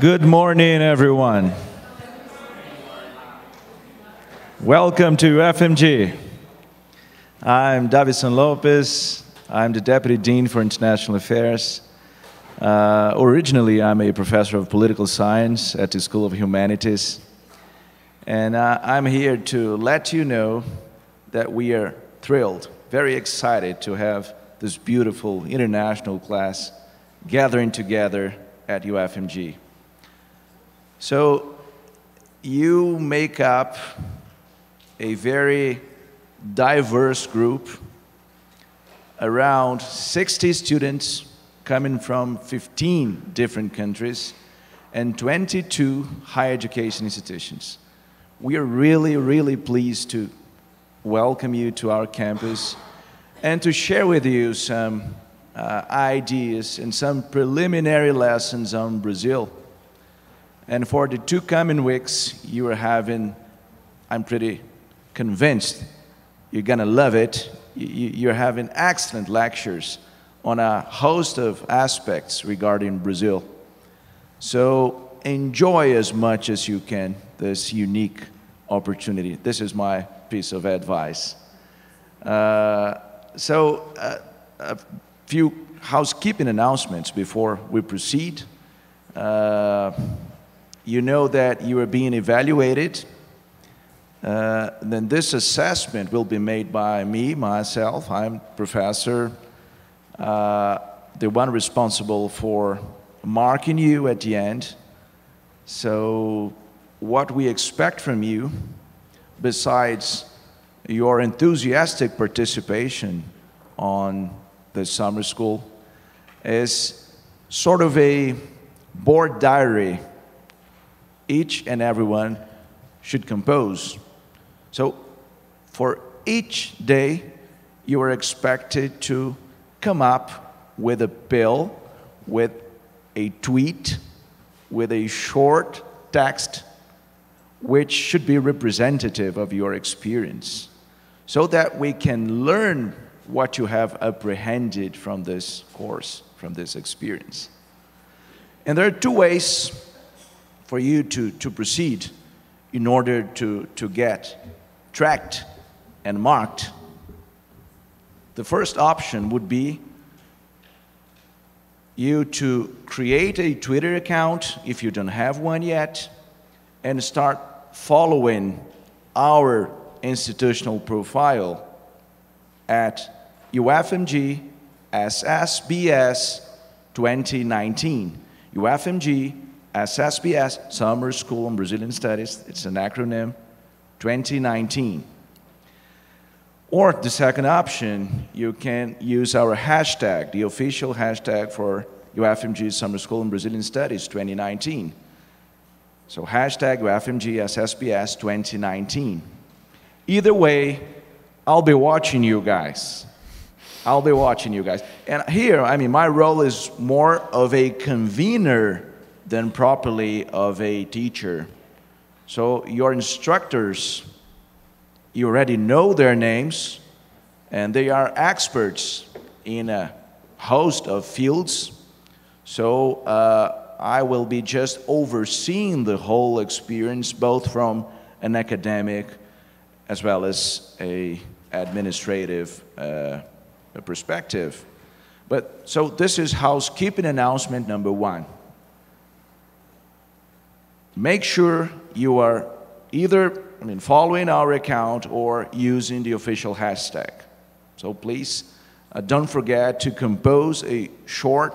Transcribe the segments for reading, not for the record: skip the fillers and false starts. Good morning, everyone. Welcome to UFMG. I'm Davison Lopez. I'm the Deputy Dean for International Affairs. Originally, I'm a professor of political science at the School of Humanities. And I'm here to let you know that we are thrilled, very excited to have this beautiful international class gathering together at UFMG. So you make up a very diverse group, around 60 students coming from 15 different countries and 22 higher education institutions. We are really, really pleased to welcome you to our campus and to share with you some ideas and some preliminary lessons on Brazil. And for the two coming weeks, you are having, I'm pretty convinced, you're gonna love it. You're having excellent lectures on a host of aspects regarding Brazil. So enjoy as much as you can this unique opportunity. This is my piece of advice. A few housekeeping announcements before we proceed. You know that you are being evaluated. Then this assessment will be made by me, myself. I'm professor, the one responsible for marking you at the end. So what we expect from you, besides your enthusiastic participation on the summer school, is sort of a board diary each and everyone should compose. So for each day, you are expected to come up with a bill, with a tweet, with a short text, which should be representative of your experience, so that we can learn what you have apprehended from this course, from this experience. And there are two ways for you to proceed in order to get tracked and marked. The first option would be you to create a Twitter account, if you don't have one yet, and start following our institutional profile at UFMG SSBS 2019. UFMG SSBS, Summer School on Brazilian Studies, it's an acronym, 2019. Or the second option, you can use our hashtag, the official hashtag for UFMG Summer School on Brazilian Studies 2019. So hashtag UFMG SSBS 2019. Either way, I'll be watching you guys. I'll be watching you guys. And here, I mean, my role is more of a convener than properly of a teacher. So your instructors, you already know their names, and they are experts in a host of fields. So I will be just overseeing the whole experience, both from an academic as well as a administrative perspective. But so this is housekeeping announcement number one. Make sure you are either following our account or using the official hashtag. So please don't forget to compose a short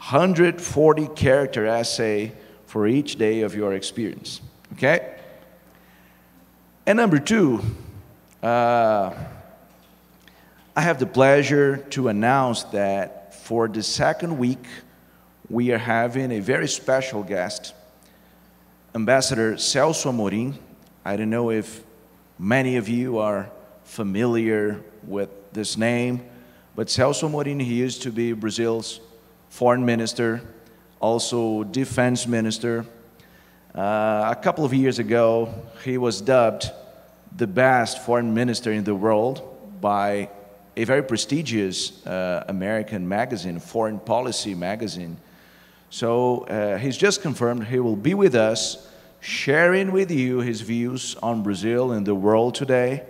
140-character essay for each day of your experience, okay? And number two, I have the pleasure to announce that for the second week, we are having a very special guest, Ambassador Celso Amorim. I don't know if many of you are familiar with this name, but Celso Amorim, he used to be Brazil's foreign minister, also defense minister. A couple of years ago, he was dubbed the best foreign minister in the world by a very prestigious American magazine, Foreign Policy Magazine. So he's just confirmed he will be with us, sharing with you his views on Brazil and the world today.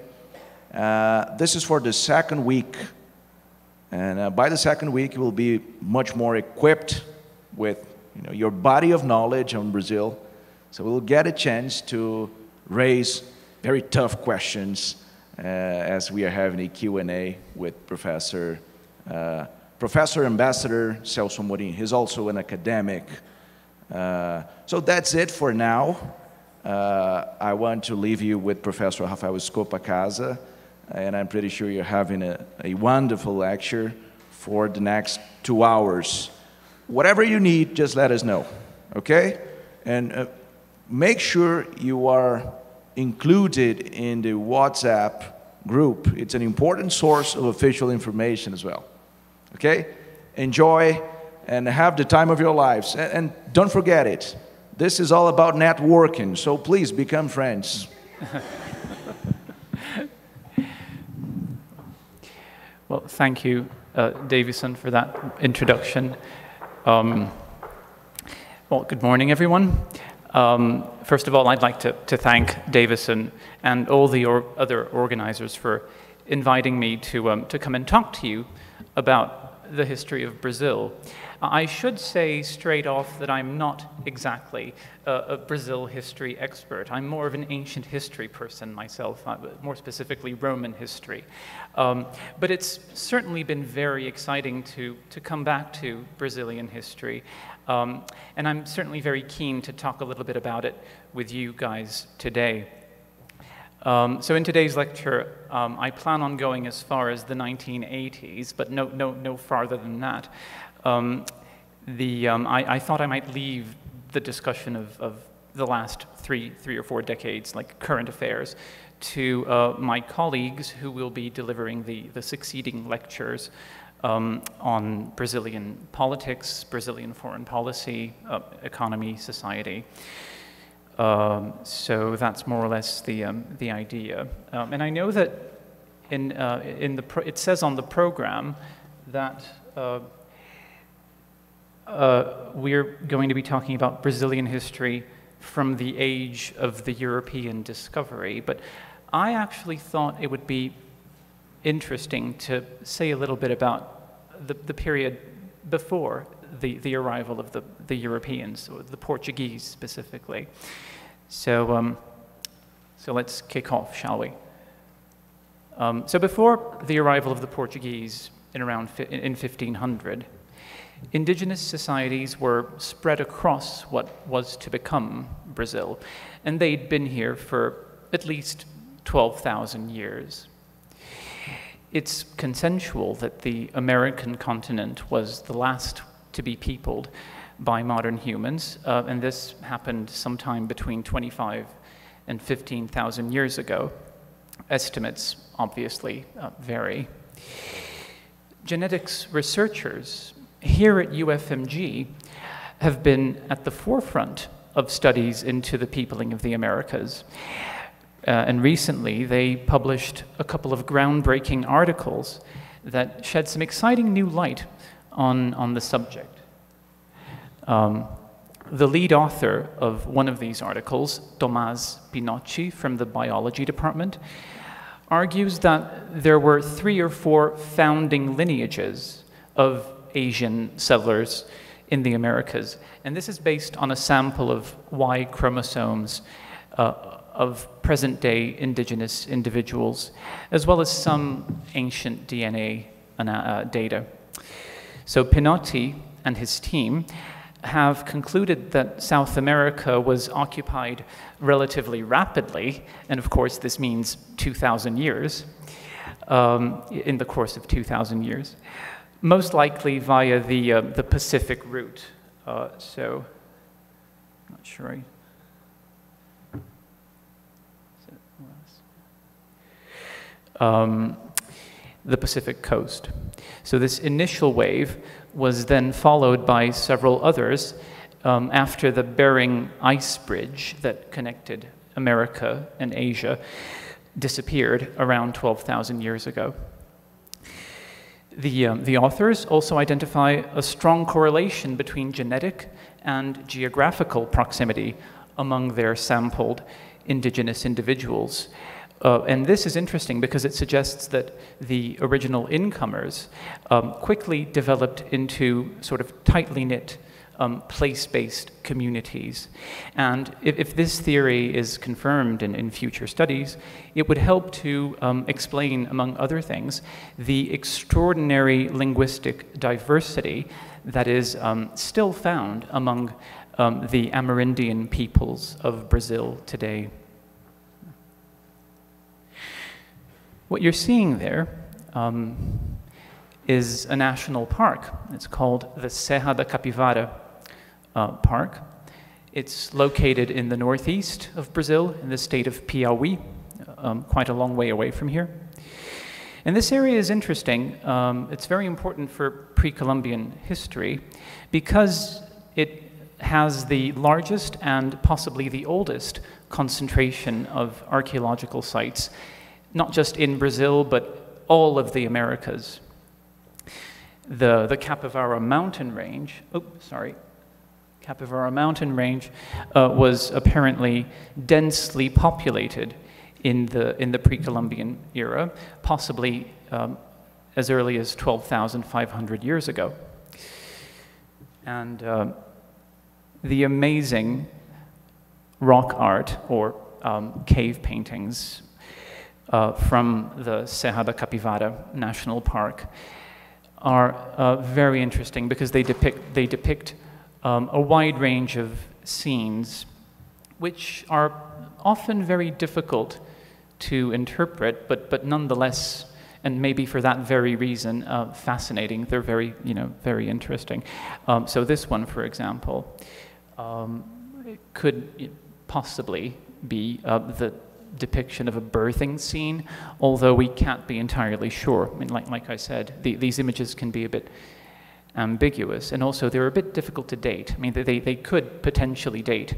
This is for the second week. And by the second week, you will be much more equipped with your body of knowledge on Brazil. So we'll get a chance to raise very tough questions as we are having a Q&A with Professor Ambassador Celso Amorim. He's also an academic. So that's it for now. I want to leave you with Professor Rafael Scopacasa, and I'm pretty sure you're having a wonderful lecture for the next 2 hours. Whatever you need, just let us know, okay? And make sure you are included in the WhatsApp group. It's an important source of official information as well, okay? Enjoy and have the time of your lives. And don't forget it. This is all about networking, so please become friends. Well, thank you, Davison, for that introduction. Well, good morning, everyone. First of all, I'd like to thank Davison and all the other organizers for inviting me to come and talk to you about the history of Brazil. I should say straight off that I'm not exactly a Brazil history expert. I'm more of an ancient history person myself, more specifically Roman history. But it's certainly been very exciting to come back to Brazilian history. And I'm certainly very keen to talk a little bit about it with you guys today. So in today's lecture, I plan on going as far as the 1980s, but no farther than that. I thought I might leave the discussion of the last three or four decades, like current affairs, to my colleagues who will be delivering the succeeding lectures on Brazilian politics, Brazilian foreign policy, economy, society. So that's more or less the idea. And I know that it says on the program that we're going to be talking about Brazilian history from the age of the European discovery, but I actually thought it would be interesting to say a little bit about the period before the arrival of the Europeans, or the Portuguese specifically. So, so let's kick off, shall we? So before the arrival of the Portuguese in 1500, indigenous societies were spread across what was to become Brazil, and they'd been here for at least 12,000 years. It's consensual that the American continent was the last to be peopled by modern humans, and this happened sometime between 25 and 15,000 years ago. Estimates obviously vary. Genetics researchers here at UFMG have been at the forefront of studies into the peopling of the Americas. And recently, they published a couple of groundbreaking articles that shed some exciting new light on the subject. The lead author of one of these articles, Tomás Pinocchi from the biology department, argues that there were 3 or 4 founding lineages of Asian settlers in the Americas. And this is based on a sample of Y chromosomes of present-day indigenous individuals, as well as some ancient DNA data. So Pinotti and his team have concluded that South America was occupied relatively rapidly, and of course this means 2,000 years, in the course of 2,000 years. Most likely via the Pacific route. So, not sure. The Pacific coast. So this initial wave was then followed by several others after the Bering Ice Bridge that connected America and Asia disappeared around 12,000 years ago. The authors also identify a strong correlation between genetic and geographical proximity among their sampled indigenous individuals. And this is interesting because it suggests that the original incomers quickly developed into sort of tightly knit place-based communities. And if this theory is confirmed in future studies, it would help to explain, among other things, the extraordinary linguistic diversity that is still found among the Amerindian peoples of Brazil today. What you're seeing there is a national park. It's called the Serra da Capivara Park. It's located in the northeast of Brazil, in the state of Piauí, quite a long way away from here. And this area is interesting. It's very important for pre-Columbian history because it has the largest and possibly the oldest concentration of archaeological sites, not just in Brazil, but all of the Americas. The Capivara mountain range, Capivara mountain range was apparently densely populated in the pre-Columbian era, possibly as early as 12,500 years ago. And the amazing rock art or cave paintings from the Serra da Capivara National Park are very interesting because they depict a wide range of scenes which are often very difficult to interpret, but nonetheless, and maybe for that very reason, fascinating. They're very, very interesting. So this one, for example, could possibly be the depiction of a birthing scene, although we can't be entirely sure. I mean, like I said, these images can be a bit ambiguous, and also they're a bit difficult to date. I mean, they could potentially date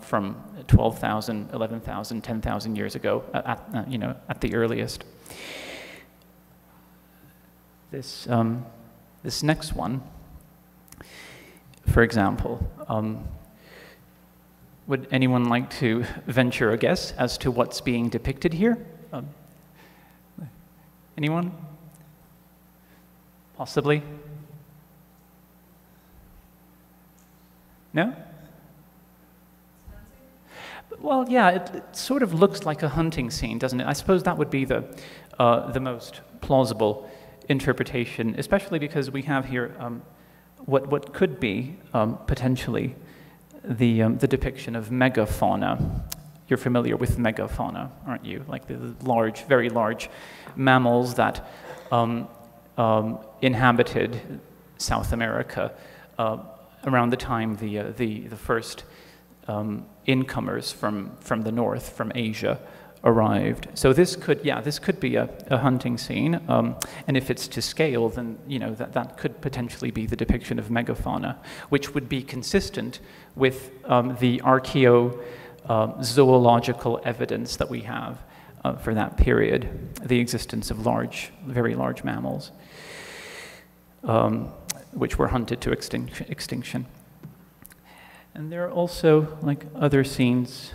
from 12,000, 11,000, 10,000 years ago, at the earliest. This next one, for example, would anyone like to venture a guess as to what's being depicted here? Anyone? Possibly? No? Well, yeah, it sort of looks like a hunting scene, doesn't it? I suppose that would be the most plausible interpretation, especially because we have here what could be potentially the depiction of megafauna. You're familiar with megafauna, aren't you? Like the large, very large mammals that inhabited South America around the time the first incomers from the north, from Asia, arrived. So this could be a hunting scene, and if it's to scale, then that could potentially be the depiction of megafauna, which would be consistent with the archaeozoological evidence that we have for that period, the existence of large, very large mammals, which were hunted to extinction. And there are also other scenes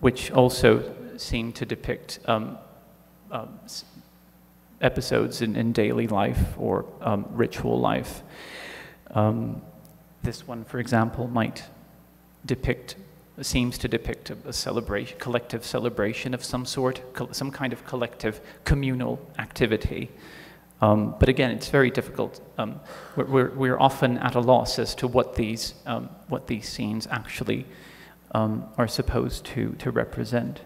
which also seem to depict episodes in daily life or ritual life. This one, for example, seems to depict a celebration, collective celebration of some sort, some kind of collective communal activity. But again, it's very difficult. We're often at a loss as to what these scenes actually are supposed to represent.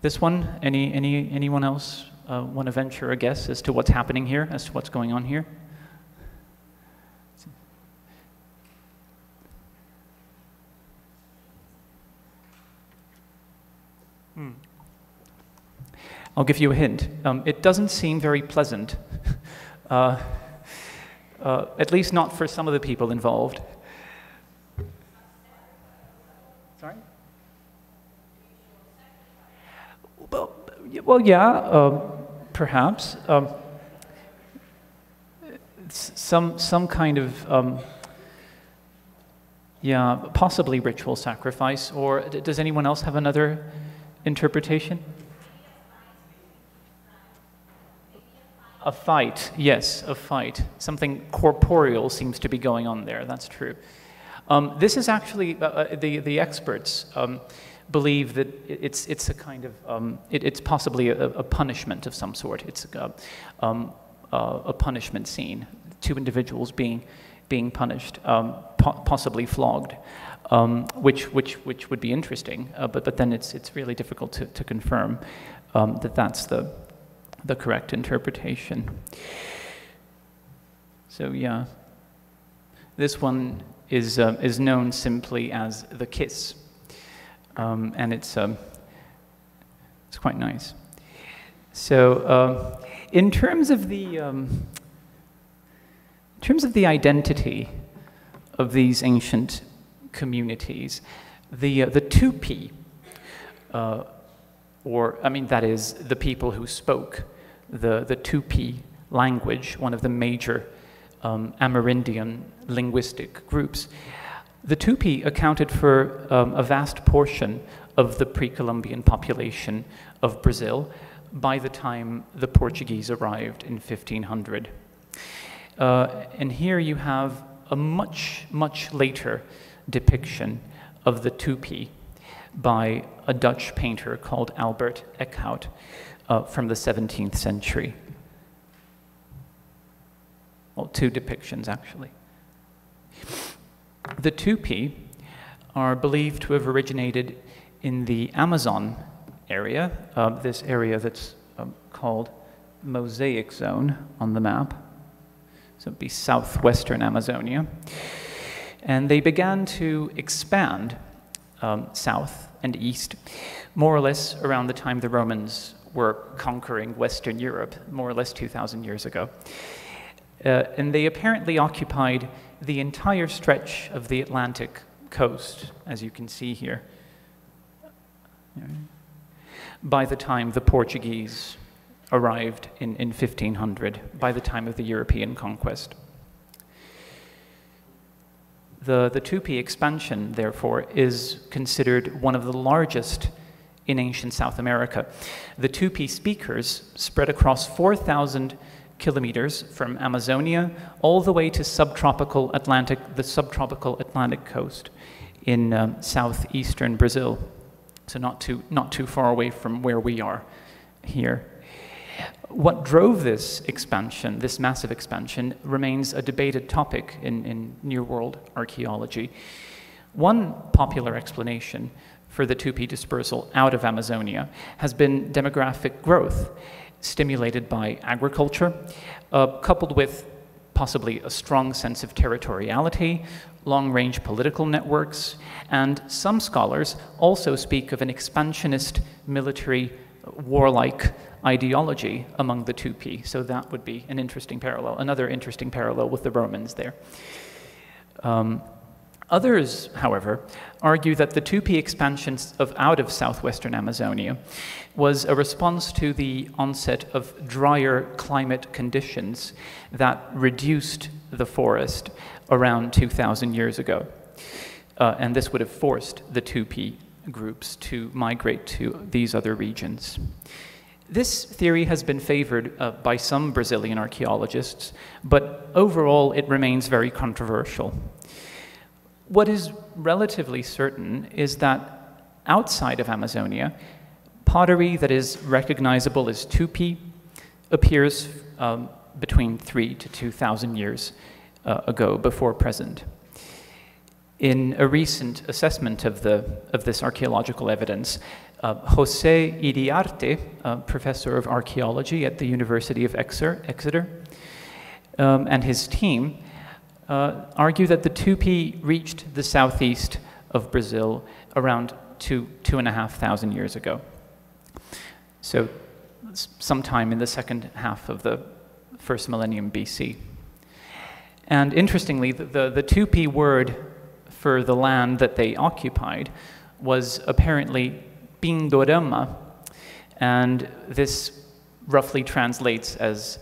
This one, anyone else want to venture a guess as to what's happening here, as to what's going on here? I'll give you a hint. It doesn't seem very pleasant, at least not for some of the people involved. Well, yeah, perhaps. Some kind of, yeah, possibly ritual sacrifice, or does anyone else have another interpretation? A fight, yes, a fight. Something corporeal seems to be going on there, that's true. This is actually, the experts believe that it's a kind of, it's possibly a punishment of some sort. It's a punishment scene, two individuals being punished, possibly flogged, which would be interesting, but then it's really difficult to confirm that that's the correct interpretation. So yeah, this one is known simply as the kiss, and it's quite nice. So in terms of the identity of these ancient communities, the Tupi, or I mean that is the people who spoke the Tupi language, one of the major Amerindian linguistic groups. The Tupi accounted for a vast portion of the pre-Columbian population of Brazil by the time the Portuguese arrived in 1500. And here you have a much, much later depiction of the Tupi by a Dutch painter called Albert Eckhout from the 17th century. Well, two depictions, actually. The Tupi are believed to have originated in the Amazon area, this area that's called Mosaic Zone on the map. So it'd be southwestern Amazonia. And they began to expand south and east, more or less around the time the Romans were conquering Western Europe, more or less 2,000 years ago. And they apparently occupied the entire stretch of the Atlantic coast, as you can see here, by the time the Portuguese arrived in 1500, by the time of the European conquest. The Tupi expansion, therefore, is considered one of the largest in ancient South America. The Tupi speakers spread across 4,000 kilometers from Amazonia all the way to the subtropical Atlantic coast in southeastern Brazil. So not too far away from where we are here. What drove this expansion, this massive expansion, remains a debated topic in New World archaeology. One popular explanation for the Tupi dispersal out of Amazonia has been demographic growth, stimulated by agriculture, coupled with possibly a strong sense of territoriality, long-range political networks, and some scholars also speak of an expansionist military warlike ideology among the Tupi, so that would be an interesting parallel, another interesting parallel with the Romans there. Others, however, argue that the Tupi expansion out of southwestern Amazonia was a response to the onset of drier climate conditions that reduced the forest around 2,000 years ago. And this would have forced the Tupi groups to migrate to these other regions. This theory has been favored by some Brazilian archaeologists, but overall it remains very controversial. What is relatively certain is that outside of Amazonia, pottery that is recognizable as Tupi appears between 3,000 to 2,000 years ago before present. In a recent assessment of this archaeological evidence, José Iriarte, professor of archaeology at the University of Exeter, and his team argue that the Tupi reached the southeast of Brazil around 2,500 years ago. So sometime in the second half of the first millennium BC. And interestingly, the Tupi word for the land that they occupied was apparently Pindorama, And this roughly translates as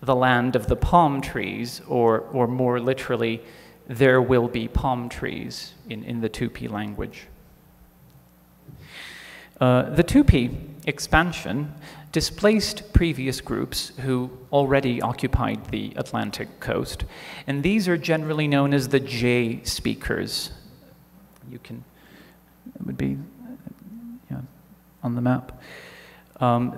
the land of the palm trees, or more literally, there will be palm trees in the Tupi language. The Tupi expansion displaced previous groups who already occupied the Atlantic coast, and these are generally known as the Jay speakers. You can, it would be on the map.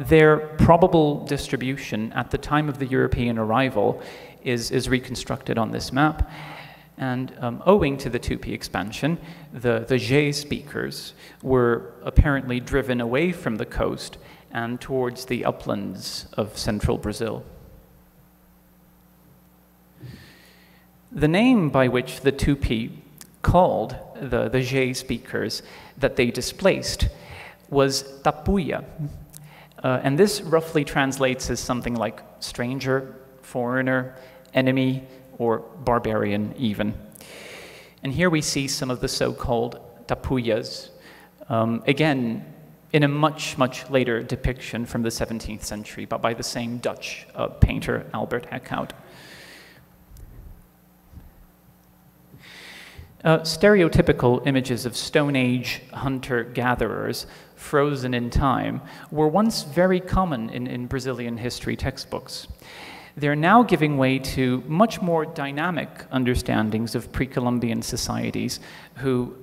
Their probable distribution at the time of the European arrival is reconstructed on this map. And owing to the Tupi expansion, the Jé speakers were apparently driven away from the coast and towards the uplands of central Brazil. The name by which the Tupi called the Jé speakers that they displaced was tapuia. And this roughly translates as something like stranger, foreigner, enemy, or barbarian even. And here we see some of the so-called tapuyas, again, in a much, much later depiction from the 17th century, but by the same Dutch painter, Albert Eckhout. Stereotypical images of Stone Age hunter-gatherers frozen in time were once very common in Brazilian history textbooks. They're now giving way to much more dynamic understandings of pre-Columbian societies who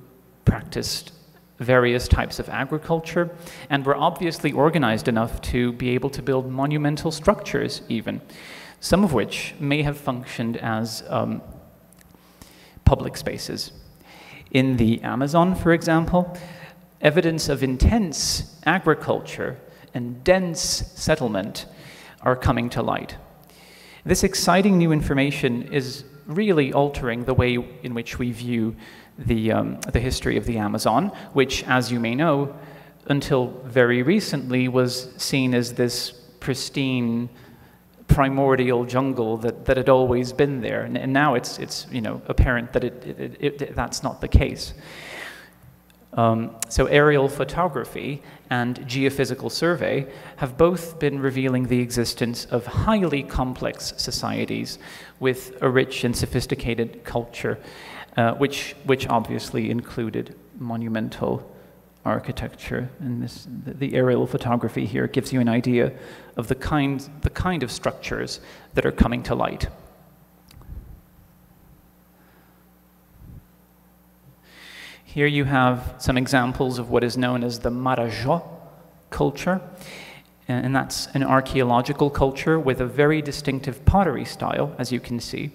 practiced various types of agriculture and were obviously organized enough to be able to build monumental structures even, some of which may have functioned as public spaces. In the Amazon, for example, evidence of intense agriculture and dense settlement are coming to light. This exciting new information is really altering the way in which we view the history of the Amazon, which, as you may know, until very recently was seen as this pristine, primordial jungle that had always been there, and now it's apparent that that's not the case. So aerial photography and geophysical survey have both been revealing the existence of highly complex societies with a rich and sophisticated culture, which obviously included monumental architecture. And the aerial photography here gives you an idea of the kind of structures that are coming to light. Here you have some examples of what is known as the Marajó culture, and that's an archaeological culture with a very distinctive pottery style, as you can see,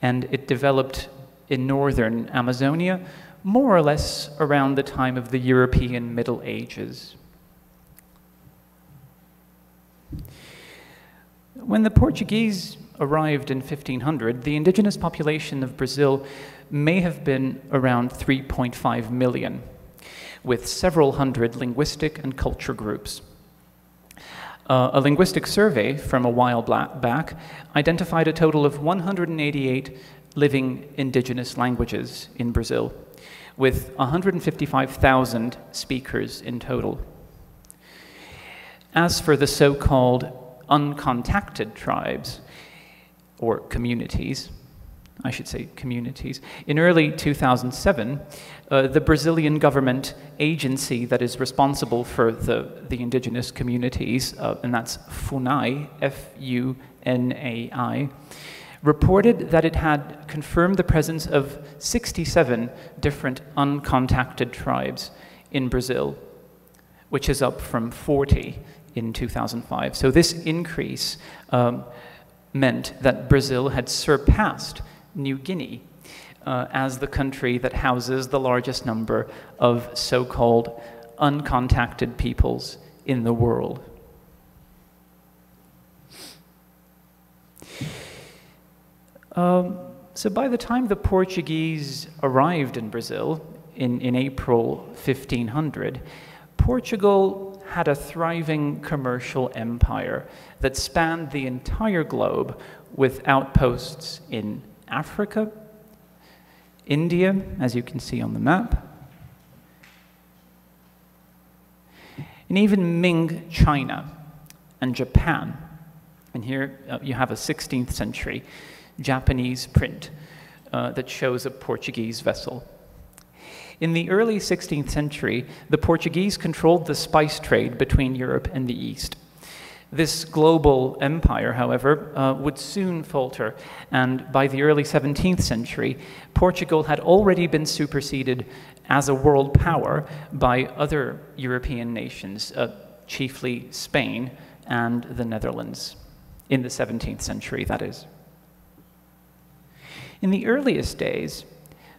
and it developed in northern Amazonia more or less around the time of the European Middle Ages. When the Portuguese arrived in 1500, the indigenous population of Brazil may have been around 3.5 million, with several hundred linguistic and culture groups. A linguistic survey from a while back identified a total of 188 living indigenous languages in Brazil, with 155,000 speakers in total. As for the so-called uncontacted tribes, or communities, I should say communities. In early 2007, the Brazilian government agency that is responsible for the indigenous communities, and that's FUNAI, F-U-N-A-I, reported that it had confirmed the presence of 67 different uncontacted tribes in Brazil, which is up from 40 in 2005. So this increase meant that Brazil had surpassed New Guinea as the country that houses the largest number of so-called uncontacted peoples in the world. So by the time the Portuguese arrived in Brazil in April 1500, Portugal had a thriving commercial empire that spanned the entire globe with outposts in Africa, India, as you can see on the map. and even Ming China and Japan. And here you have a 16th century Japanese print that shows a Portuguese vessel. In the early 16th century, the Portuguese controlled the spice trade between Europe and the East. This global empire, however, would soon falter, and by the early 17th century, Portugal had already been superseded as a world power by other European nations, chiefly Spain and the Netherlands, in the 17th century, that is. In the earliest days,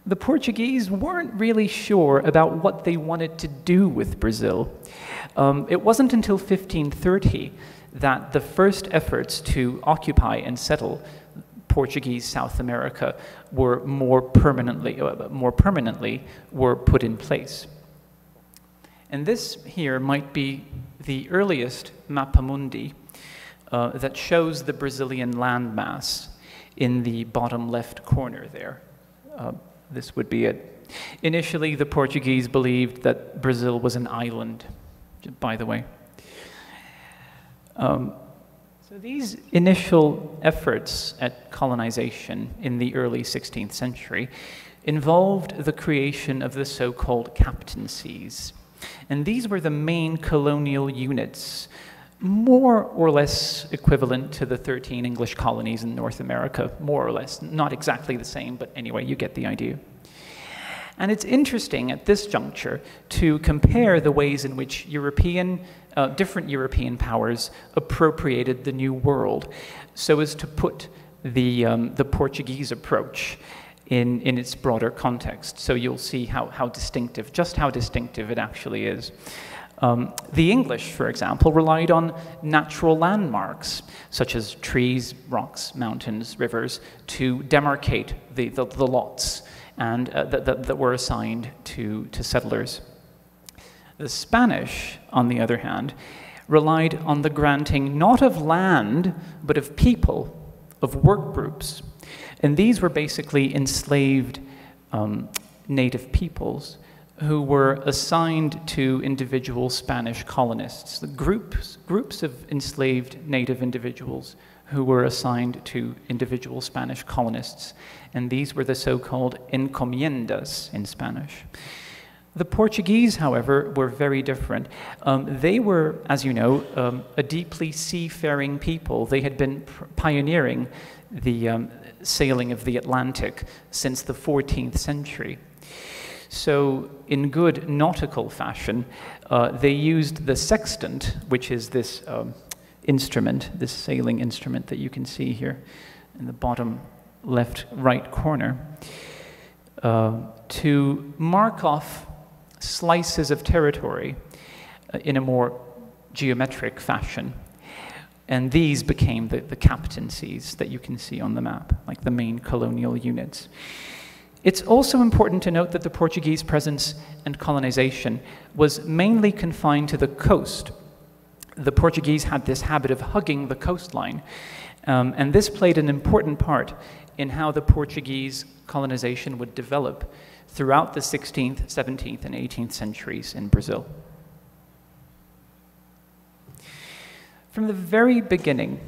the Portuguese weren't really sure about what they wanted to do with Brazil. It wasn't until 1530 that the first efforts to occupy and settle Portuguese South America were more permanently were put in place. And this here might be the earliest mapamundi that shows the Brazilian landmass in the bottom left corner there. This would be it. Initially, the Portuguese believed that Brazil was an island, by the way. So these initial efforts at colonization in the early 16th century involved the creation of the so-called captaincies. And these were the main colonial units, more or less equivalent to the 13 English colonies in North America, more or less. Not exactly the same, but anyway, you get the idea. And it's interesting at this juncture to compare the ways in which European, different European powers appropriated the New World so as to put the Portuguese approach in its broader context. So you'll see how distinctive, just how distinctive it actually is. The English, for example, relied on natural landmarks, such as trees, rocks, mountains, rivers, to demarcate the lots and, that were assigned to settlers. The Spanish, on the other hand, relied on the granting not of land, but of people, of work groups. And these were basically enslaved native peoples who were assigned to individual Spanish colonists, the groups of enslaved native individuals who were assigned to individual Spanish colonists, and these were the so-called encomiendas in Spanish. The Portuguese, however, were very different. They were, as you know, a deeply seafaring people. They had been pioneering the sailing of the Atlantic since the 14th century. So in good nautical fashion, they used the sextant, which is this instrument, this sailing instrument that you can see here in the bottom right corner, to mark off slices of territory in a more geometric fashion. And these became the captaincies that you can see on the map, like the main colonial units. It's also important to note that the Portuguese presence and colonization was mainly confined to the coast. The Portuguese had this habit of hugging the coastline, and this played an important part in how the Portuguese colonization would develop throughout the 16th, 17th, and 18th centuries in Brazil. From the very beginning,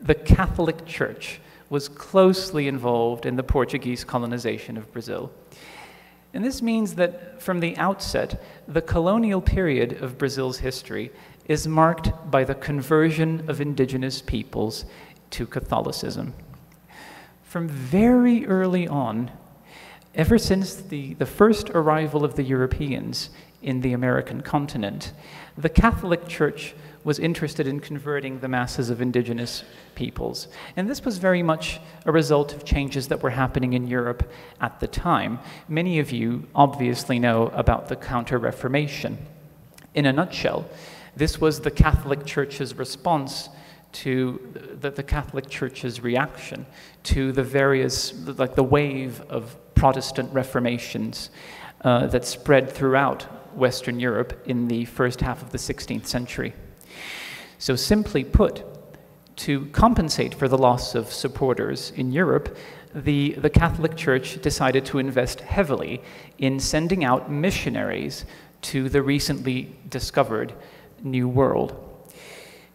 the Catholic Church was closely involved in the Portuguese colonization of Brazil. And this means that from the outset, the colonial period of Brazil's history is marked by the conversion of indigenous peoples to Catholicism. From very early on, ever since the first arrival of the Europeans in the American continent, the Catholic Church was interested in converting the masses of indigenous peoples. And this was very much a result of changes that were happening in Europe at the time. Many of you obviously know about the Counter-Reformation. In a nutshell, this was the Catholic Church's response to the Catholic Church's reaction to the various, like the wave of Protestant reformations that spread throughout Western Europe in the first half of the 16th century. So simply put, to compensate for the loss of supporters in Europe, the Catholic Church decided to invest heavily in sending out missionaries to the recently discovered New World.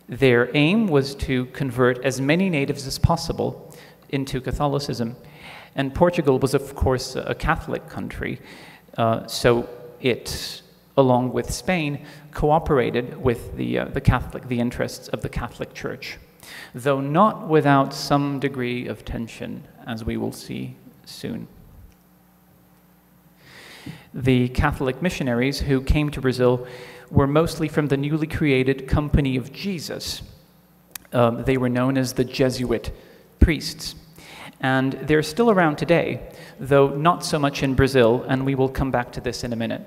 Their aim was to convert as many natives as possible into Catholicism. And Portugal was, of course, a Catholic country, so it, along with Spain, cooperated with the interests of the Catholic Church, though not without some degree of tension, as we will see soon. The Catholic missionaries who came to Brazil were mostly from the newly created Company of Jesus. They were known as the Jesuit priests. And they're still around today, though not so much in Brazil, and we will come back to this in a minute.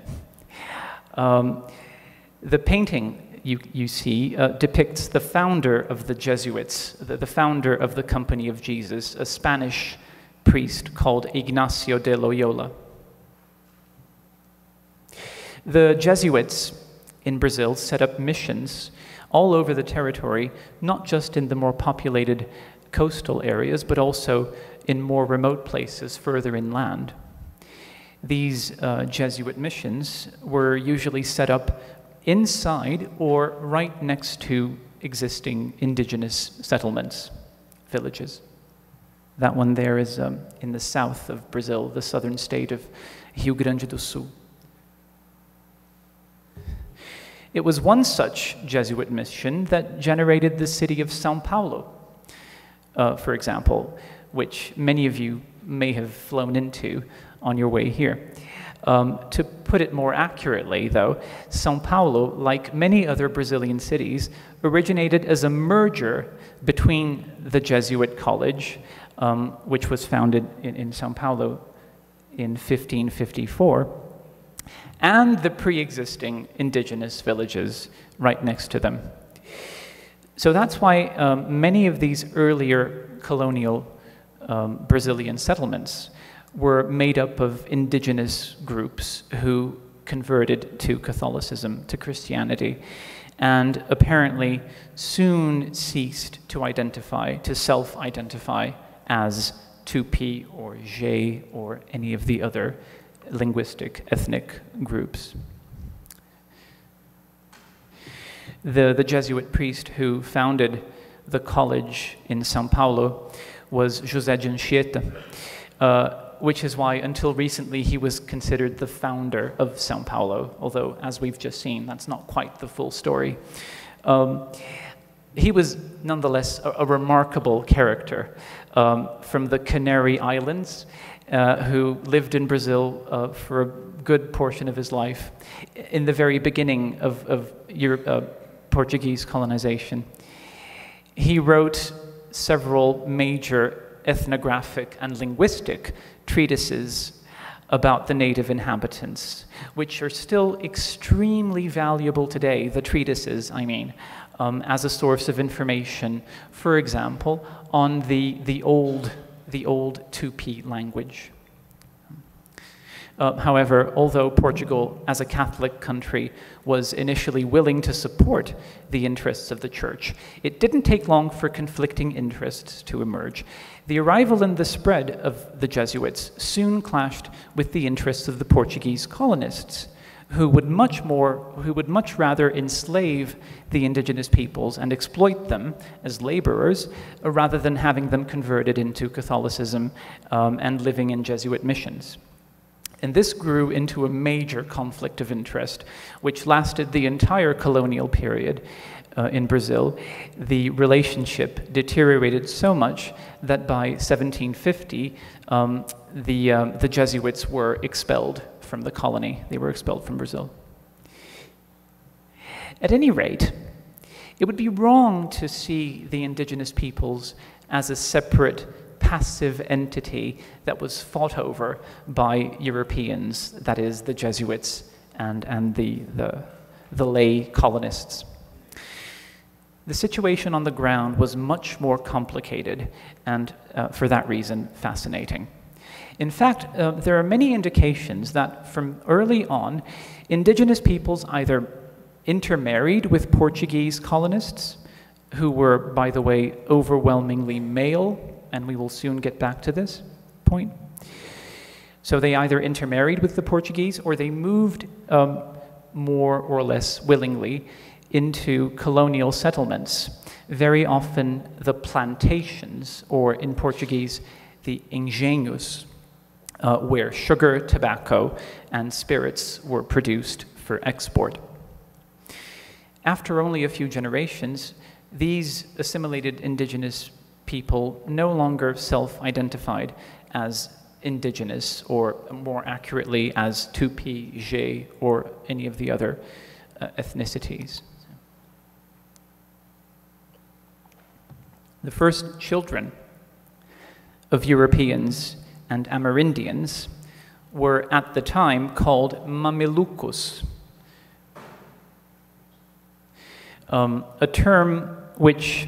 The painting you see depicts the founder of the Jesuits, the founder of the Company of Jesus, a Spanish priest called Ignacio de Loyola. The Jesuits in Brazil set up missions all over the territory, not just in the more populated coastal areas, but also in more remote places further inland. These Jesuit missions were usually set up inside or right next to existing indigenous settlements, villages. That one there is in the south of Brazil, the southern state of Rio Grande do Sul. It was one such Jesuit mission that generated the city of São Paulo, for example, which many of you may have flown into on your way here. To put it more accurately, though, São Paulo, like many other Brazilian cities, originated as a merger between the Jesuit college, which was founded in São Paulo in 1554, and the pre-existing indigenous villages right next to them. So that's why many of these earlier colonial Brazilian settlements were made up of indigenous groups who converted to Catholicism, to Christianity, and apparently soon ceased to identify, to self-identify as Tupi or Jé or any of the other linguistic ethnic groups. The Jesuit priest who founded the college in São Paulo was José de Anchieta, which is why until recently he was considered the founder of São Paulo, although as we've just seen, that's not quite the full story. He was nonetheless a remarkable character from the Canary Islands, who lived in Brazil for a good portion of his life in the very beginning of Europe, Portuguese colonization. He wrote several major ethnographic and linguistic treatises about the native inhabitants, which are still extremely valuable today, the treatises, I mean, as a source of information, for example, on the old Tupi language. However, although Portugal, as a Catholic country, was initially willing to support the interests of the Church, it didn't take long for conflicting interests to emerge. The arrival and the spread of the Jesuits soon clashed with the interests of the Portuguese colonists, who would much rather enslave the indigenous peoples and exploit them as laborers, rather than having them converted into Catholicism and living in Jesuit missions. And this grew into a major conflict of interest, which lasted the entire colonial period in Brazil. The relationship deteriorated so much that by 1750, the Jesuits were expelled from the colony. They were expelled from Brazil. At any rate, it would be wrong to see the indigenous peoples as a separate, passive entity that was fought over by Europeans, that is, the Jesuits and the lay colonists. The situation on the ground was much more complicated and, for that reason, fascinating. In fact, there are many indications that from early on, indigenous peoples either intermarried with Portuguese colonists, who were, by the way, overwhelmingly male, and we will soon get back to this point. So they either intermarried with the Portuguese or they moved more or less willingly into colonial settlements, very often the plantations, or in Portuguese, the engenhos, where sugar, tobacco, and spirits were produced for export. After only a few generations, these assimilated indigenous people no longer self-identified as indigenous, or more accurately as Tupi, Jé, or any of the other ethnicities. The first children of Europeans and Amerindians were at the time called Mamelucos, a term which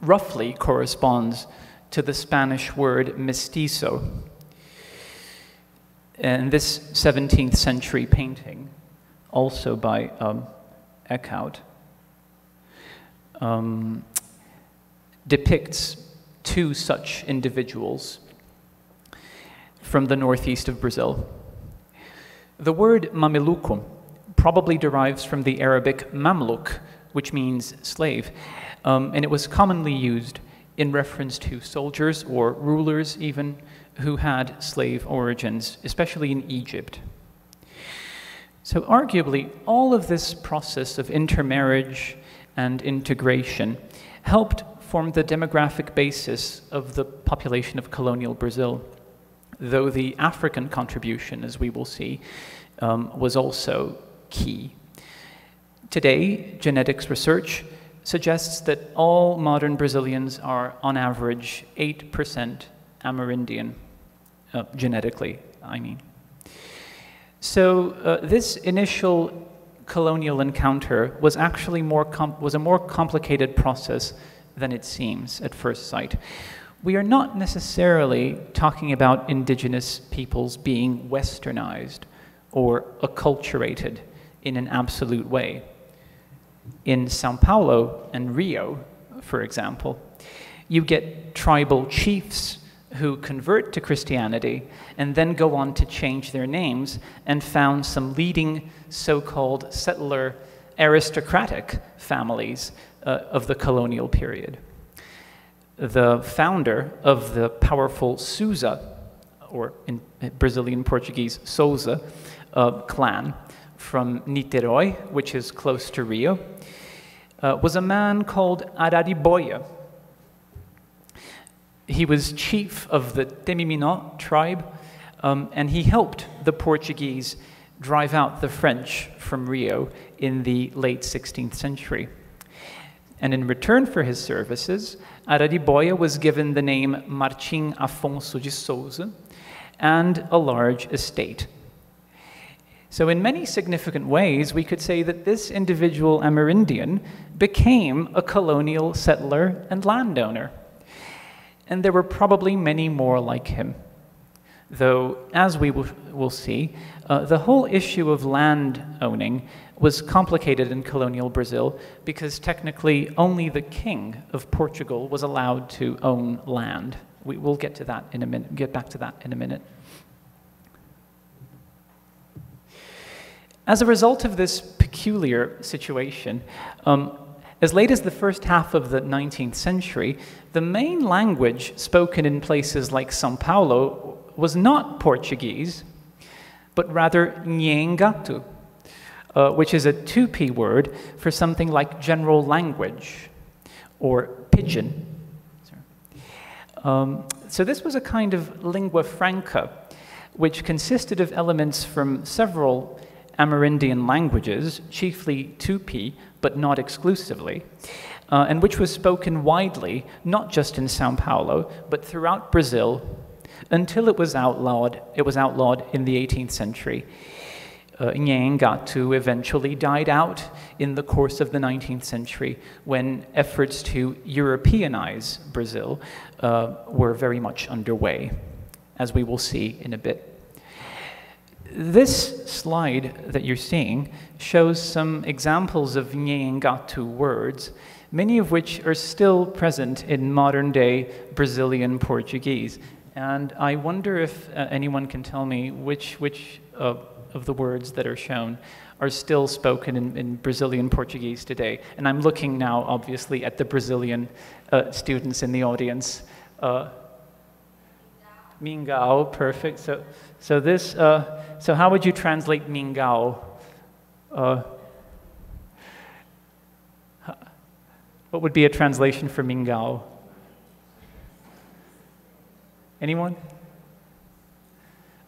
roughly corresponds to the Spanish word mestizo. And this 17th century painting, also by Eckhout, depicts two such individuals from the northeast of Brazil. The word mameluco probably derives from the Arabic mamluk, which means slave, and it was commonly used in reference to soldiers or rulers even who had slave origins, especially in Egypt. So arguably, all of this process of intermarriage and integration helped form the demographic basis of the population of colonial Brazil, though the African contribution, as we will see, was also key. Today, genetics research suggests that all modern Brazilians are, on average, 8% Amerindian, genetically, I mean. So this initial colonial encounter was actually a more complicated process than it seems at first sight. We are not necessarily talking about indigenous peoples being westernized or acculturated in an absolute way. In São Paulo and Rio, for example, you get tribal chiefs who convert to Christianity and then go on to change their names and found some leading so-called settler aristocratic families of the colonial period. The founder of the powerful Souza, or in Brazilian Portuguese, Souza clan from Niterói, which is close to Rio, was a man called Arariboia. He was chief of the Temiminó tribe, and he helped the Portuguese drive out the French from Rio in the late 16th century. And in return for his services, Arariboia was given the name Martim Afonso de Souza and a large estate. So in many significant ways, we could say that this individual Amerindian became a colonial settler and landowner. And there were probably many more like him. Though, as we will see, the whole issue of land owning was complicated in colonial Brazil because technically only the king of Portugal was allowed to own land. We will get to that in a minute, get back to that in a minute. As a result of this peculiar situation, as late as the first half of the 19th century, the main language spoken in places like São Paulo was not Portuguese, but rather Nheengatu, which is a Tupi word for something like general language or pidgin. So this was a kind of lingua franca, which consisted of elements from several Amerindian languages, chiefly Tupi, but not exclusively, and which was spoken widely, not just in São Paulo, but throughout Brazil, until it was outlawed. It was outlawed in the 18th century. Nheengatu eventually died out in the course of the 19th century, when efforts to Europeanize Brazil were very much underway, as we will see in a bit. This slide that you're seeing shows some examples of Nheengatu words, many of which are still present in modern-day Brazilian Portuguese. And I wonder if anyone can tell me which of the words that are shown are still spoken in Brazilian Portuguese today. And I'm looking now, obviously, at the Brazilian students in the audience. Mingau, perfect. So this, so how would you translate Mingau? What would be a translation for Mingau? Anyone?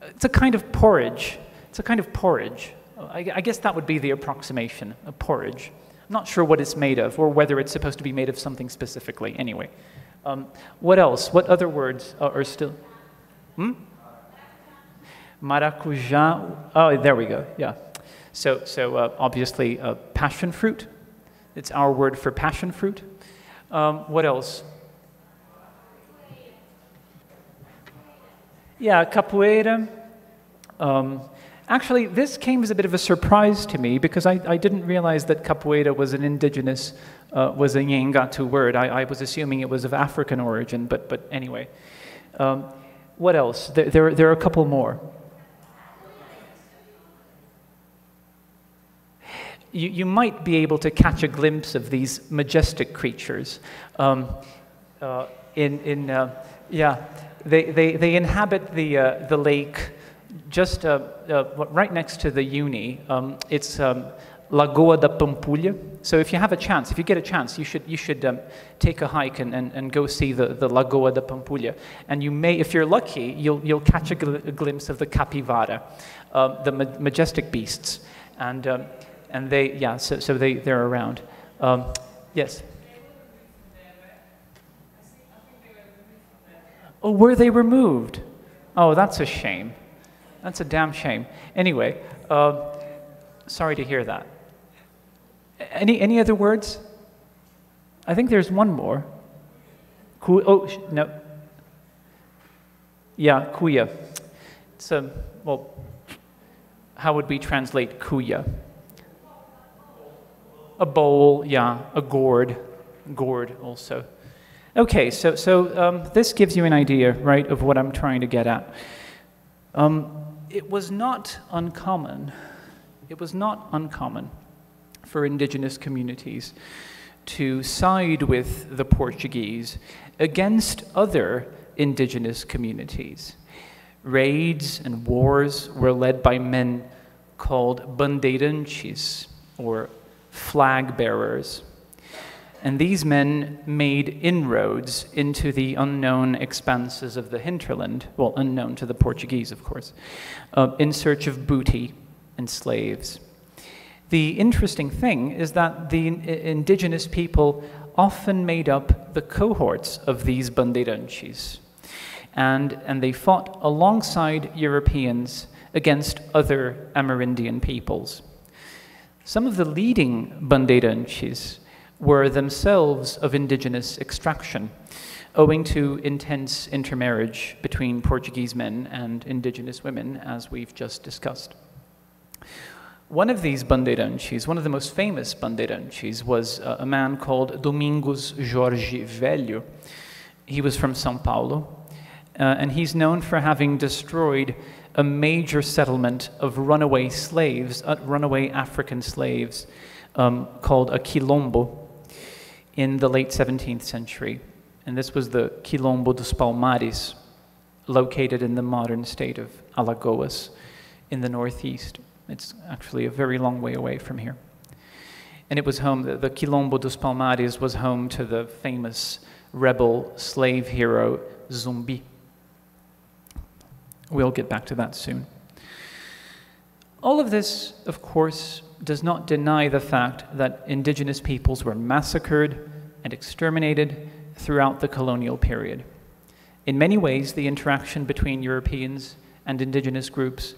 It's a kind of porridge. It's a kind of porridge. I guess that would be the approximation, a porridge. I'm not sure what it's made of, or whether it's supposed to be made of something specifically. Anyway, what else? What other words are still? Hmm? Maracujá. Oh, there we go. Yeah. So obviously, passion fruit. It's our word for passion fruit. What else? Yeah, capoeira. Actually, this came as a bit of a surprise to me because I didn't realize that capoeira was an indigenous, was a Nheengatu word. I was assuming it was of African origin, but anyway. What else? There are a couple more. You might be able to catch a glimpse of these majestic creatures. Yeah, they inhabit the lake just right next to the uni. It's Lagoa da Pampulha. So if you have a chance, if you get a chance, you should take a hike and go see the Lagoa da Pampulha. And you may, if you're lucky, you'll catch a glimpse of the capivara, the majestic beasts. And they, yeah, so they're around. Yes? Oh, were they removed? Oh, that's a shame. That's a damn shame. Anyway, sorry to hear that. Any other words? I think there's one more. Oh, no. Yeah, cuya. It's a, well, how would we translate cuya? A bowl, yeah, a gourd also. Okay, so this gives you an idea, right, of what I'm trying to get at. It was not uncommon, for indigenous communities to side with the Portuguese against other indigenous communities. Raids and wars were led by men called bandeirantes, or flag bearers. And these men made inroads into the unknown expanses of the hinterland, well, unknown to the Portuguese, of course, in search of booty and slaves. The interesting thing is that the indigenous people often made up the cohorts of these bandeirantes, and they fought alongside Europeans against other Amerindian peoples. Some of the leading bandeirantes were themselves of indigenous extraction, owing to intense intermarriage between Portuguese men and indigenous women, as we've just discussed. One of these bandeirantes, one of the most famous bandeirantes, was a man called Domingos Jorge Velho. He was from São Paulo, and he's known for having destroyed a major settlement of runaway slaves, runaway African slaves, called a quilombo in the late 17th century. And this was the Quilombo dos Palmares, located in the modern state of Alagoas in the northeast. It's actually a very long way away from here. And it was home, the Quilombo dos Palmares was home to the famous rebel slave hero Zumbi. We'll get back to that soon. All of this, of course, does not deny the fact that indigenous peoples were massacred and exterminated throughout the colonial period. In many ways, the interaction between Europeans and indigenous groups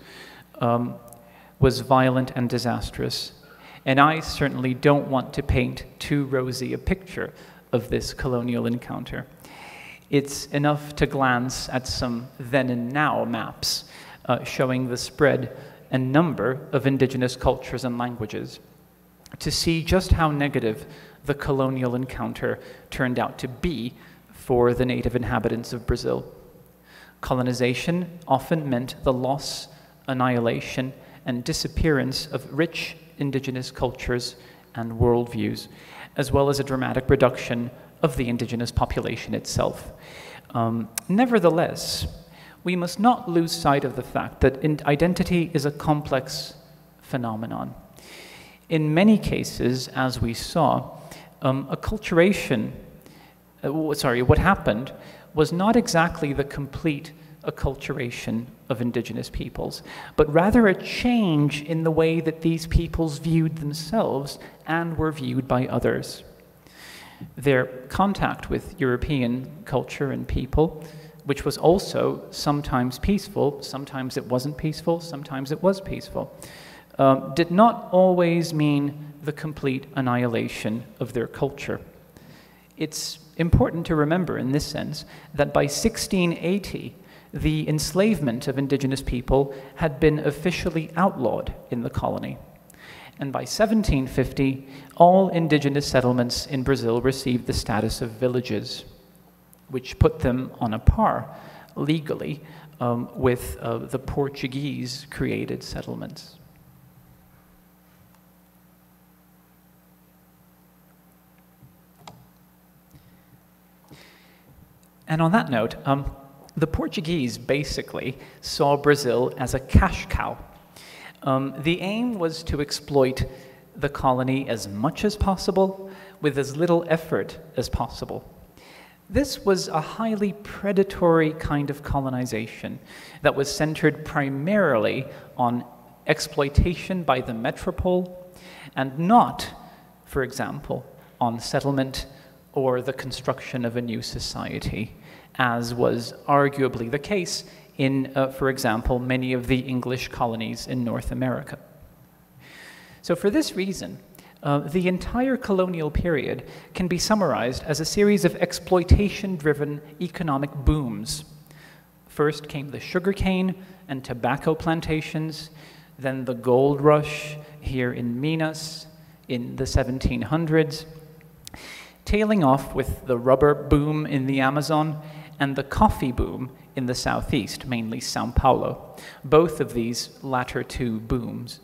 was violent and disastrous. And I certainly don't want to paint too rosy a picture of this colonial encounter. It's enough to glance at some then and now maps showing the spread and number of indigenous cultures and languages to see just how negative the colonial encounter turned out to be for the native inhabitants of Brazil. Colonization often meant the loss, annihilation, and disappearance of rich indigenous cultures and worldviews, as well as a dramatic reduction of the indigenous population itself. Nevertheless, we must not lose sight of the fact that identity is a complex phenomenon. In many cases, as we saw, what happened was not exactly the complete acculturation of indigenous peoples, but rather a change in the way that these peoples viewed themselves and were viewed by others. Their contact with European culture and people, which was also sometimes peaceful, sometimes it wasn't peaceful, sometimes it was peaceful, did not always mean the complete annihilation of their culture. It's important to remember in this sense that by 1680, the enslavement of indigenous people had been officially outlawed in the colony. And by 1750, all indigenous settlements in Brazil received the status of villages, which put them on a par, legally, with the Portuguese-created settlements. And on that note, the Portuguese basically saw Brazil as a cash cow. The aim was to exploit the colony as much as possible, with as little effort as possible. This was a highly predatory kind of colonization that was centered primarily on exploitation by the metropole and not, for example, on settlement or the construction of a new society, as was arguably the case in, for example, many of the English colonies in North America. So for this reason, the entire colonial period can be summarized as a series of exploitation-driven economic booms. First came the sugarcane and tobacco plantations, then the gold rush here in Minas in the 1700s, tailing off with the rubber boom in the Amazon and the coffee boom in the southeast, mainly Sao Paulo. Both of these latter two booms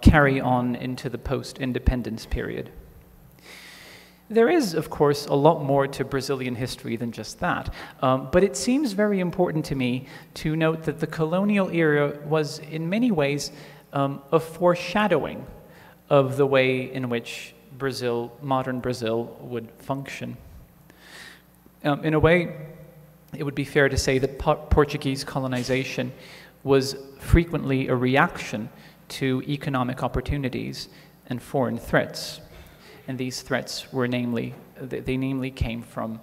carry on into the post-independence period. There is, of course, a lot more to Brazilian history than just that, but it seems very important to me to note that the colonial era was, in many ways, a foreshadowing of the way in which Brazil, modern Brazil, would function. In a way, it would be fair to say that Portuguese colonization was frequently a reaction to economic opportunities and foreign threats. And these threats were namely, they came from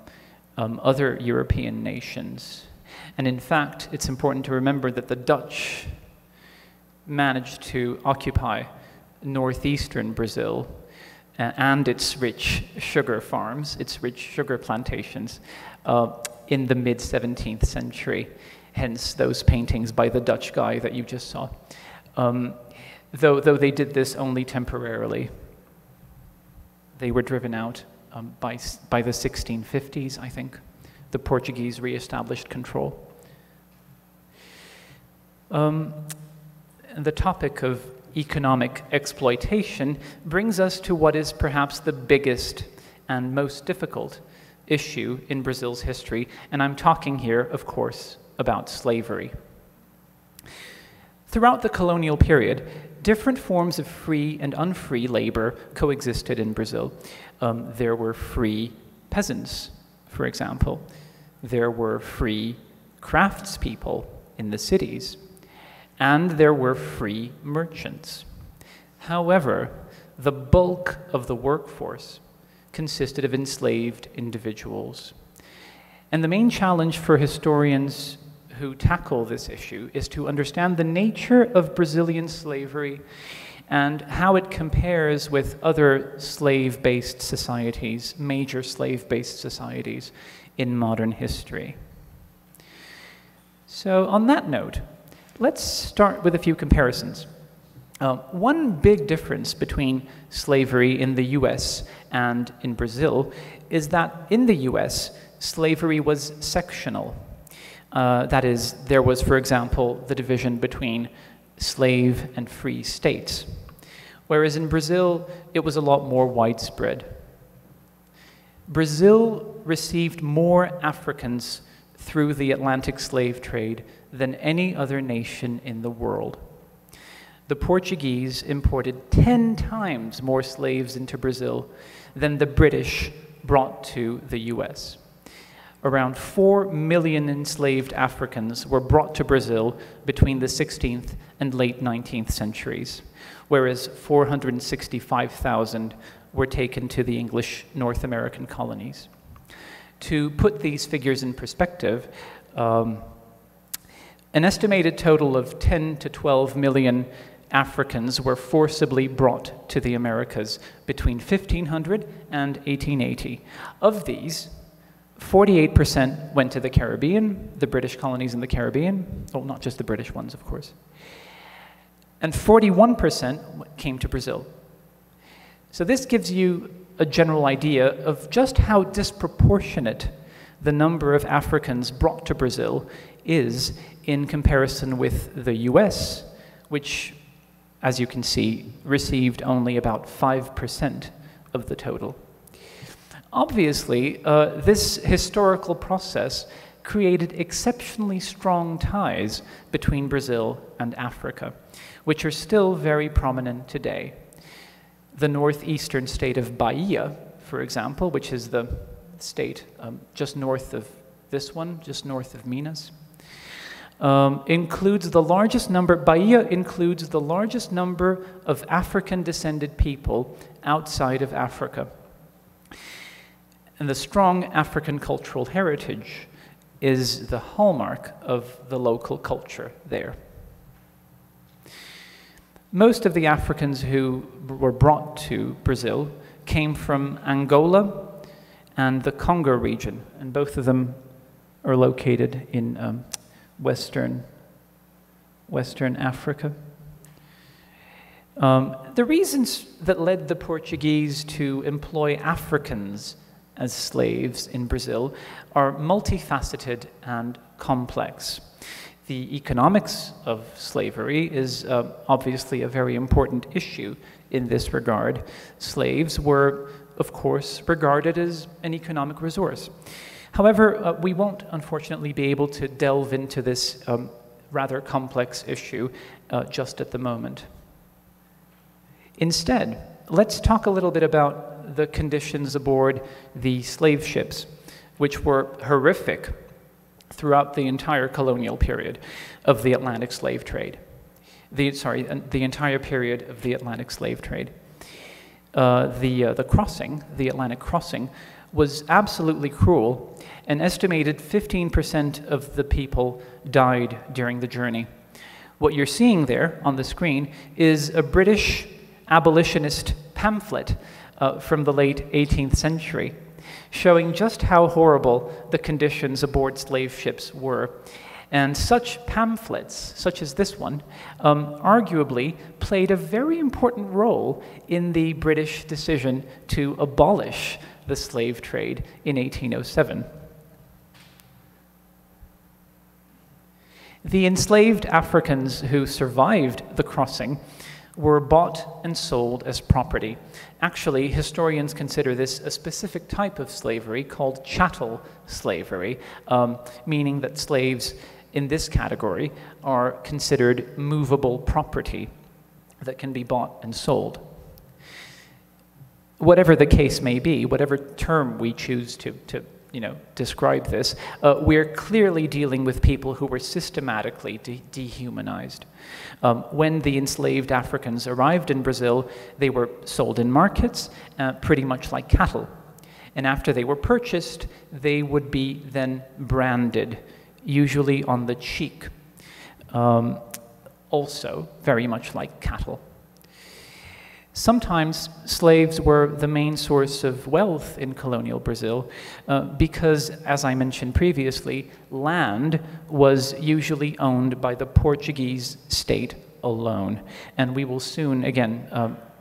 other European nations. And in fact, it's important to remember that the Dutch managed to occupy northeastern Brazil and its rich sugar farms, its rich sugar plantations, in the mid-17th century, hence those paintings by the Dutch guy that you just saw, though they did this only temporarily. They were driven out by the 1650s, I think. The Portuguese re-established control. The topic of economic exploitation brings us to what is perhaps the biggest and most difficult issue in Brazil's history, and I'm talking here, of course, about slavery. Throughout the colonial period, different forms of free and unfree labor coexisted in Brazil. There were free peasants, for example. There were free craftspeople in the cities, and there were free merchants. However, the bulk of the workforce consisted of enslaved individuals. And the main challenge for historians who tackle this issue is to understand the nature of Brazilian slavery and how it compares with other slave-based societies, major slave-based societies in modern history. So on that note, let's start with a few comparisons. One big difference between slavery in the US and in Brazil is that in the US, slavery was sectional. That is, there was, for example, the division between slave and free states. Whereas in Brazil, it was a lot more widespread. Brazil received more Africans through the Atlantic slave trade than any other nation in the world. The Portuguese imported 10 times more slaves into Brazil than the British brought to the US. Around 4 million enslaved Africans were brought to Brazil between the 16th and late 19th centuries, whereas 465,000 were taken to the English North American colonies. To put these figures in perspective, an estimated total of 10 to 12 million Africans were forcibly brought to the Americas between 1500 and 1880. Of these, 48% went to the Caribbean, the British colonies in the Caribbean, oh, not just the British ones, of course, and 41% came to Brazil. So this gives you a general idea of just how disproportionate the number of Africans brought to Brazil is in comparison with the US, which, as you can see, received only about 5% of the total. Obviously, this historical process created exceptionally strong ties between Brazil and Africa, which are still very prominent today. The northeastern state of Bahia, for example, which is the state just north of this one, just north of Minas, Bahia includes the largest number of African-descended people outside of Africa. And the strong African cultural heritage is the hallmark of the local culture there. Most of the Africans who were brought to Brazil came from Angola and the Congo region, and both of them are located in Western Africa. The reasons that led the Portuguese to employ Africans as slaves in Brazil are multifaceted and complex. The economics of slavery is obviously a very important issue in this regard. Slaves were, of course, regarded as an economic resource. However, we won't, unfortunately, be able to delve into this rather complex issue just at the moment. Instead, let's talk a little bit about the conditions aboard the slave ships, which were horrific throughout the entire colonial period of the Atlantic slave trade. The entire period of the Atlantic slave trade. The Atlantic crossing, was absolutely cruel. An estimated 15% of the people died during the journey. What you're seeing there on the screen is a British abolitionist pamphlet from the late 18th century, showing just how horrible the conditions aboard slave ships were. And such pamphlets, such as this one, arguably played a very important role in the British decision to abolish the slave trade in 1807. The enslaved Africans who survived the crossing were bought and sold as property. Actually, historians consider this a specific type of slavery called chattel slavery, meaning that slaves in this category are considered movable property that can be bought and sold. Whatever the case may be, whatever term we choose to describe this, we're clearly dealing with people who were systematically dehumanized. When the enslaved Africans arrived in Brazil, they were sold in markets, pretty much like cattle. And after they were purchased, they would be then branded, usually on the cheek, also very much like cattle. Sometimes slaves were the main source of wealth in colonial Brazil because, as I mentioned previously, land was usually owned by the Portuguese state alone. And we will soon, again,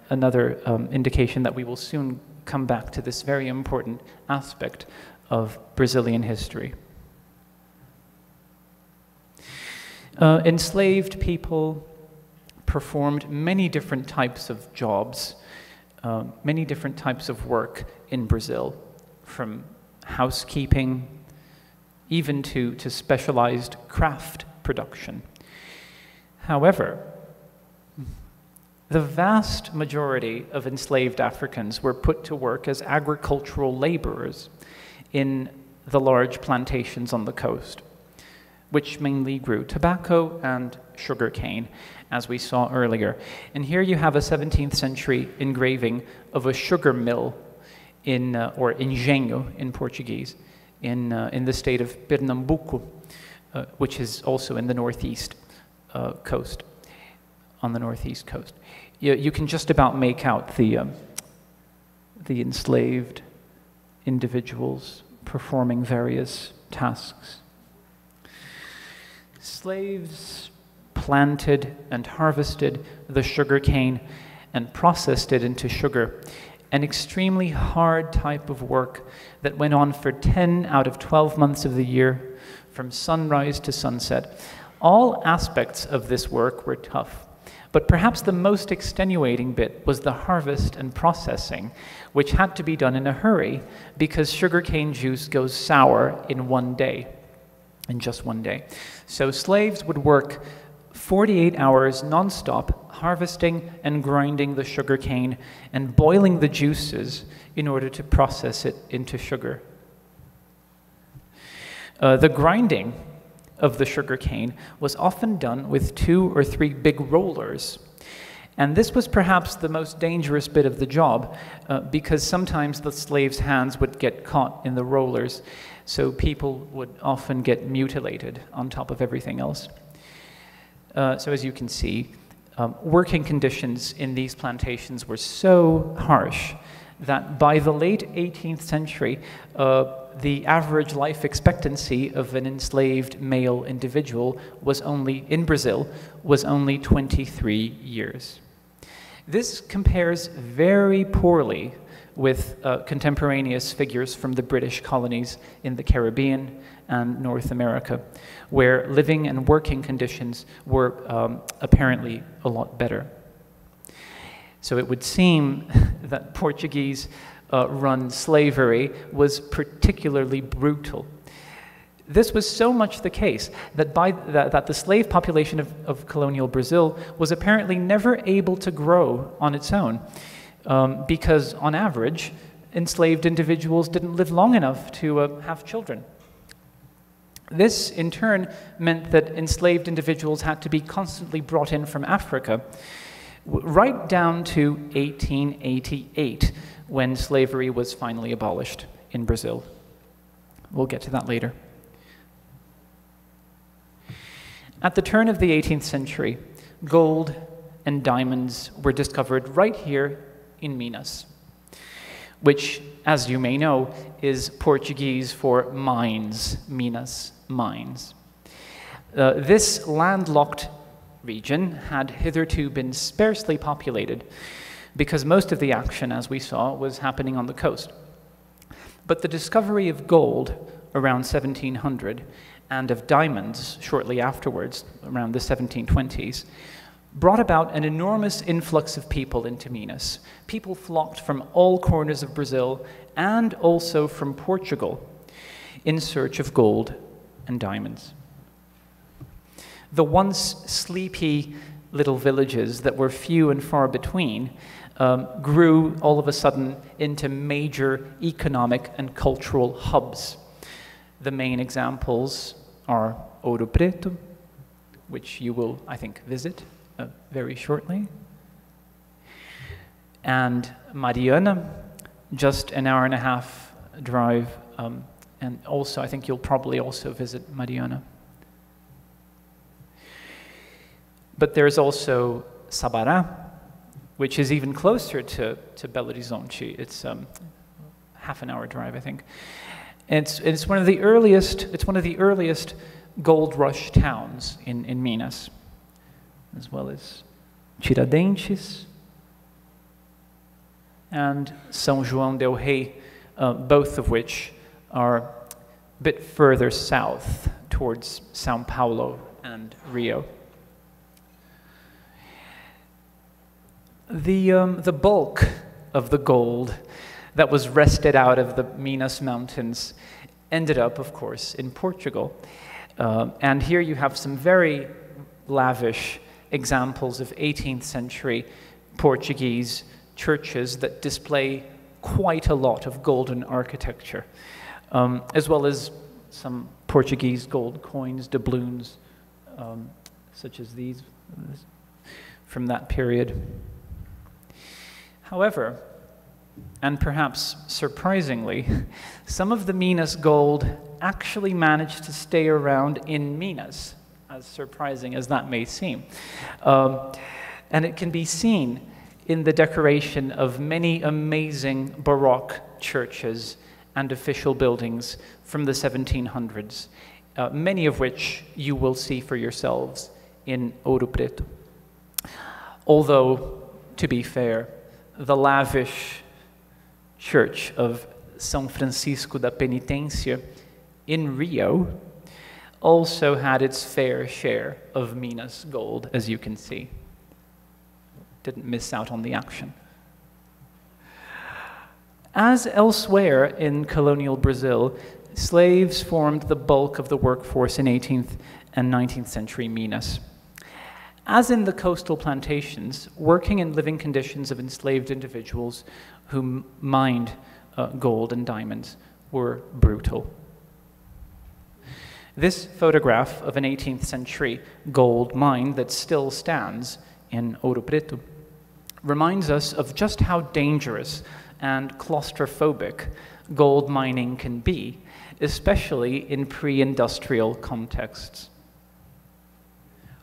another indication that we will soon come back to this very important aspect of Brazilian history. Enslaved people performed many different types of jobs, many different types of work in Brazil, from housekeeping even to specialized craft production. However, the vast majority of enslaved Africans were put to work as agricultural laborers in the large plantations on the coast, which mainly grew tobacco and sugarcane, as we saw earlier. And here you have a 17th century engraving of a sugar mill in, or engenho in Portuguese, in the state of Pernambuco, which is also in the northeast coast, on the northeast coast. You can just about make out the enslaved individuals performing various tasks. Slaves planted and harvested the sugarcane and processed it into sugar, an extremely hard type of work that went on for 10 out of 12 months of the year, from sunrise to sunset. All aspects of this work were tough, but perhaps the most extenuating bit was the harvest and processing, which had to be done in a hurry because sugarcane juice goes sour in one day, in just one day. So slaves would work 48 hours non-stop, harvesting and grinding the sugarcane and boiling the juices in order to process it into sugar. The grinding of the sugarcane was often done with 2 or 3 big rollers. And this was perhaps the most dangerous bit of the job, because sometimes the slaves' hands would get caught in the rollers, so people would often get mutilated on top of everything else. So as you can see, working conditions in these plantations were so harsh that by the late 18th century, the average life expectancy of an enslaved male individual was only, in Brazil, was only 23 years. This compares very poorly with contemporaneous figures from the British colonies in the Caribbean and North America, where living and working conditions were apparently a lot better. So it would seem that Portuguese run slavery was particularly brutal. This was so much the case that, that the slave population of colonial Brazil was apparently never able to grow on its own, because on average, enslaved individuals didn't live long enough to have children. This, in turn, meant that enslaved individuals had to be constantly brought in from Africa, right down to 1888, when slavery was finally abolished in Brazil. We'll get to that later. At the turn of the 18th century, gold and diamonds were discovered right here in Minas, which, as you may know, is Portuguese for mines, Minas mines. This landlocked region had hitherto been sparsely populated, because most of the action, as we saw, was happening on the coast. But the discovery of gold around 1700 and of diamonds shortly afterwards, around the 1720s, brought about an enormous influx of people into Minas. People flocked from all corners of Brazil and also from Portugal in search of gold and diamonds. The once sleepy little villages that were few and far between grew all of a sudden into major economic and cultural hubs. The main examples are Ouro Preto, which you will, I think, visit very shortly, and Mariana, just an hour-and-a-half drive, and also I think you'll probably also visit Mariana. But there's also Sabará, which is even closer to Belo Horizonte. It's half an hour drive, I think. And it's one of the earliest, gold rush towns in Minas, as well as Tiradentes and São João del Rei, both of which are a bit further south towards São Paulo and Rio. The bulk of the gold that was wrested out of the Minas Mountains ended up, of course, in Portugal. And here you have some very lavish examples of 18th century Portuguese churches that display quite a lot of golden architecture, as well as some Portuguese gold coins, doubloons, such as these from that period. However, and perhaps surprisingly, some of the Minas gold actually managed to stay around in Minas, as surprising as that may seem. And it can be seen in the decoration of many amazing Baroque churches and official buildings from the 1700s, many of which you will see for yourselves in Ouro Preto. Although, to be fair, the lavish church of São Francisco da Penitência in Rio also had its fair share of Minas gold, as you can see. Didn't miss out on the action. As elsewhere in colonial Brazil, slaves formed the bulk of the workforce in 18th and 19th century Minas. As in the coastal plantations, working and living conditions of enslaved individuals who mined gold and diamonds were brutal. This photograph of an 18th century gold mine that still stands in Ouro Preto reminds us of just how dangerous and claustrophobic gold mining can be, especially in pre-industrial contexts.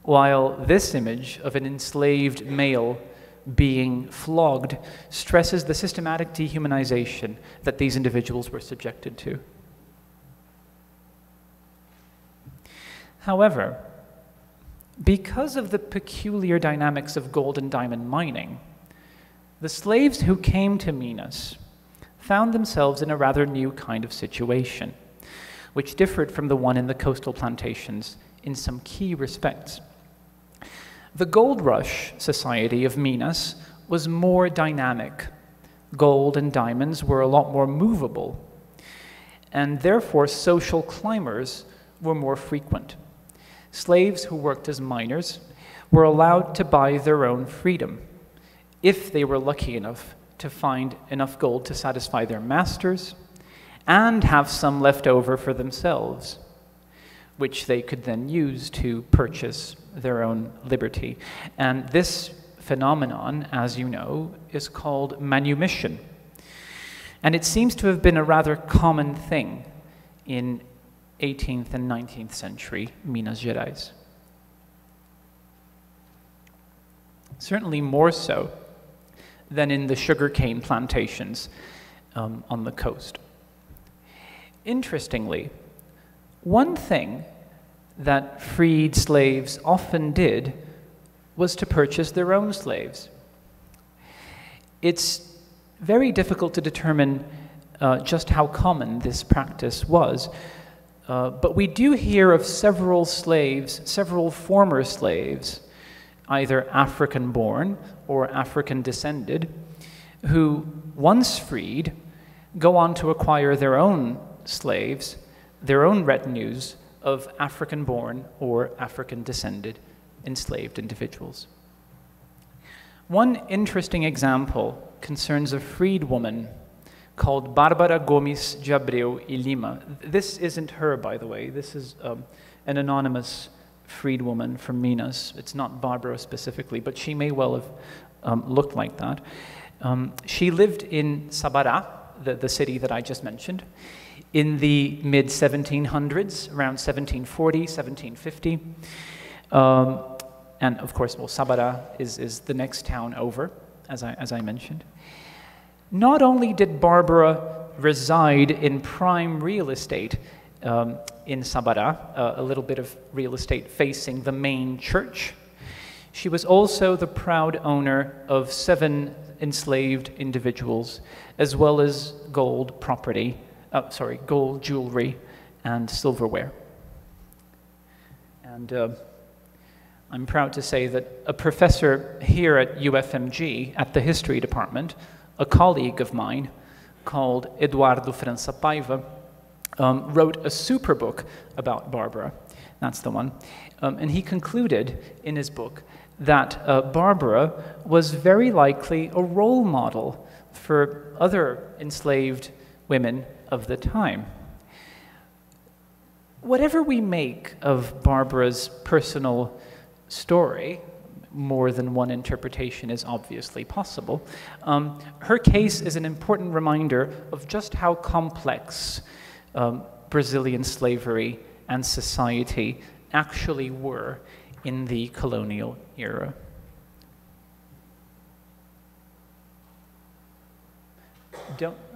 While this image of an enslaved male being flogged stresses the systematic dehumanization that these individuals were subjected to. However, because of the peculiar dynamics of gold and diamond mining, the slaves who came to Minas found themselves in a rather new kind of situation, which differed from the one in the coastal plantations in some key respects. The gold rush society of Minas was more dynamic. Gold and diamonds were a lot more movable, and therefore social climbers were more frequent. Slaves who worked as miners were allowed to buy their own freedom, if they were lucky enough to find enough gold to satisfy their masters and have some left over for themselves, which they could then use to purchase their own liberty. And this phenomenon, as you know, is called manumission. And it seems to have been a rather common thing in 18th and 19th century Minas Gerais. Certainly more so than in the sugarcane plantations on the coast. Interestingly, one thing that freed slaves often did was to purchase their own slaves. It's very difficult to determine just how common this practice was, but we do hear of several slaves, several former slaves, either African-born or African-descended, who, once freed, go on to acquire their own slaves, their own retinues of African-born or African-descended enslaved individuals. One interesting example concerns a freed woman called Barbara Gomes de Abreu e Lima. This isn't her, by the way. This is an anonymous freed woman from Minas. It's not Barbara specifically, but she may well have looked like that. She lived in Sabará, the city that I just mentioned, in the mid-1700s, around 1740, 1750. And of course, well, Sabará is the next town over, as I mentioned. Not only did Barbara reside in prime real estate in Sabará, a little bit of real estate facing the main church, she was also the proud owner of 7 enslaved individuals, as well as gold property, gold jewelry and silverware. And I'm proud to say that a professor here at UFMG, at the history department, a colleague of mine called Eduardo França Paiva, wrote a super book about Barbara. That's the one. And he concluded in his book that Barbara was very likely a role model for other enslaved women of the time. Whatever we make of Barbara's personal story, more than one interpretation is obviously possible, her case is an important reminder of just how complex Brazilian slavery and society actually were in the colonial era.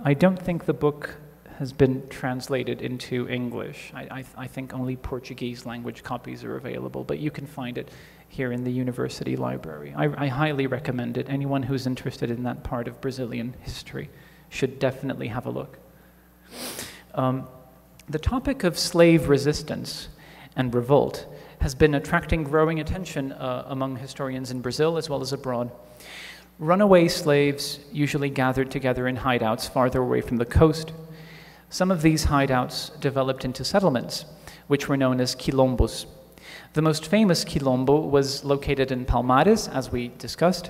I don't think the book has been translated into English. I think only Portuguese language copies are available, but you can find it here in the university library. I highly recommend it. Anyone who's interested in that part of Brazilian history should definitely have a look. The topic of slave resistance and revolt has been attracting growing attention among historians in Brazil as well as abroad. Runaway slaves usually gathered together in hideouts farther away from the coast. Some of these hideouts developed into settlements, which were known as quilombos. The most famous quilombo was located in Palmares, as we discussed,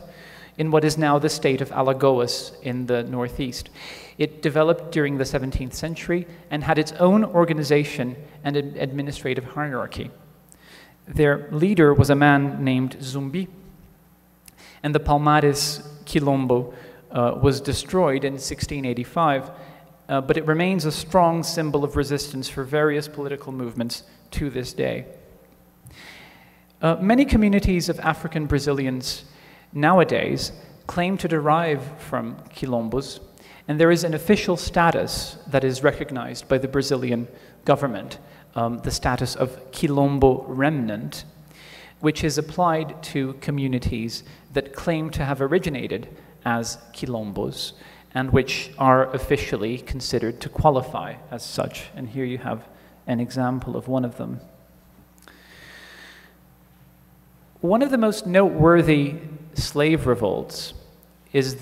in what is now the state of Alagoas in the northeast. It developed during the 17th century and had its own organization and administrative hierarchy. Their leader was a man named Zumbi, and the Palmares Quilombo was destroyed in 1685, but it remains a strong symbol of resistance for various political movements to this day. Many communities of African Brazilians nowadays claim to derive from quilombos, and there is an official status that is recognized by the Brazilian government, the status of quilombo remnant, which is applied to communities that claim to have originated as quilombos and which are officially considered to qualify as such. And here you have an example of one of them. One of the most noteworthy slave revolts is,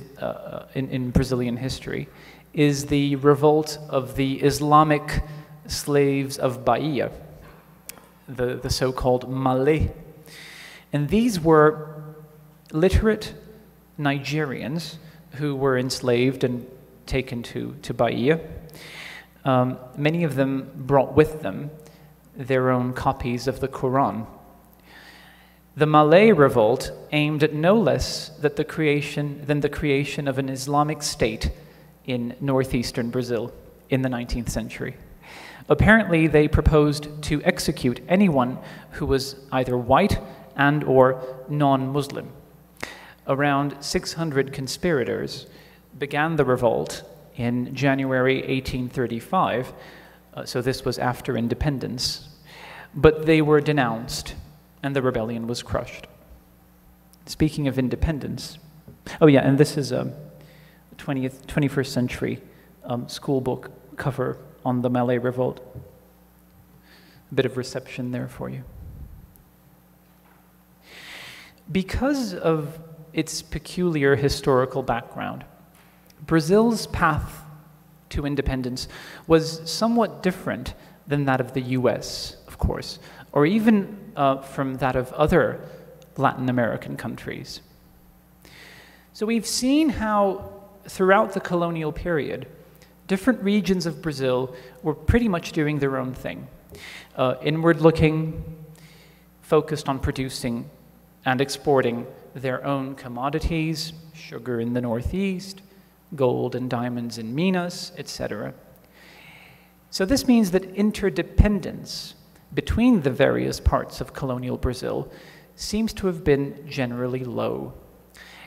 in Brazilian history, is the revolt of the Islamic slaves of Bahia, the so-called Malês. And these were literate Nigerians who were enslaved and taken to Bahia. Many of them brought with them their own copies of the Quran. The Malay revolt aimed at no less than the creation of an Islamic state in northeastern Brazil in the 19th century. Apparently, they proposed to execute anyone who was either white and or non-Muslim. Around 600 conspirators began the revolt in January 1835, so this was after independence, but they were denounced and the rebellion was crushed. Speaking of independence, oh yeah, and this is a 21st century school book cover on the Malay Revolt. A bit of reception there for you. Because of its peculiar historical background, Brazil's path to independence was somewhat different than that of the US, of course, or even from that of other Latin American countries. So we've seen how throughout the colonial period, different regions of Brazil were pretty much doing their own thing. Inward-looking, focused on producing and exporting their own commodities, sugar in the northeast, gold and diamonds in Minas, etc. So this means that interdependence between the various parts of colonial Brazil seems to have been generally low.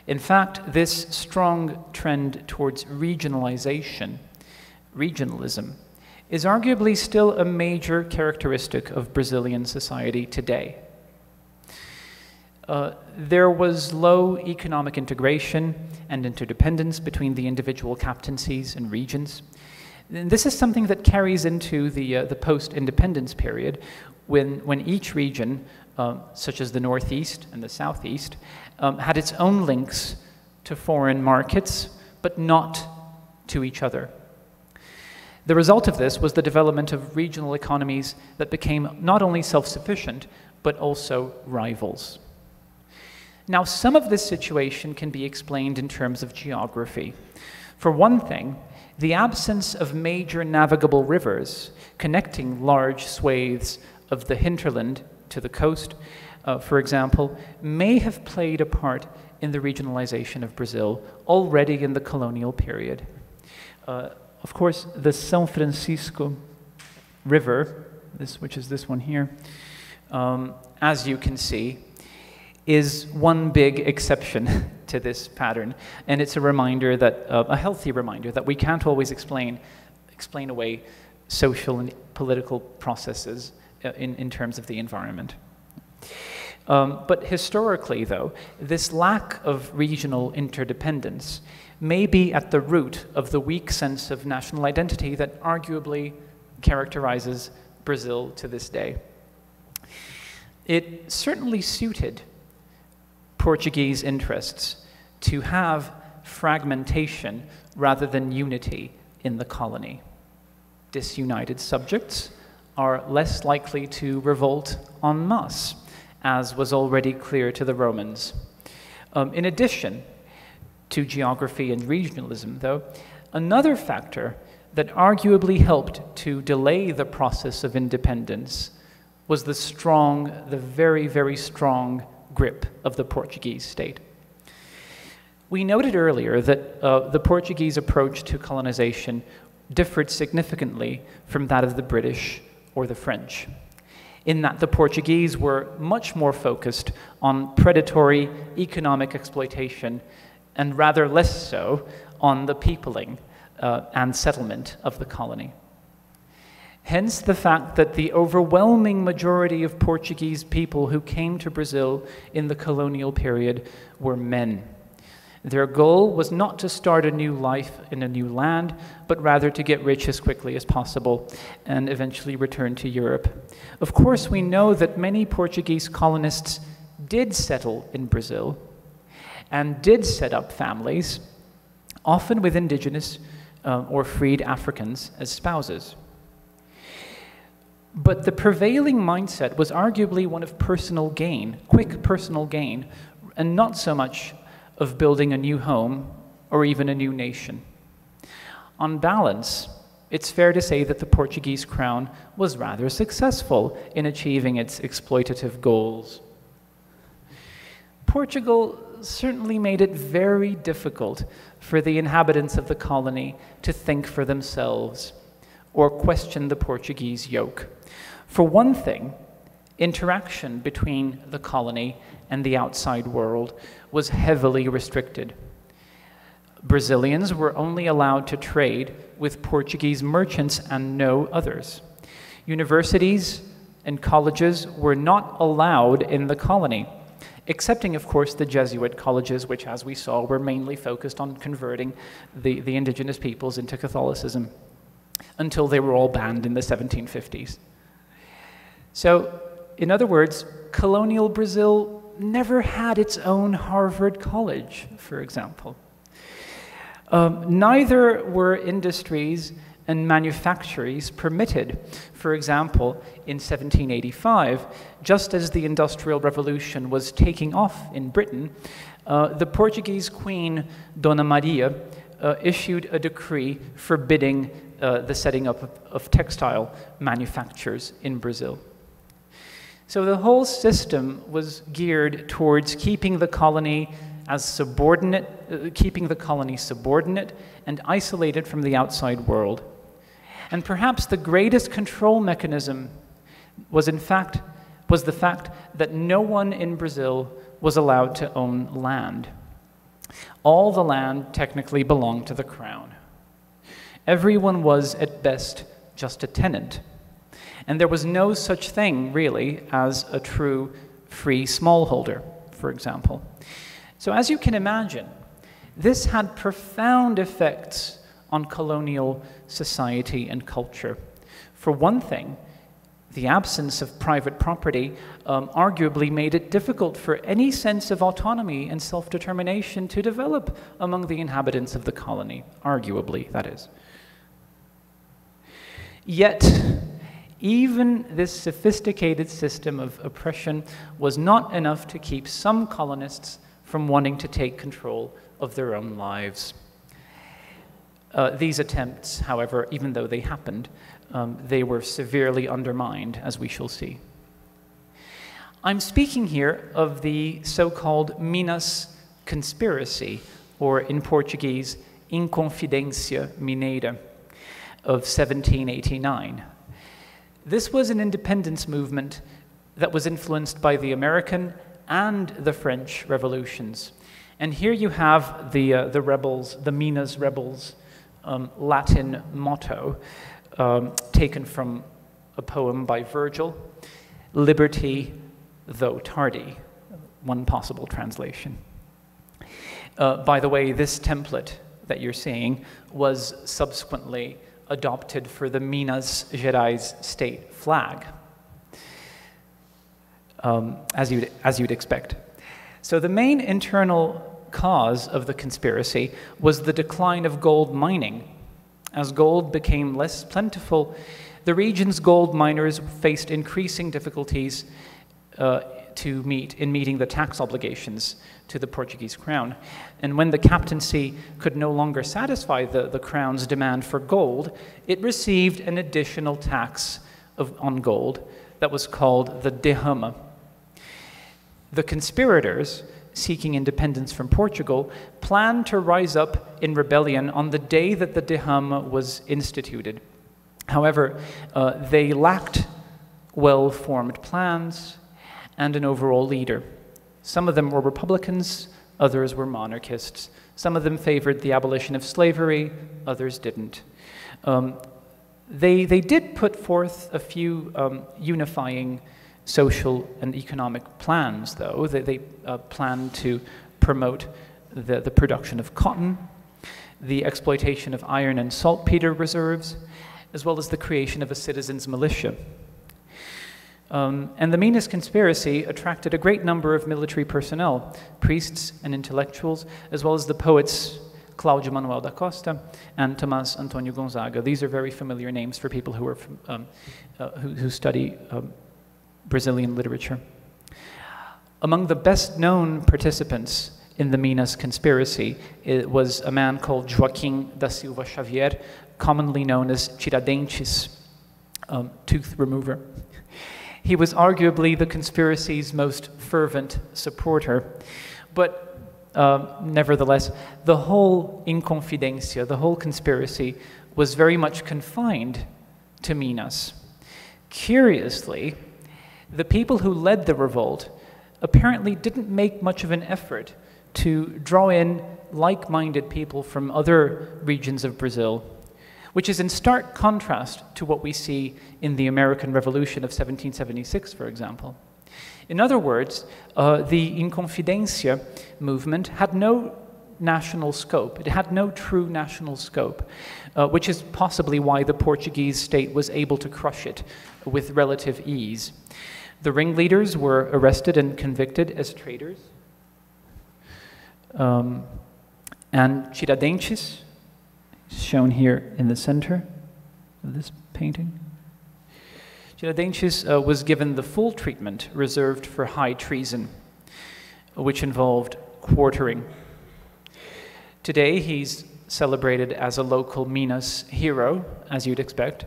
In fact, this strong trend towards regionalism, is arguably still a major characteristic of Brazilian society today. There was low economic integration and interdependence between the individual captaincies and regions. And this is something that carries into the post-independence period when each region such as the Northeast and the Southeast, had its own links to foreign markets, but not to each other. The result of this was the development of regional economies that became not only self-sufficient, but also rivals. Now, some of this situation can be explained in terms of geography. For one thing, the absence of major navigable rivers connecting large swathes of the hinterland to the coast, for example, may have played a part in the regionalization of Brazil already in the colonial period. Of course, the São Francisco River, which is this one here, as you can see, is one big exception to this pattern. And it's a reminder that, a healthy reminder, that we can't always explain away social and political processes in terms of the environment. But historically, though, this lack of regional interdependence may be at the root of the weak sense of national identity that arguably characterizes Brazil to this day. It certainly suited Portuguese interests to have fragmentation rather than unity in the colony. Disunited subjects are less likely to revolt en masse, as was already clear to the Romans. In addition to geography and regionalism, though, another factor that arguably helped to delay the process of independence was the strong, the very, very strong grip of the Portuguese state. We noted earlier that the Portuguese approach to colonization differed significantly from that of the British or the French, in that the Portuguese were much more focused on predatory economic exploitation and rather less so on the peopling and settlement of the colony. Hence the fact that the overwhelming majority of Portuguese people who came to Brazil in the colonial period were men. Their goal was not to start a new life in a new land, but rather to get rich as quickly as possible and eventually return to Europe. Of course, we know that many Portuguese colonists did settle in Brazil and did set up families, often with indigenous or freed Africans as spouses. But the prevailing mindset was arguably one of personal gain, quick personal gain, and not so much of building a new home or even a new nation. On balance, it's fair to say that the Portuguese crown was rather successful in achieving its exploitative goals. Portugal certainly made it very difficult for the inhabitants of the colony to think for themselves or question the Portuguese yoke. For one thing, interaction between the colony and the outside world was heavily restricted. Brazilians were only allowed to trade with Portuguese merchants and no others. Universities and colleges were not allowed in the colony, excepting, of course, the Jesuit colleges, which, as we saw, were mainly focused on converting the indigenous peoples into Catholicism, until they were all banned in the 1750s. So, in other words, colonial Brazil never had its own Harvard College, for example. Neither were industries and manufactories permitted. For example, in 1785, just as the Industrial Revolution was taking off in Britain, the Portuguese Queen, Dona Maria, issued a decree forbidding the setting up of textile manufactures in Brazil. So the whole system was geared towards keeping the colony subordinate and isolated from the outside world. And perhaps the greatest control mechanism was the fact that no one in Brazil was allowed to own land. All the land technically belonged to the crown. Everyone was, at best, just a tenant. And there was no such thing, really, as a true free smallholder, for example. So as you can imagine, this had profound effects on colonial society and culture. For one thing, The absence of private property arguably made it difficult for any sense of autonomy and self-determination to develop among the inhabitants of the colony, arguably, that is. Yet, even this sophisticated system of oppression was not enough to keep some colonists from wanting to take control of their own lives. These attempts, however, even though they happened, they were severely undermined, as we shall see. I'm speaking here of the so-called Minas conspiracy, or in Portuguese, Inconfidência Mineira, of 1789. This was an independence movement that was influenced by the American and the French revolutions. And here you have the rebels, the Minas rebels, Latin motto, taken from a poem by Virgil, "Liberty, though tardy," one possible translation. By the way, this template that you're seeing was subsequently adopted for the Minas Gerais state flag, as you'd expect. So the main internal cause of the conspiracy was the decline of gold mining. As gold became less plentiful, the region's gold miners faced increasing difficulties in meeting the tax obligations to the Portuguese crown. And when the captaincy could no longer satisfy the crown's demand for gold, it received an additional tax on gold that was called the Derrama. The conspirators, seeking independence from Portugal, planned to rise up in rebellion on the day that the Derrama was instituted. However, they lacked well-formed plans and an overall leader. Some of them were Republicans, others were monarchists. Some of them favored the abolition of slavery, others didn't. They did put forth a few unifying social and economic plans, though. They planned to promote the production of cotton, the exploitation of iron and saltpeter reserves, as well as the creation of a citizens' militia. And the Minas conspiracy attracted a great number of military personnel, priests and intellectuals, as well as the poets Cláudio Manuel da Costa and Tomás Antonio Gonzaga. These are very familiar names for people who are who study Brazilian literature. Among the best-known participants in the Minas conspiracy was a man called Joaquim da Silva Xavier, commonly known as Tiradentes, tooth remover. He was arguably the conspiracy's most fervent supporter, but nevertheless, the whole Inconfidência, the whole conspiracy, was very much confined to Minas. Curiously, the people who led the revolt apparently didn't make much of an effort to draw in like-minded people from other regions of Brazil, which is in stark contrast to what we see in the American Revolution of 1776, for example. In other words, the Inconfidência movement had no national scope. It had no true national scope, which is possibly why the Portuguese state was able to crush it with relative ease. The ringleaders were arrested and convicted as traitors. And Tiradentes, shown here in the center of this painting, Tiradentes was given the full treatment reserved for high treason, which involved quartering. Today, he's celebrated as a local Minas hero, as you'd expect,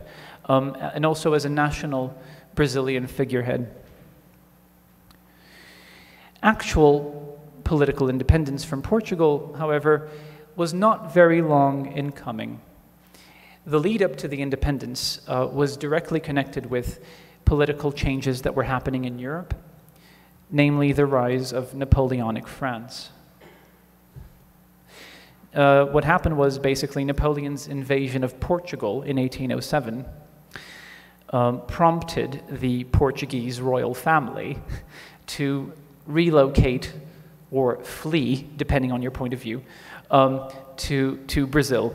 and also as a national Brazilian figurehead. Actual political independence from Portugal, however, was not very long in coming. The lead-up to the independence was directly connected with political changes that were happening in Europe, namely the rise of Napoleonic France. What happened was basically Napoleon's invasion of Portugal in 1807 prompted the Portuguese royal family to relocate or flee, depending on your point of view, to Brazil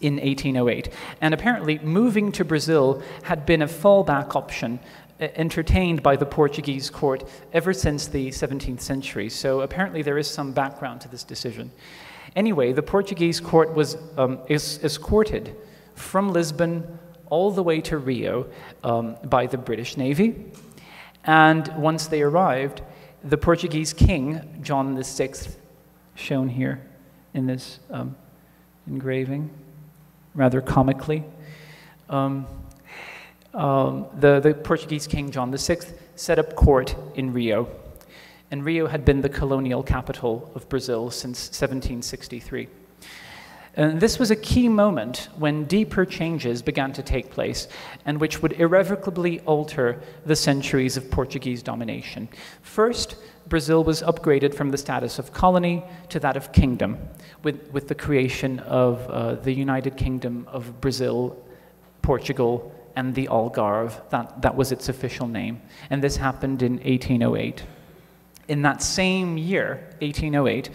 in 1808. And apparently moving to Brazil had been a fallback option entertained by the Portuguese court ever since the 17th century. So apparently there is some background to this decision. Anyway, the Portuguese court was escorted from Lisbon all the way to Rio by the British Navy. And once they arrived, the Portuguese king, John VI, shown here in this engraving, rather comically, the Portuguese king, John VI, set up court in Rio. And Rio had been the colonial capital of Brazil since 1763. And this was a key moment when deeper changes began to take place and which would irrevocably alter the centuries of Portuguese domination. First, Brazil was upgraded from the status of colony to that of kingdom with the creation of the United Kingdom of Brazil, Portugal, and the Algarve. That was its official name. And this happened in 1808. In that same year, 1808,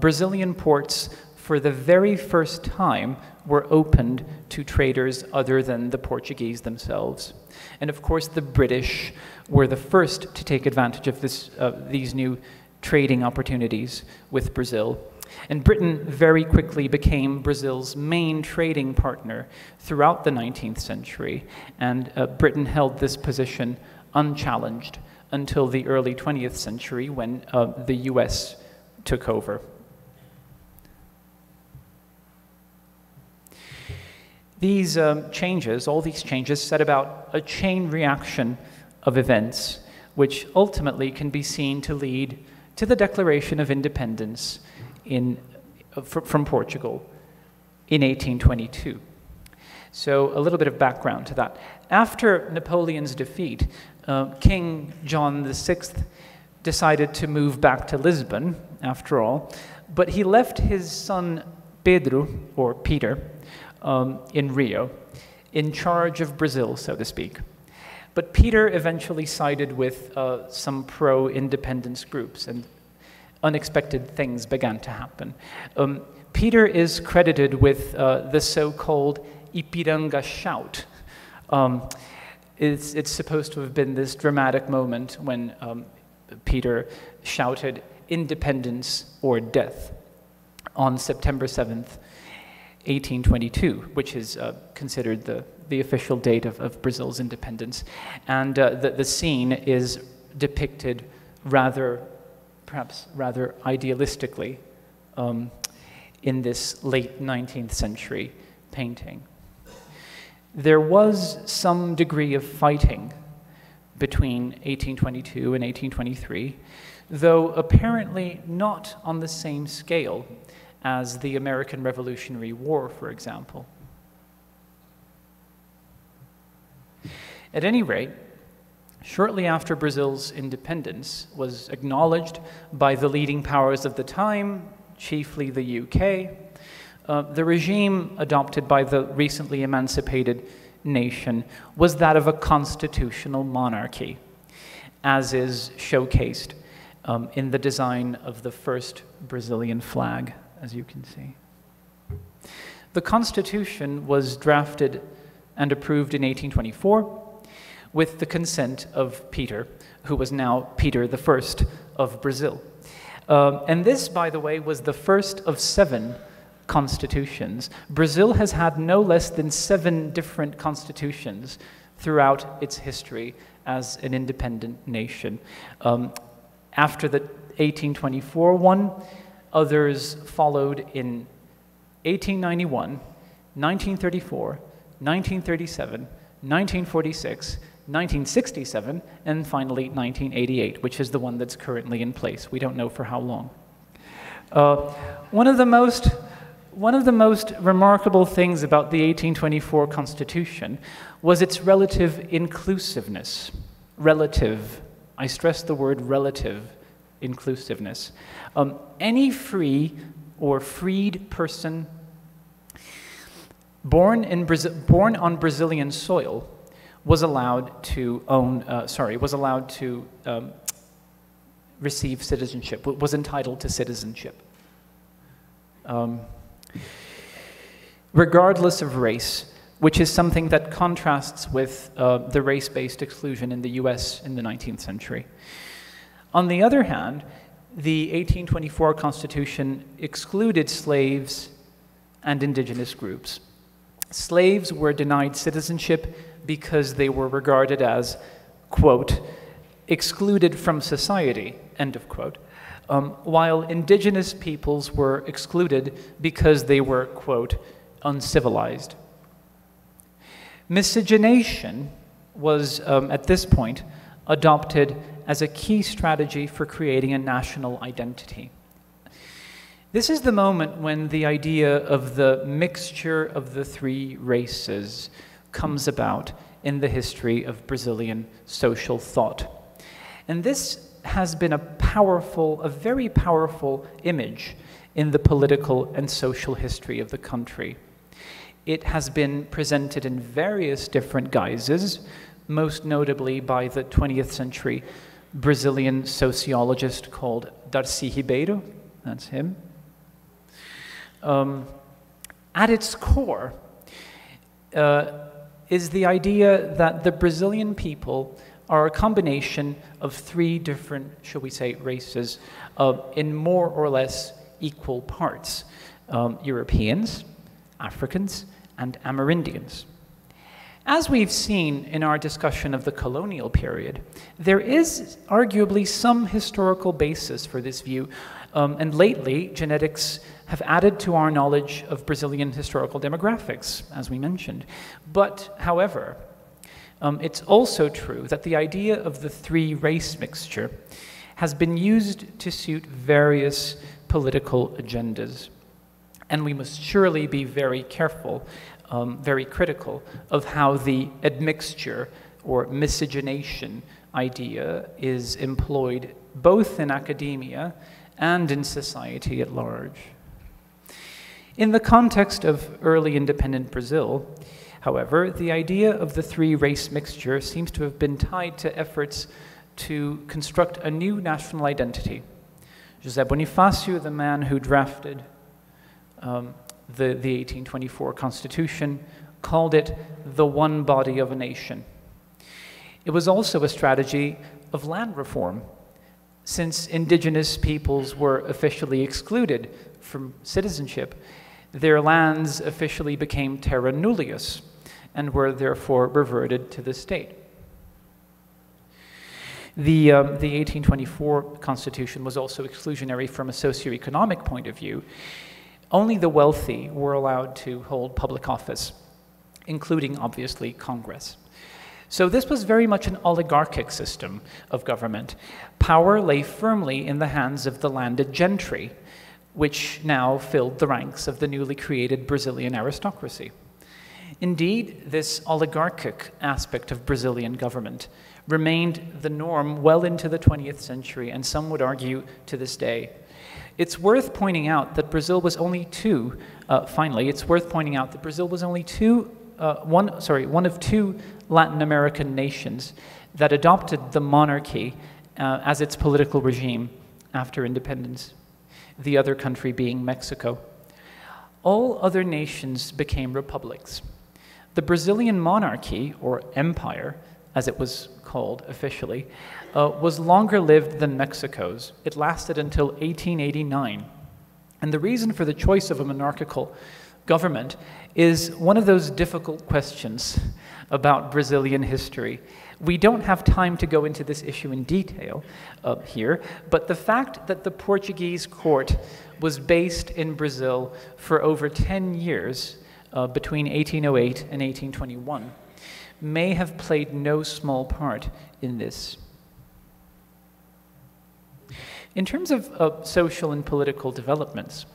Brazilian ports for the very first time were opened to traders other than the Portuguese themselves. And of course, the British were the first to take advantage of this, these new trading opportunities with Brazil. And Britain very quickly became Brazil's main trading partner throughout the 19th century, and Britain held this position unchallenged until the early 20th century when the US took over. These changes, all these changes, set about a chain reaction of events, which ultimately can be seen to lead to the Declaration of Independence from Portugal in 1822. So a little bit of background to that. After Napoleon's defeat, King John VI decided to move back to Lisbon, after all, but he left his son Pedro, or Peter, in Rio, in charge of Brazil, so to speak. But Peter eventually sided with some pro-independence groups, and unexpected things began to happen. Peter is credited with the so-called Ipiranga shout. It's supposed to have been this dramatic moment when Peter shouted, "Independence or death," on September 7th, 1822, which is considered the official date of Brazil's independence. And the scene is depicted perhaps rather idealistically in this late 19th century painting. There was some degree of fighting between 1822 and 1823, though apparently not on the same scale as the American Revolutionary War, for example. At any rate, shortly after Brazil's independence was acknowledged by the leading powers of the time, chiefly the UK, the regime adopted by the recently emancipated nation was that of a constitutional monarchy, as is showcased in the design of the first Brazilian flag, as you can see. The Constitution was drafted and approved in 1824 with the consent of Peter, who was now Peter I of Brazil. And this, by the way, was the first of 7 constitutions. Brazil has had no less than 7 different constitutions throughout its history as an independent nation. After the 1824 one, others followed in 1891, 1934, 1937, 1946, 1967, and finally 1988, which is the one that's currently in place. We don't know for how long. One of the most remarkable things about the 1824 Constitution was its relative inclusiveness. Relative. I stress the word relative. Inclusiveness. Any free or freed person born on Brazilian soil was allowed to receive citizenship, was entitled to citizenship. regardless of race, which is something that contrasts with the race-based exclusion in the US in the 19th century. On the other hand, the 1824 Constitution excluded slaves and indigenous groups. Slaves were denied citizenship because they were regarded as, quote, excluded from society, end of quote, while indigenous peoples were excluded because they were, quote, uncivilized. Miscegenation was, at this point, adopted as a key strategy for creating a national identity. This is the moment when the idea of the mixture of the three races comes about in the history of Brazilian social thought. And this has been a very powerful image in the political and social history of the country. It has been presented in various different guises, most notably by the 20th century Brazilian sociologist called Darcy Ribeiro, that's him. At its core is the idea that the Brazilian people are a combination of three different, shall we say, races in more or less equal parts, Europeans, Africans, and Amerindians. As we've seen in our discussion of the colonial period, there is arguably some historical basis for this view, and lately genetics have added to our knowledge of Brazilian historical demographics, as we mentioned. But, however, it's also true that the idea of the three-race mixture has been used to suit various political agendas. And we must surely be very careful, very critical of how the admixture or miscegenation idea is employed both in academia and in society at large. In the context of early independent Brazil, however, the idea of the three-race mixture seems to have been tied to efforts to construct a new national identity. José Bonifácio, the man who drafted the 1824 Constitution, called it the one body of a nation. It was also a strategy of land reform, since indigenous peoples were officially excluded from citizenship. Their lands officially became terra nullius and were therefore reverted to the state. The 1824 Constitution was also exclusionary from a socioeconomic point of view. Only the wealthy were allowed to hold public office, including, obviously, Congress. So this was very much an oligarchic system of government. Power lay firmly in the hands of the landed gentry, which now filled the ranks of the newly created Brazilian aristocracy. Indeed, this oligarchic aspect of Brazilian government remained the norm well into the 20th century, and some would argue to this day. It's worth pointing out that Brazil was only one of two Latin American nations that adopted the monarchy as its political regime after independence, the other country being Mexico. All other nations became republics. The Brazilian monarchy, or empire, as it was called officially, was longer lived than Mexico's. It lasted until 1889. And the reason for the choice of a monarchical government is one of those difficult questions about Brazilian history. We don't have time to go into this issue in detail here, but the fact that the Portuguese court was based in Brazil for over 10 years, between 1808 and 1821, may have played no small part in this. In terms of social and political developments,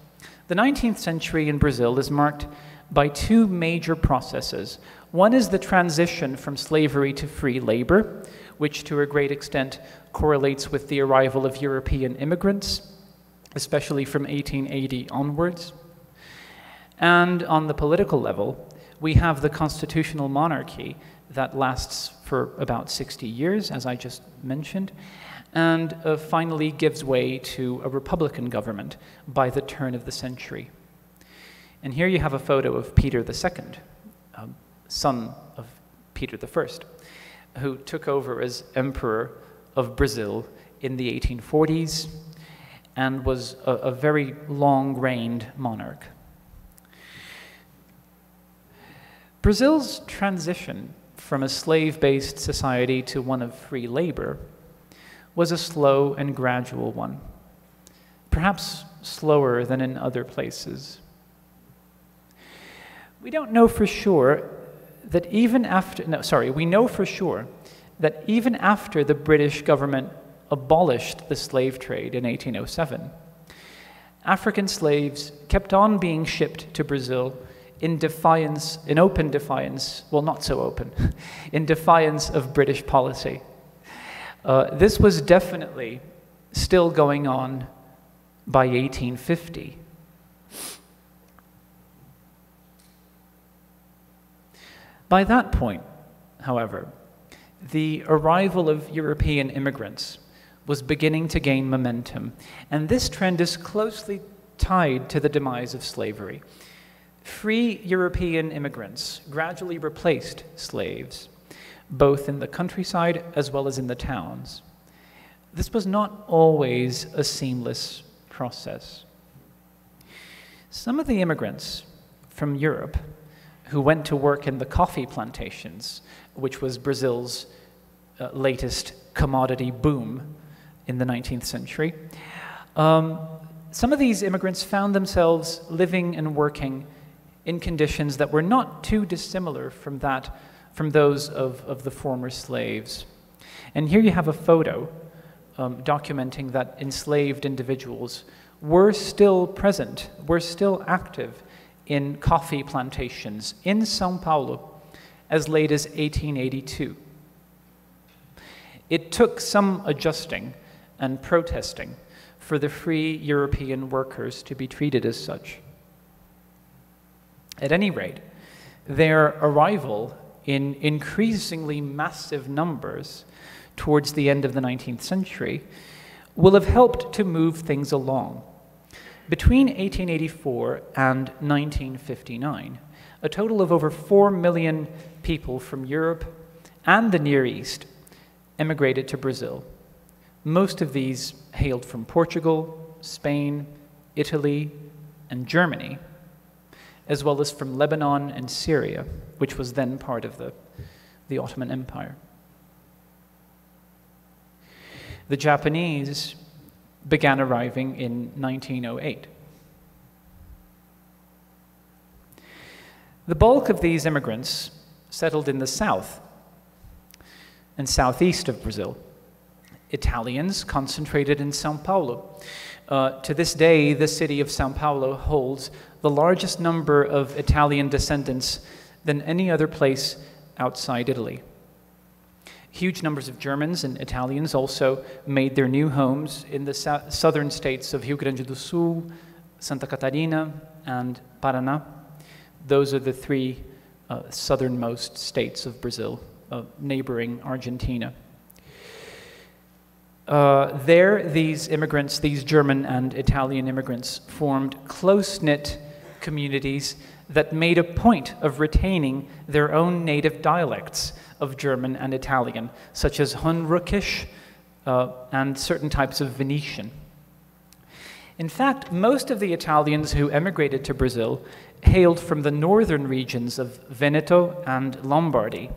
the 19th century in Brazil is marked by two major processes. One is the transition from slavery to free labor, which to a great extent correlates with the arrival of European immigrants, especially from 1880 onwards. And on the political level, we have the constitutional monarchy that lasts for about 60 years, as I just mentioned, and finally gives way to a republican government by the turn of the century. And here you have a photo of Peter II, son of Peter I, who took over as emperor of Brazil in the 1840s and was a very long-reigned monarch. Brazil's transition from a slave-based society to one of free labor was a slow and gradual one, perhaps slower than in other places. We know for sure that even after the British government abolished the slave trade in 1807, African slaves kept on being shipped to Brazil in defiance of British policy. This was definitely still going on by 1850. By that point, however, the arrival of European immigrants was beginning to gain momentum, and this trend is closely tied to the demise of slavery. Free European immigrants gradually replaced slaves, both in the countryside as well as in the towns. This was not always a seamless process. Some of the immigrants from Europe who went to work in the coffee plantations, which was Brazil's latest commodity boom in the 19th century, some of these immigrants found themselves living and working in conditions that were not too dissimilar from those of the former slaves. And here you have a photo documenting that enslaved individuals were still present, were still active in coffee plantations in São Paulo as late as 1882. It took some adjusting and protesting for the free European workers to be treated as such. At any rate, their arrival in increasingly massive numbers towards the end of the 19th century will have helped to move things along. Between 1884 and 1959, a total of over 4 million people from Europe and the Near East emigrated to Brazil. Most of these hailed from Portugal, Spain, Italy, and Germany, as well as from Lebanon and Syria, which was then part of the Ottoman Empire. The Japanese began arriving in 1908. The bulk of these immigrants settled in the south and southeast of Brazil. Italians concentrated in São Paulo. To this day, the city of São Paulo holds the largest number of Italian descendants than any other place outside Italy. Huge numbers of Germans and Italians also made their new homes in the southern states of Rio Grande do Sul, Santa Catarina, and Paraná. Those are the three southernmost states of Brazil, neighboring Argentina. There, these immigrants, these German and Italian immigrants, formed close-knit communities that made a point of retaining their own native dialects of German and Italian, such as Hunrookish and certain types of Venetian. In fact, most of the Italians who emigrated to Brazil hailed from the northern regions of Veneto and Lombardy,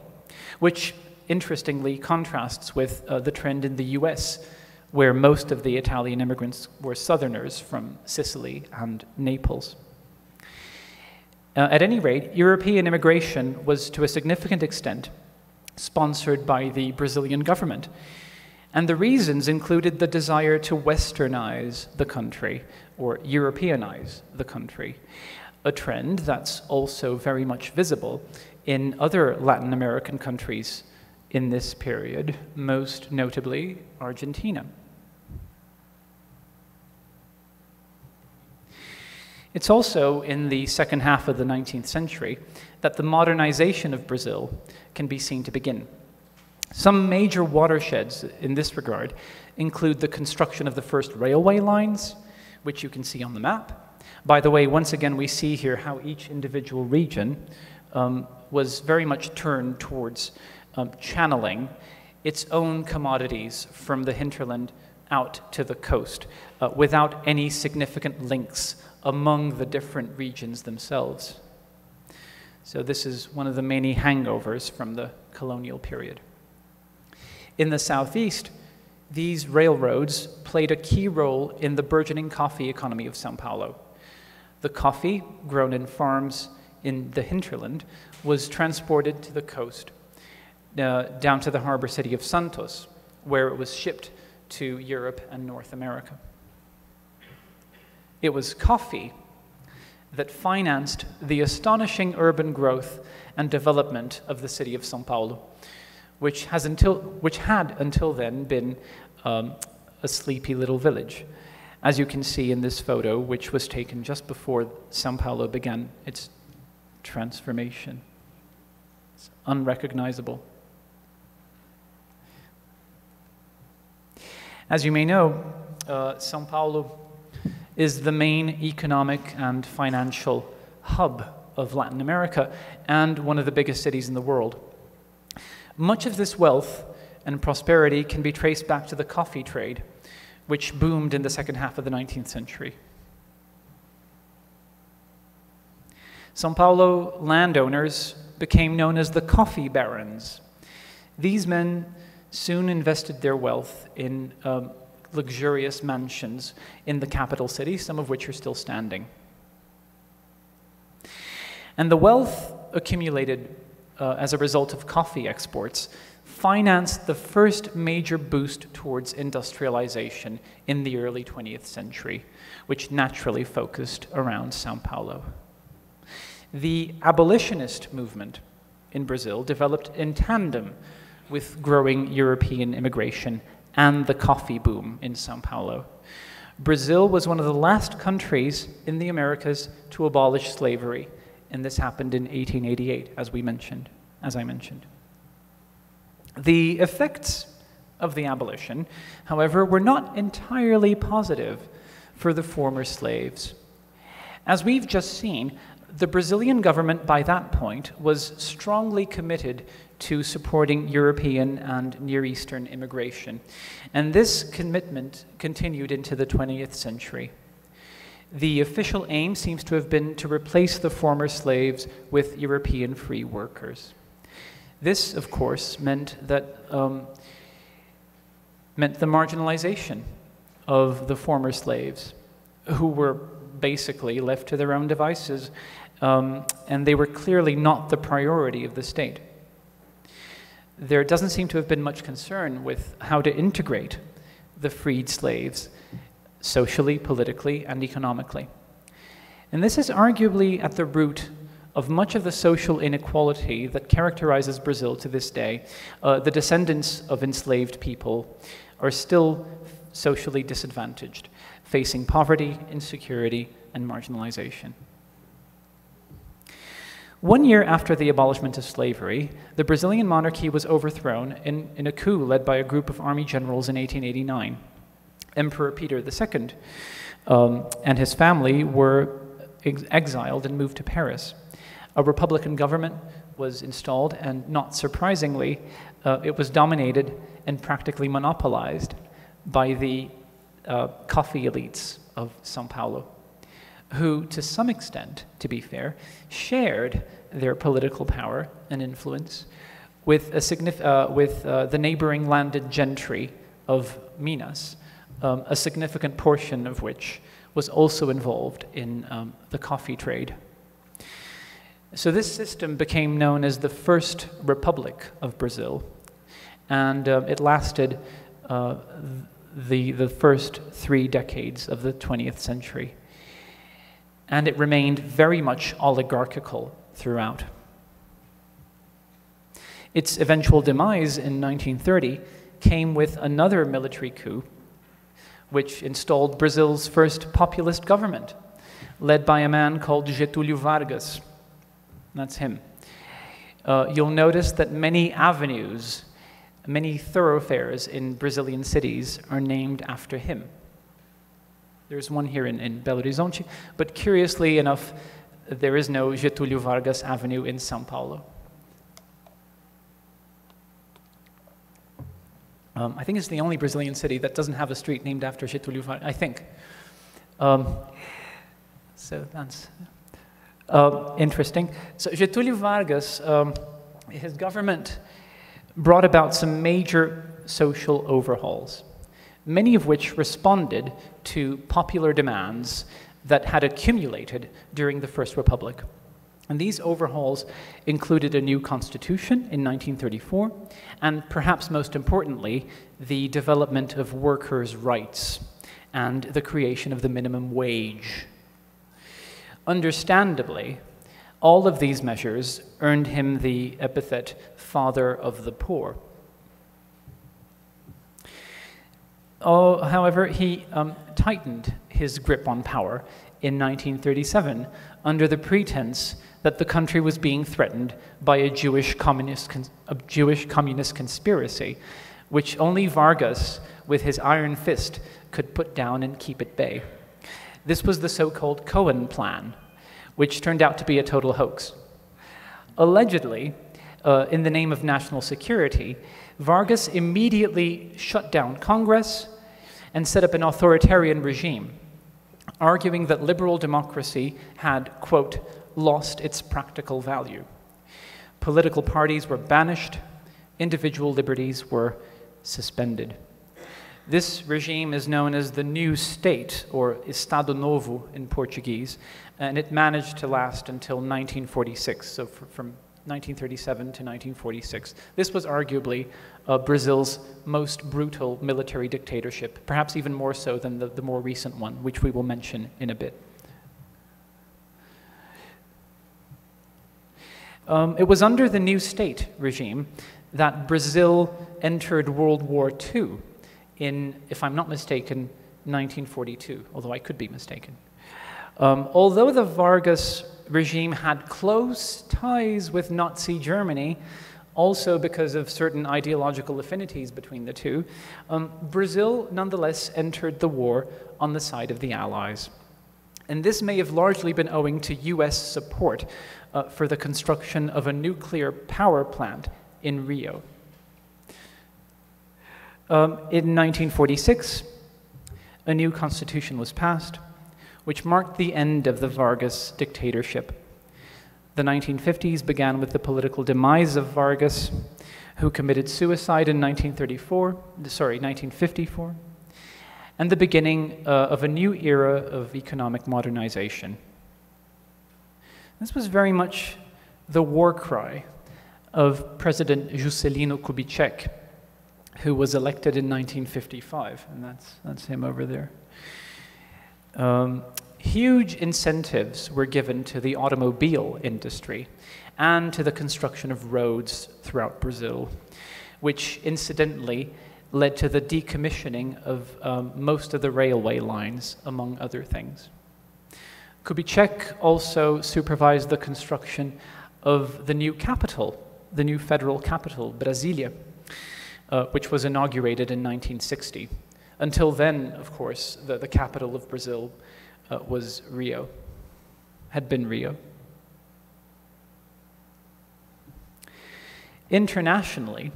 which interestingly contrasts with the trend in the US, where most of the Italian immigrants were southerners from Sicily and Naples. At any rate, European immigration was to a significant extent sponsored by the Brazilian government. And the reasons included the desire to westernize the country, or Europeanize the country, a trend that's also very much visible in other Latin American countries in this period, most notably Argentina. It's also in the second half of the 19th century that the modernization of Brazil can be seen to begin. Some major watersheds in this regard include the construction of the first railway lines, which you can see on the map, By the way, once again, we see here how each individual region was very much turned towards channeling its own commodities from the hinterland out to the coast without any significant links among the different regions themselves. So this is one of the many hangovers from the colonial period. In the southeast, these railroads played a key role in the burgeoning coffee economy of São Paulo. The coffee, grown in farms in the hinterland, was transported to the coast, down to the harbor city of Santos, where it was shipped to Europe and North America. It was coffee that financed the astonishing urban growth and development of the city of São Paulo, which had until then been a sleepy little village, as you can see in this photo, which was taken just before São Paulo began its transformation. It's unrecognizable. As you may know, São Paulo is the main economic and financial hub of Latin America and one of the biggest cities in the world. Much of this wealth and prosperity can be traced back to the coffee trade, which boomed in the second half of the 19th century. São Paulo landowners became known as the coffee barons. These men soon invested their wealth in luxurious mansions in the capital city, some of which are still standing. And the wealth accumulated as a result of coffee exports financed the first major boost towards industrialization in the early 20th century, which naturally focused around São Paulo. The abolitionist movement in Brazil developed in tandem with growing European immigration and the coffee boom in São Paulo. Brazil was one of the last countries in the Americas to abolish slavery, and this happened in 1888, as I mentioned. The effects of the abolition, however, were not entirely positive for the former slaves. As we've just seen, the Brazilian government by that point was strongly committed to supporting European and Near Eastern immigration, and this commitment continued into the 20th century. The official aim seems to have been to replace the former slaves with European free workers. This, of course, meant the marginalization of the former slaves, who were basically left to their own devices, and they were clearly not the priority of the state. There doesn't seem to have been much concern with how to integrate the freed slaves socially, politically, and economically. And this is arguably at the root of much of the social inequality that characterizes Brazil to this day. The descendants of enslaved people are still socially disadvantaged, facing poverty, insecurity, and marginalization. 1 year after the abolishment of slavery, the Brazilian monarchy was overthrown in a coup led by a group of army generals in 1889. Emperor Peter II and his family were exiled and moved to Paris. A republican government was installed, and not surprisingly, it was dominated and practically monopolized by the coffee elites of São Paulo, who, to some extent, to be fair, shared their political power and influence with the neighboring landed gentry of Minas, a significant portion of which was also involved in the coffee trade. So this system became known as the First Republic of Brazil, and it lasted the first 3 decades of the 20th century. And it remained very much oligarchical throughout. Its eventual demise in 1930 came with another military coup, which installed Brazil's first populist government, led by a man called Getúlio Vargas. That's him. You'll notice that many avenues, many thoroughfares in Brazilian cities are named after him. There's one here in Belo Horizonte, but curiously enough, there is no Getúlio Vargas Avenue in Sao Paulo. I think it's the only Brazilian city that doesn't have a street named after Getúlio Vargas, I think. So that's interesting. So Getúlio Vargas, his government brought about some major social overhauls, many of which responded to popular demands that had accumulated during the First Republic. And these overhauls included a new constitution in 1934, and perhaps most importantly, the development of workers' rights and the creation of the minimum wage. Understandably, all of these measures earned him the epithet Father of the Poor. However, he tightened his grip on power in 1937 under the pretense that the country was being threatened by a Jewish communist conspiracy, which only Vargas, with his iron fist, could put down and keep at bay. This was the so-called Cohen Plan, which turned out to be a total hoax. Allegedly, in the name of national security, Vargas immediately shut down Congress and set up an authoritarian regime, arguing that liberal democracy had, quote, lost its practical value. Political parties were banished, individual liberties were suspended. This regime is known as the New State, or Estado Novo in Portuguese, and it managed to last until 1946, so from 1937 to 1946. This was arguably Brazil's most brutal military dictatorship, perhaps even more so than the more recent one, which we will mention in a bit. It was under the New State regime that Brazil entered World War II in, if I'm not mistaken, 1942, although I could be mistaken. Although the Vargas regime had close ties with Nazi Germany, also because of certain ideological affinities between the two, Brazil nonetheless entered the war on the side of the Allies. And this may have largely been owing to US support for the construction of a nuclear power plant in Rio. In 1946, a new constitution was passed, which marked the end of the Vargas dictatorship. The 1950s began with the political demise of Vargas, who committed suicide in 1954, and the beginning of a new era of economic modernization. This was very much the war cry of President Juscelino Kubitschek, who was elected in 1955, and that's him over there. Huge incentives were given to the automobile industry and to the construction of roads throughout Brazil, which incidentally led to the decommissioning of most of the railway lines, among other things. Kubitschek also supervised the construction of the new capital, the new federal capital, Brasília, which was inaugurated in 1960. Until then, of course, the capital of Brazil had been Rio. Internationally,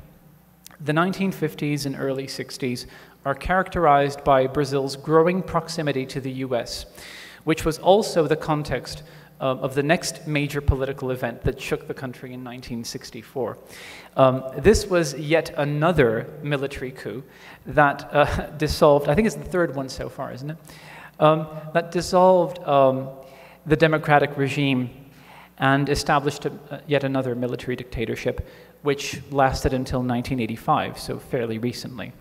the 1950s and early 60s are characterized by Brazil's growing proximity to the US, which was also the context of the next major political event that shook the country in 1964. This was yet another military coup that dissolved, I think it's the third one so far, isn't it? That dissolved the democratic regime and established yet another military dictatorship, which lasted until 1985, so fairly recently.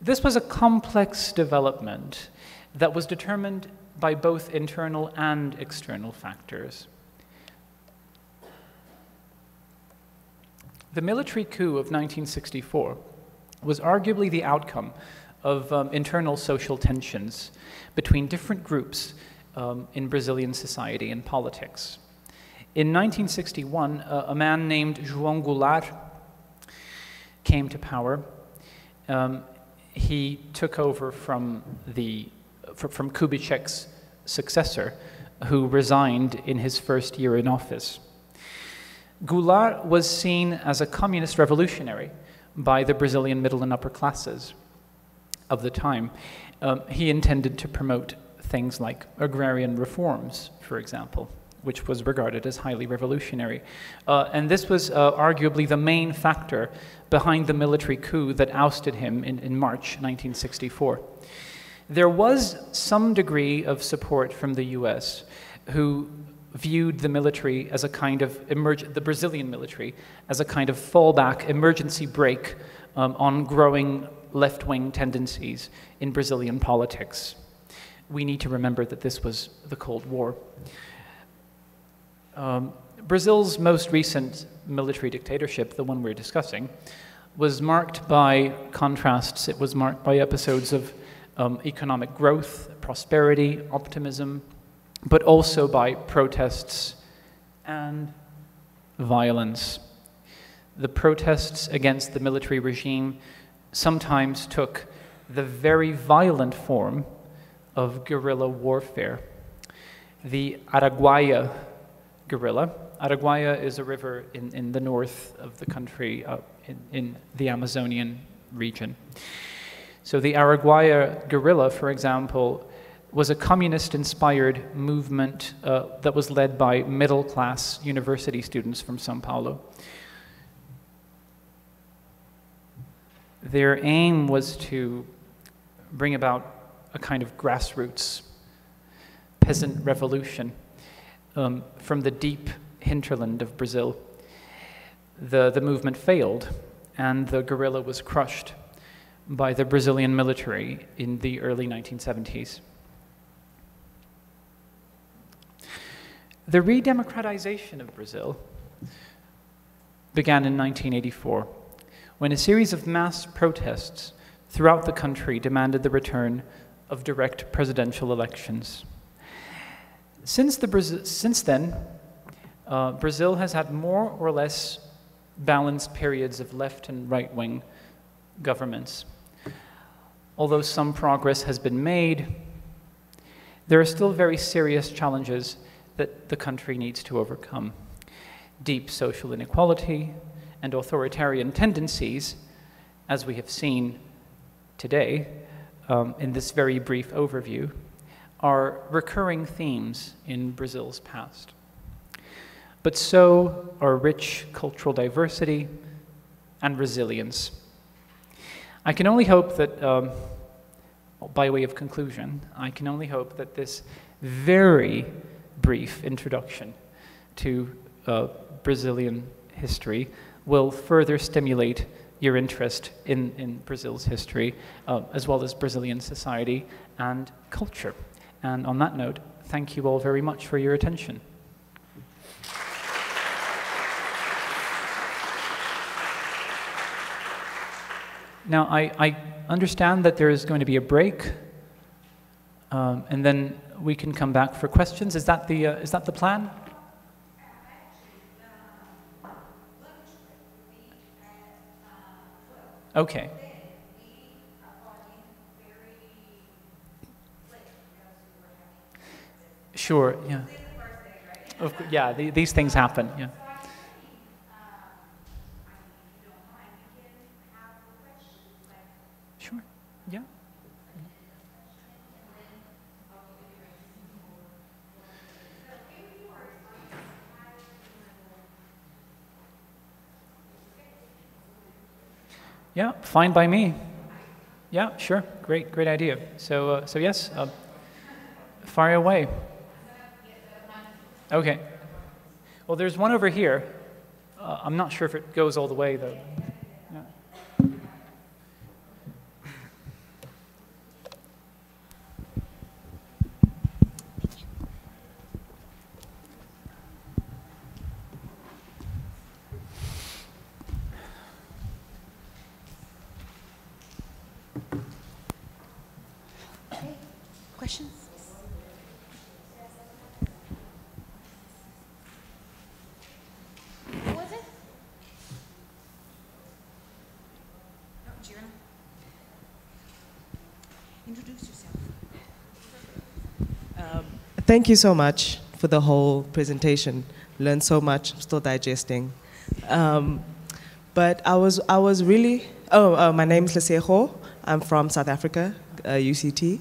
This was a complex development that was determined by both internal and external factors. The military coup of 1964 was arguably the outcome of internal social tensions between different groups in Brazilian society and politics. In 1961, a man named João Goulart came to power. He took over from the from Kubitschek's successor, who resigned in his first year in office. Goulart was seen as a communist revolutionary by the Brazilian middle and upper classes of the time. He intended to promote things like agrarian reforms, for example, which was regarded as highly revolutionary. And this was arguably the main factor behind the military coup that ousted him in March 1964. There was some degree of support from the US, who viewed the military as a kind of the Brazilian military as a kind of fallback, emergency break on growing left-wing tendencies in Brazilian politics. We need to remember that this was the Cold War. Brazil's most recent military dictatorship, the one we're discussing, was marked by contrasts. It was marked by episodes of economic growth, prosperity, optimism, but also by protests and violence. The protests against the military regime sometimes took the very violent form of guerrilla warfare. The Araguaia guerrilla. Araguaia is a river in the north of the country, in the Amazonian region. So the Araguaia guerrilla, for example, was a communist-inspired movement that was led by middle-class university students from São Paulo. Their aim was to bring about a kind of grassroots peasant revolution from the deep hinterland of Brazil. The movement failed, and the guerrilla was crushed by the Brazilian military in the early 1970s. The redemocratization of Brazil began in 1984, when a series of mass protests throughout the country demanded the return of direct presidential elections. Since then, Brazil has had more or less balanced periods of left and right-wing governments. Although some progress has been made, there are still very serious challenges that the country needs to overcome. Deep social inequality and authoritarian tendencies, as we have seen today in this very brief overview, are recurring themes in Brazil's past. But so are rich cultural diversity and resilience. I can only hope that, by way of conclusion, I can only hope that this very brief introduction to Brazilian history will further stimulate your interest in Brazil's history, as well as Brazilian society and culture. And on that note, thank you all very much for your attention. Now, I understand that there is going to be a break, and then we can come back for questions. Is that the plan? Okay. Sure. Yeah. Of, yeah. These things happen. Yeah. Sure. Yeah. Yeah, fine by me. Yeah, sure, great idea. So, yes, fire away. Okay. Well, there's one over here. I'm not sure if it goes all the way, though. Yeah. Questions? What was it? No, Gianna. Introduce yourself. Thank you so much for the whole presentation. Learned so much, I'm still digesting. But I was really, my name's Lesejo. I'm from South Africa, UCT,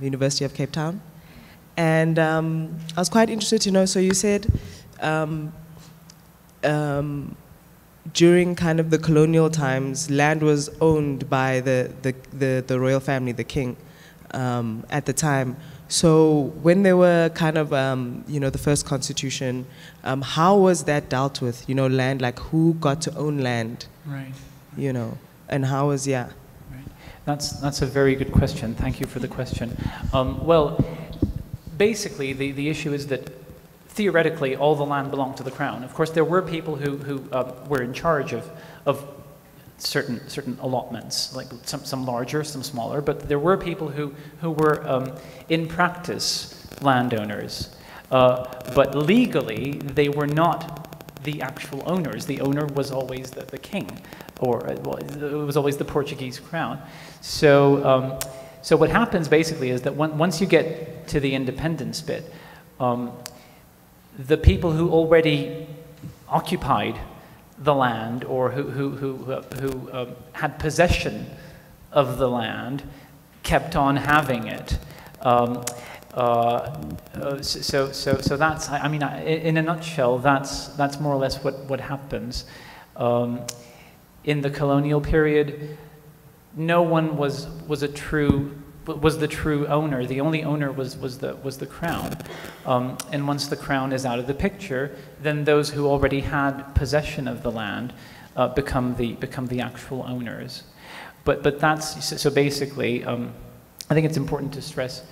University of Cape Town. And I was quite interested to know, so you said during kind of the colonial times, land was owned by the royal family, the king, at the time. So when there were kind of, you know, the first constitution, how was that dealt with? You know, land, like who got to own land? Right. You know, and how was, yeah. Right. That's a very good question. Thank you for the question. Well, basically, the issue is that theoretically, all the land belonged to the crown. Of course, there were people who were in charge of certain allotments, like some larger, some smaller, but there were people who were, in practice, landowners. But legally, they were not the actual owners. The owner was always the king, or it was always the Portuguese crown. So, so what happens basically is that once you get to the independence bit, the people who already occupied the land, or who had possession of the land, kept on having it. So that's, I mean, in a nutshell, that's more or less what happens. In the colonial period, no one was the true owner. The only owner was the crown. And once the crown is out of the picture, then those who already had possession of the land become the actual owners. But that's, so basically, I think it's important to stress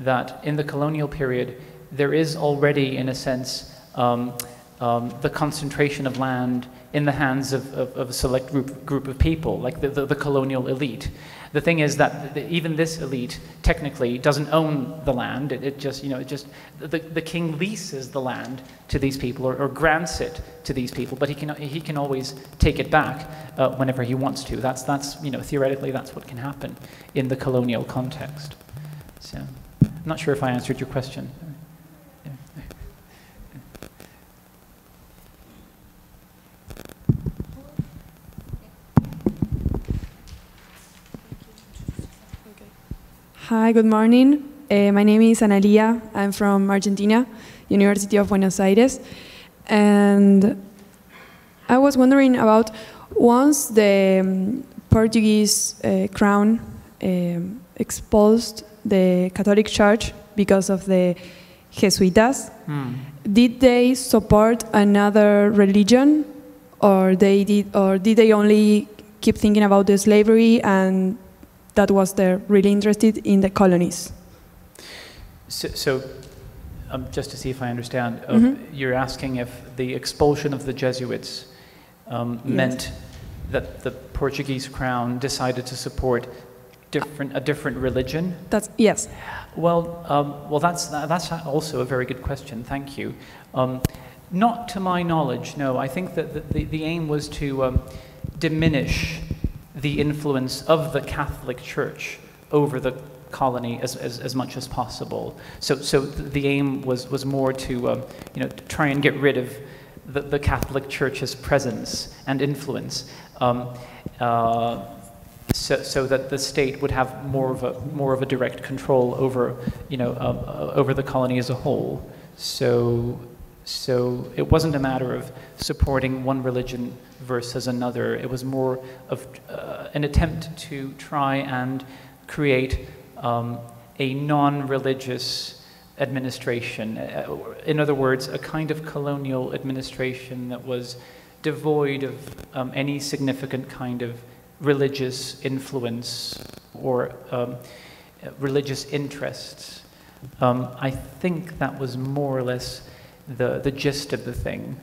that in the colonial period, there is already, in a sense, the concentration of land in the hands of a select group of people, like the colonial elite. The thing is that even this elite technically doesn't own the land. It just, you know, the king leases the land to these people, or grants it to these people, but he can always take it back whenever he wants to. That's you know, theoretically that's what can happen in the colonial context. So I'm not sure if I answered your question. Hi, good morning. My name is Analia. I'm from Argentina, University of Buenos Aires. And I was wondering about, once the Portuguese crown exposed the Catholic Church because of the Jesuitas, did they support another religion, or did they only keep thinking about the slavery, and that was they're really interested in the colonies? So just to see if I understand, you're asking if the expulsion of the Jesuits meant that the Portuguese crown decided to support a different religion? Yes. Well, that's also a very good question. Thank you. Not to my knowledge, no. I think that the aim was to diminish the influence of the Catholic Church over the colony as much as possible. So the aim was more to you know, to try and get rid of the Catholic Church's presence and influence, so that the state would have more of a direct control over, you know, over the colony as a whole. So it wasn't a matter of supporting one religion versus another. It was more of an attempt to try and create a non-religious administration. In other words, a kind of colonial administration that was devoid of any significant kind of religious influence or religious interests. I think that was more or less the gist of the thing.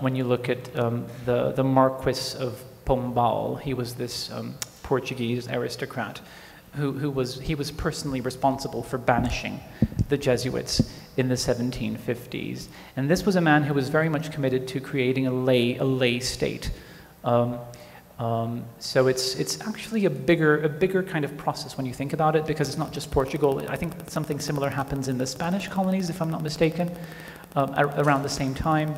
When you look at the Marquis of Pombal, he was this Portuguese aristocrat who was personally responsible for banishing the Jesuits in the 1750s. And this was a man who was very much committed to creating a lay state, So it's actually a bigger kind of process when you think about it, because it's not just Portugal. I think something similar happens in the Spanish colonies, if I'm not mistaken, around the same time.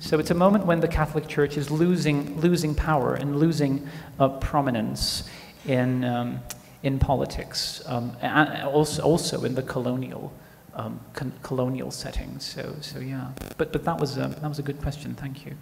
So it's a moment when the Catholic Church is losing power and losing prominence in politics, and also in the colonial settings. So yeah. But that was a good question. Thank you.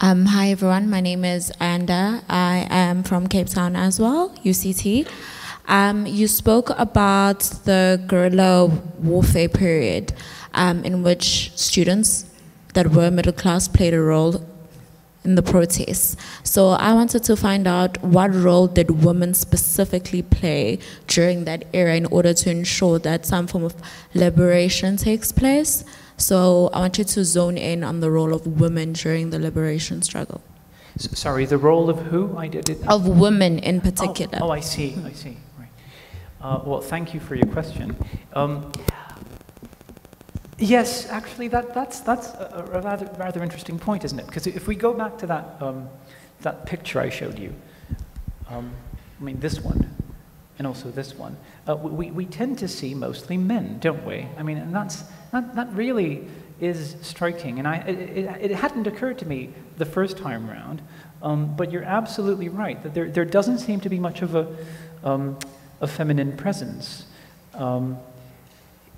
Hi everyone, my name is Anda. I am from Cape Town as well, UCT. You spoke about the guerrilla warfare period in which students that were middle class played a role in the protests. So I wanted to find out, what role did women specifically play during that era in order to ensure that some form of liberation takes place? So I want you to zone in on the role of women during the liberation struggle. Sorry, the role of who? Of women in particular. Oh, I see, I see. Right. Well, thank you for your question. Yes, actually, that's a rather interesting point, isn't it? Because if we go back to that, that picture I showed you, I mean, this one, and also this one, we tend to see mostly men, don't we? I mean, and that really is striking, and it hadn't occurred to me the first time round, but you're absolutely right that there doesn't seem to be much of a feminine presence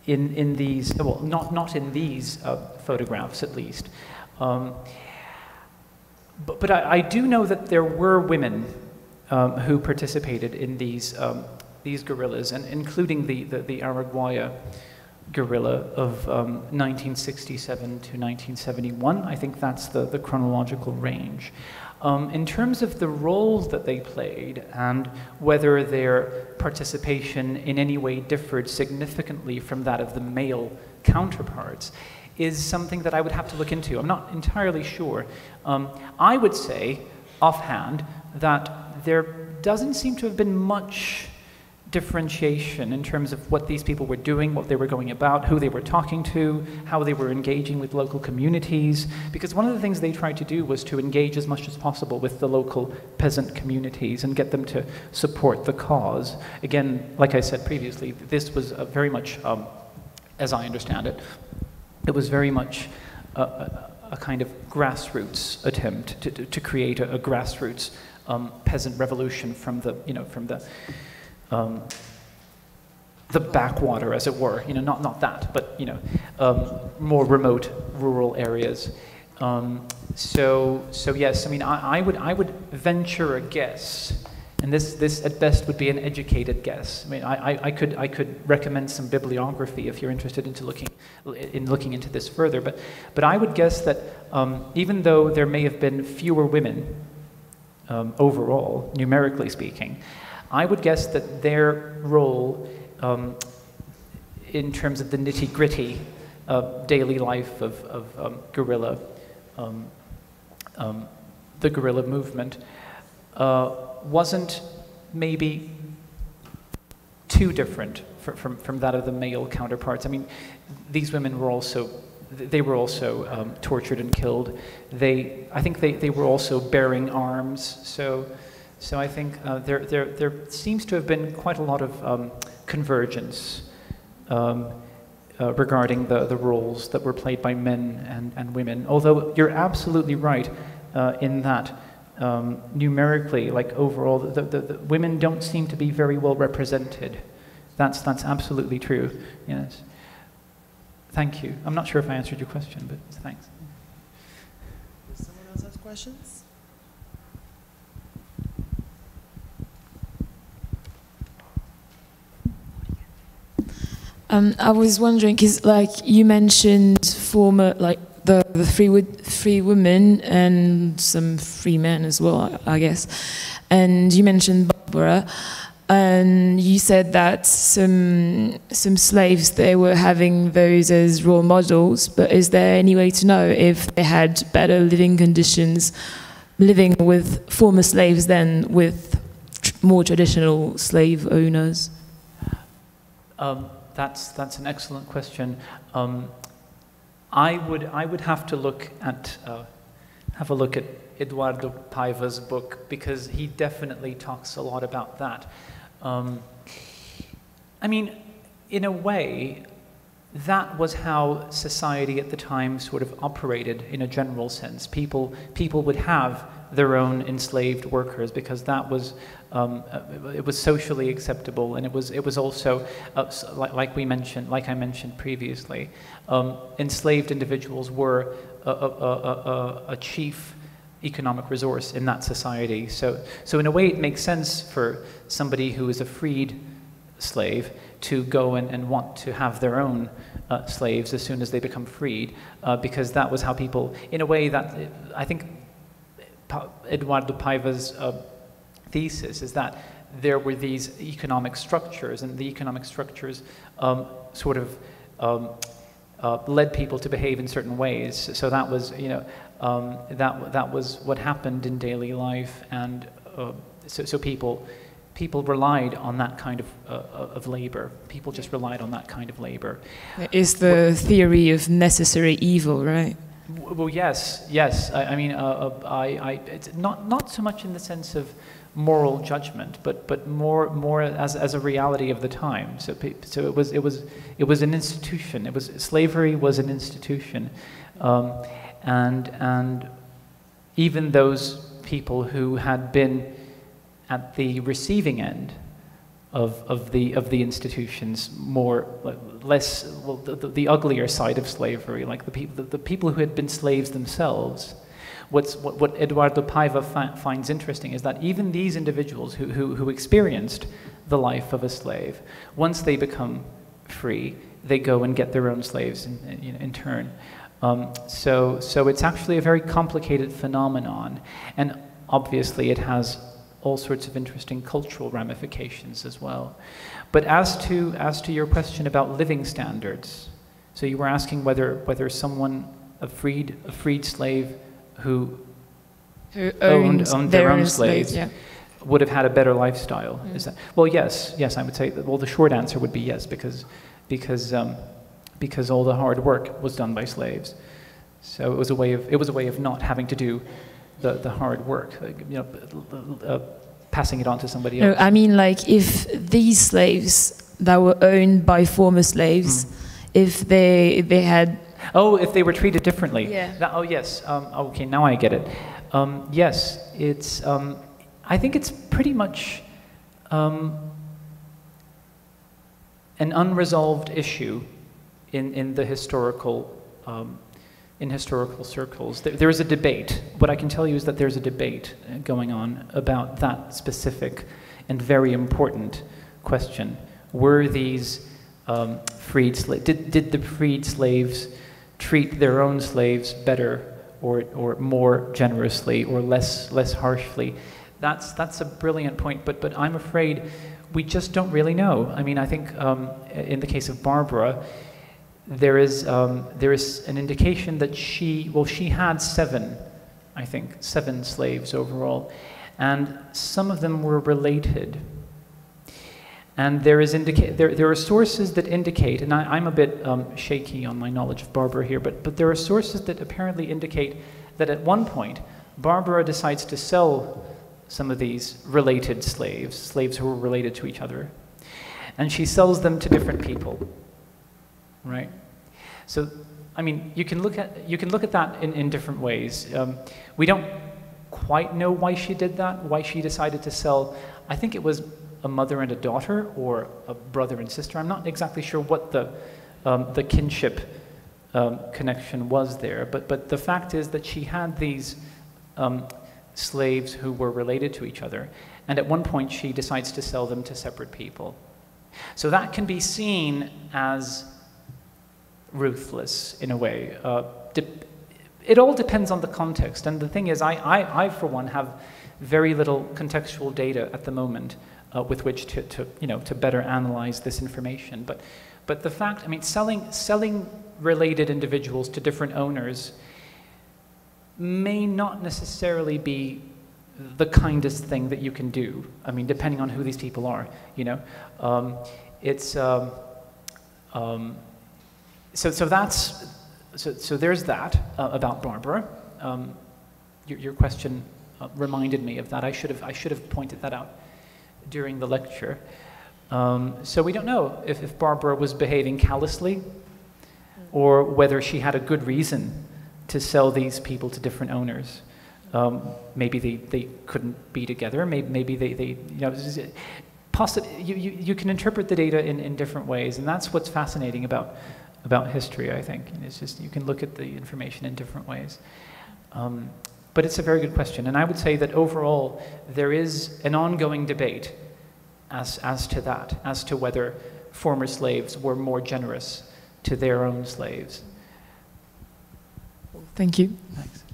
in these, well, not in these photographs at least. But I do know that there were women who participated in these guerrillas, and including the Araguaia guerrilla of 1967 to 1971. I think that's the chronological range. In terms of the roles that they played and whether their participation in any way differed significantly from that of the male counterparts is something that I would have to look into. I'm not entirely sure. I would say, offhand, that there doesn't seem to have been much differentiation in terms of what these people were doing, what they were going about, who they were talking to, how they were engaging with local communities, because one of the things they tried to do was to engage as much as possible with the local peasant communities and get them to support the cause. Again, like I said previously, this was very much, as I understand it, it was very much a kind of grassroots attempt to create a grassroots peasant revolution from the, from the backwater, as it were, not that, but more remote rural areas. So yes, I mean, I would venture a guess, and this at best would be an educated guess. I mean, I could recommend some bibliography if you're interested into looking into this further. But I would guess that even though there may have been fewer women overall, numerically speaking, I would guess that their role in terms of the nitty-gritty daily life of the guerrilla movement wasn't maybe too different from that of the male counterparts. I mean, these women were also, tortured and killed. I think they were also bearing arms, so I think there seems to have been quite a lot of convergence regarding the roles that were played by men and women. Although you're absolutely right in that numerically, like overall, the women don't seem to be very well represented. That's absolutely true, yes. Thank you. I'm not sure if I answered your question, but thanks. Does someone else have questions? I was wondering, because you mentioned former, the three women and some three men as well, I guess. And you mentioned Barbara, and you said that some slaves, they were having those as role models. But is there any way to know if they had better living conditions living with former slaves than with more traditional slave owners? That's an excellent question. I would have to look at have a look at Eduardo Paiva's book, because he definitely talks a lot about that. I mean, in a way, that was how society at the time sort of operated in a general sense. People would have their own enslaved workers because that was it was socially acceptable, and it was also like I mentioned previously, enslaved individuals were a chief economic resource in that society. So in a way, it makes sense for somebody who is a freed slave to go and want to have their own slaves as soon as they become freed, because that was how people, in a way that, I think Eduardo Paiva's thesis is that there were these economic structures, and the economic structures led people to behave in certain ways. So that was, you know, that was what happened in daily life, and so people relied on that kind of labor. People just relied on that kind of labor. Is the theory of necessary evil, right? Well, yes. I mean, it's not so much in the sense of moral judgment, but more as a reality of the time. So it was an institution. Slavery was an institution, and even those people who had been at the receiving end of the institution's the uglier side of slavery, like the people who had been slaves themselves. What Eduardo Paiva finds interesting is that even these individuals who experienced the life of a slave, once they become free, they go and get their own slaves in turn. So it's actually a very complicated phenomenon, and obviously it has all sorts of interesting cultural ramifications as well. But as to your question about living standards, so you were asking whether someone, a freed slave who owned their own slaves, yeah, would have had a better lifestyle. Mm. Is that, well, yes, I would say that, well, the short answer would be yes, because all the hard work was done by slaves. So it was a way of not having to do the hard work, you know, passing it on to somebody else. No, I mean, like, if these slaves that were owned by former slaves, mm, if they had... Oh, if they were treated differently. Yeah. That, oh, yes. Okay, now I get it. Yes, it's... I think it's pretty much an unresolved issue in the historical... In historical circles, there is a debate. What I can tell you is that there's a debate going on about that specific and very important question. Were these freed slaves, did the freed slaves treat their own slaves better or more generously or less harshly? That's a brilliant point, but I'm afraid we just don't really know. I mean, I think in the case of Barbara, there is an indication that she had seven slaves overall, and some of them were related. And there are sources that indicate, and I'm a bit shaky on my knowledge of Barbara here, but there are sources that apparently indicate that at one point Barbara decides to sell some of these related slaves who were related to each other, and she sells them to different people. Right, so I mean, you can look at that in different ways. We don't quite know why she did that, why she decided to sell. I think it was a mother and a daughter, or a brother and sister. I'm not exactly sure what the kinship connection was there, but the fact is that she had these slaves who were related to each other, and at one point she decides to sell them to separate people. So that can be seen as ruthless in a way. It all depends on the context, and the thing is, I for one have very little contextual data at the moment with which to better analyze this information, but the fact, I mean, selling related individuals to different owners may not necessarily be the kindest thing that you can do. I mean, depending on who these people are, you know, it's So there's that about Barbara. Your question reminded me of that. I should have pointed that out during the lecture. So we don't know if Barbara was behaving callously or whether she had a good reason to sell these people to different owners. Maybe they couldn't be together. Maybe they you know, you can interpret the data in different ways, and that's what's fascinating about history, I think. And it's just, you can look at the information in different ways. But it's a very good question, and I would say that overall, there is an ongoing debate as to that, as to whether former slaves were more generous to their own slaves. Thank you. Thanks.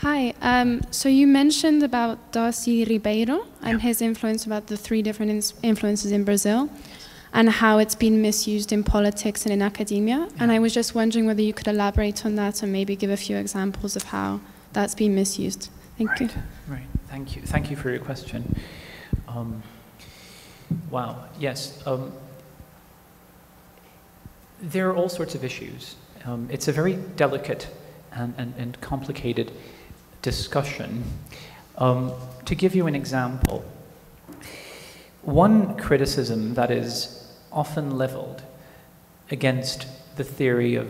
Hi, so you mentioned about Darcy Ribeiro and his influence, about the three different influences in Brazil and how it's been misused in politics and in academia. And I was just wondering whether you could elaborate on that and maybe give a few examples of how that's been misused. Thank you. Thank you. Thank you for your question. Wow, yes. There are all sorts of issues. It's a very delicate and complicated discussion. To give you an example, one criticism that is often leveled against the theory of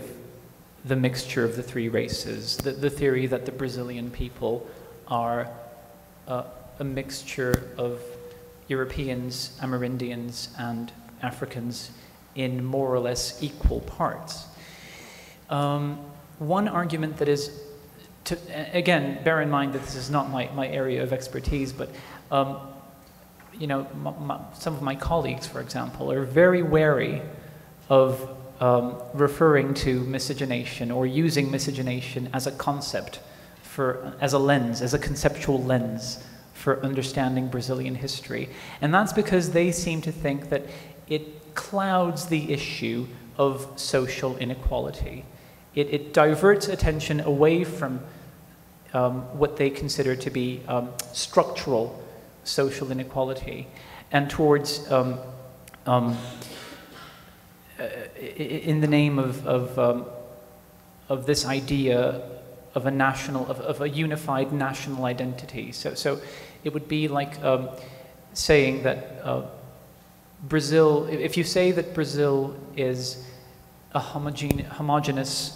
the mixture of the three races, the theory that the Brazilian people are a mixture of Europeans, Amerindians, and Africans in more or less equal parts. One argument that is, again, bear in mind that this is not my area of expertise, but you know, some of my colleagues, for example, are very wary of referring to miscegenation or using miscegenation as a concept, as a lens, as a conceptual lens for understanding Brazilian history. And that's because they seem to think that it clouds the issue of social inequality. It diverts attention away from what they consider to be structural social inequality and towards, in the name of this idea of a national, of a unified national identity. So it would be like saying that Brazil, if you say that Brazil is a homogeneous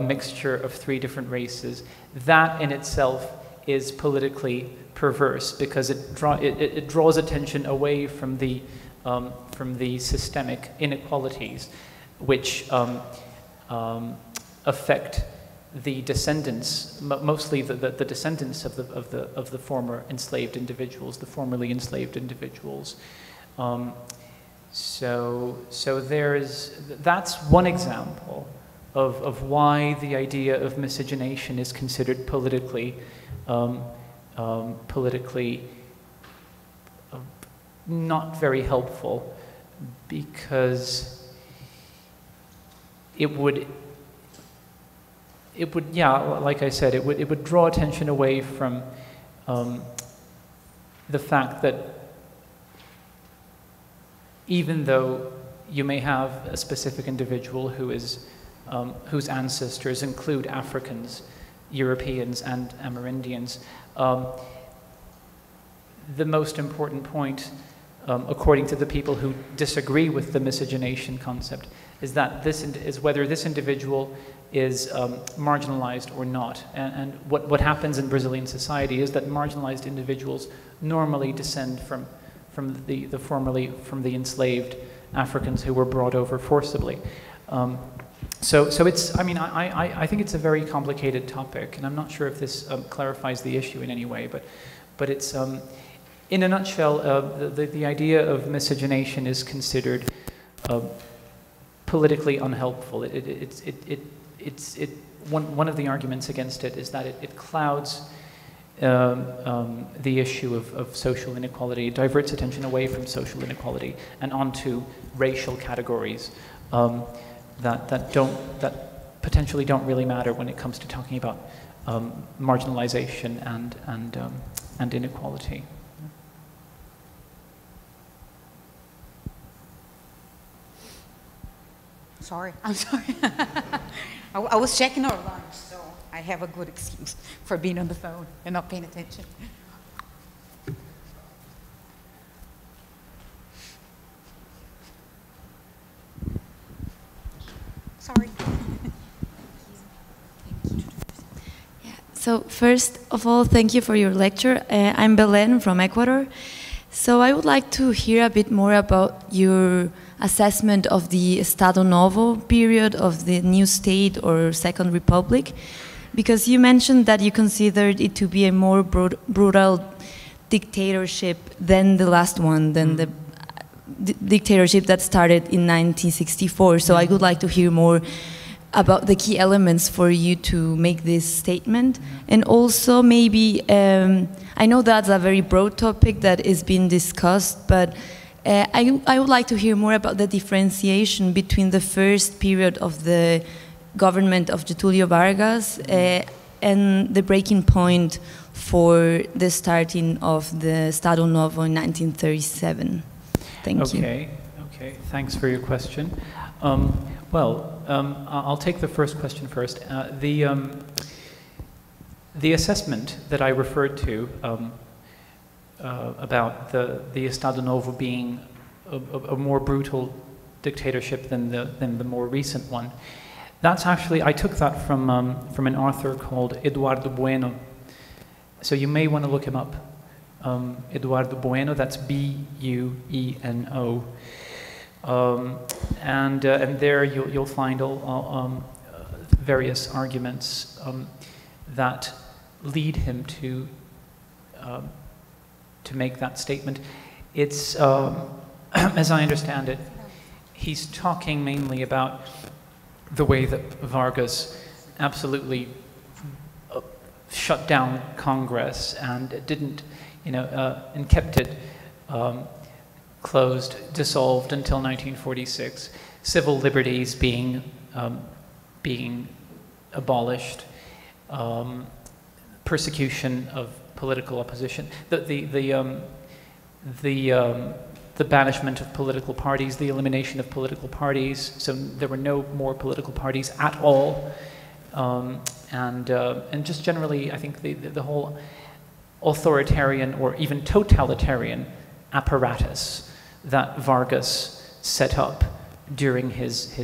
mixture of three different races, that in itself is politically perverse because it draws attention away from the systemic inequalities which affect the descendants, mostly the descendants of the former enslaved individuals, the formerly enslaved individuals. So that's one example of why the idea of miscegenation is considered politically not very helpful, because it would yeah, like I said, it would draw attention away from the fact that even though you may have a specific individual who is whose ancestors include Africans, Europeans, and Amerindians. The most important point, according to the people who disagree with the miscegenation concept, is that whether this individual is marginalized or not. And what happens in Brazilian society is that marginalized individuals normally descend from the enslaved Africans who were brought over forcibly. So it's, I mean, I think it's a very complicated topic, and I'm not sure if this clarifies the issue in any way, but it's, in a nutshell, the idea of miscegenation is considered politically unhelpful. One of the arguments against it is that it clouds the issue of social inequality. It diverts attention away from social inequality and onto racial categories. That potentially don't really matter when it comes to talking about marginalization and inequality. Sorry, I'm sorry. I was checking our lunch, so I have a good excuse for being on the phone and not paying attention. Sorry. So first of all, thank you for your lecture. I'm Belen from Ecuador. So I would like to hear a bit more about your assessment of the Estado Novo period of the new state or Second Republic, because you mentioned that you considered it to be a more brutal dictatorship than the last one, than the dictatorship that started in 1964. So I would like to hear more about the key elements for you to make this statement. And also maybe, I know that's a very broad topic that is being discussed, but I would like to hear more about the differentiation between the first period of the government of Getúlio Vargas and the breaking point for the starting of the Estado Novo in 1937. Thank you. Okay, thanks for your question. I'll take the first question first. The assessment that I referred to about the Estado Novo being a more brutal dictatorship than the more recent one, that's actually, I took that from an author called Eduardo Bueno. So you may want to look him up. Eduardo Bueno, that's B-U-E-N-O. And there you'll find all various arguments that lead him to make that statement. It's, as I understand it, he's talking mainly about the way that Vargas absolutely shut down Congress and didn't, and kept it closed, dissolved until 1946, civil liberties being abolished, persecution of political opposition, the banishment of political parties, the elimination of political parties, so there were no more political parties at all, and just generally, I think the whole authoritarian or even totalitarian apparatus that Vargas set up during his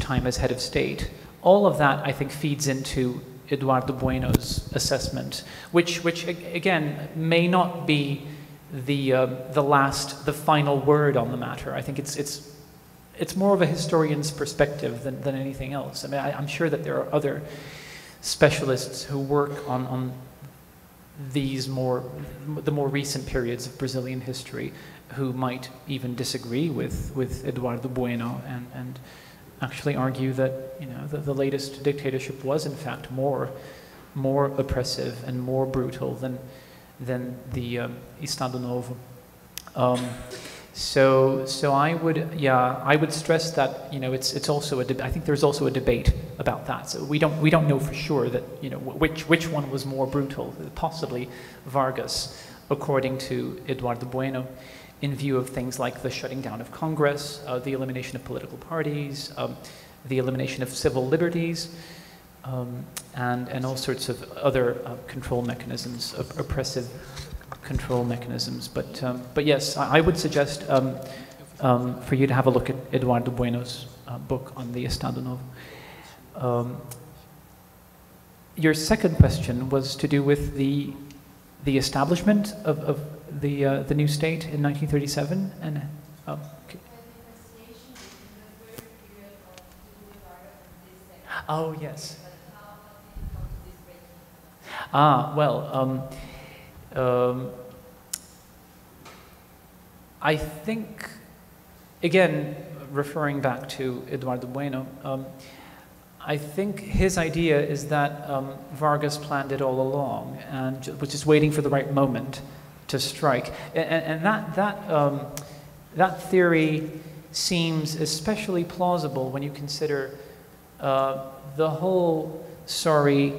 time as head of state. All of that, I think, feeds into Eduardo Bueno's assessment, which again may not be the final word on the matter. I think it's more of a historian's perspective than anything else. I mean, I'm sure that there are other specialists who work on these more recent periods of Brazilian history who might even disagree with Eduardo Bueno and actually argue that the latest dictatorship was in fact more oppressive and more brutal than the Estado Novo. So I would stress that it's also I think there's also a debate about that. So we don't know for sure that which one was more brutal, possibly Vargas, according to Eduardo Bueno, in view of things like the shutting down of Congress, the elimination of political parties, the elimination of civil liberties, and all sorts of other control mechanisms, oppressive control mechanisms, but yes, I would suggest for you to have a look at Eduardo Bueno's book on the Estado Novo. Your second question was to do with the establishment of the new state in 1937, and okay. Oh yes. I think, again, referring back to Eduardo Bueno, I think his idea is that Vargas planned it all along, and was just waiting for the right moment to strike. And that theory seems especially plausible when you consider The whole sorry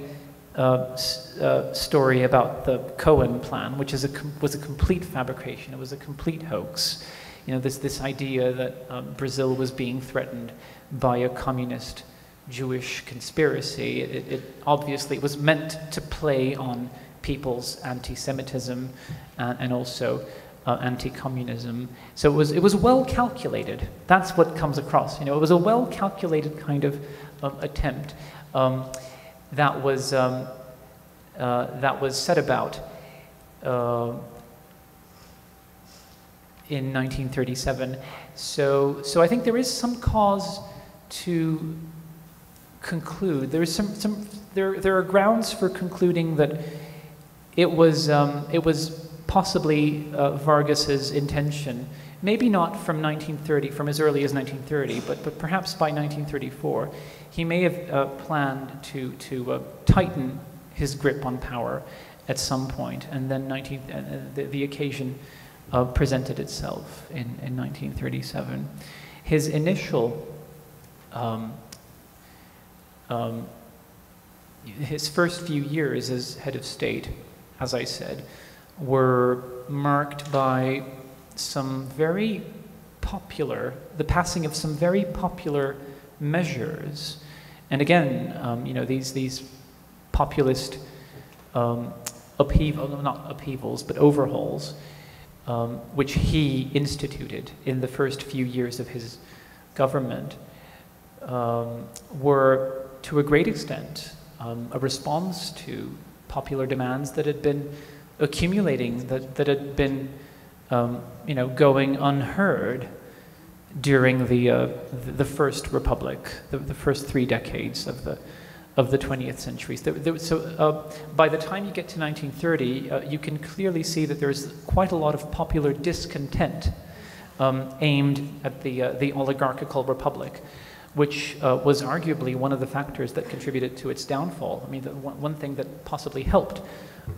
story about the Cohen Plan, which is was a complete fabrication. It was a complete hoax. You know, this idea that Brazil was being threatened by a communist Jewish conspiracy. It obviously was meant to play on people's anti-Semitism and also anti-communism. So it was well calculated. That's what comes across. You know, it was a well calculated kind of attempt that was set about in 1937. So I think there is some cause to conclude. There are grounds for concluding that it was possibly Vargas's intention, maybe not from 1930, from as early as 1930, but perhaps by 1934, he may have planned to tighten his grip on power at some point, and then the occasion presented itself in 1937. His initial his first few years as head of state, as I said, were marked by some very popular, the passing of some very popular measures. And again, you know, these populist overhauls, which he instituted in the first few years of his government, were to a great extent a response to popular demands that had been accumulating, that had been you know, going unheard during the first republic, the first three decades of the 20th century. So by the time you get to 1930, you can clearly see that there's quite a lot of popular discontent aimed at the oligarchical republic, which was arguably one of the factors that contributed to its downfall. I mean, one thing that possibly helped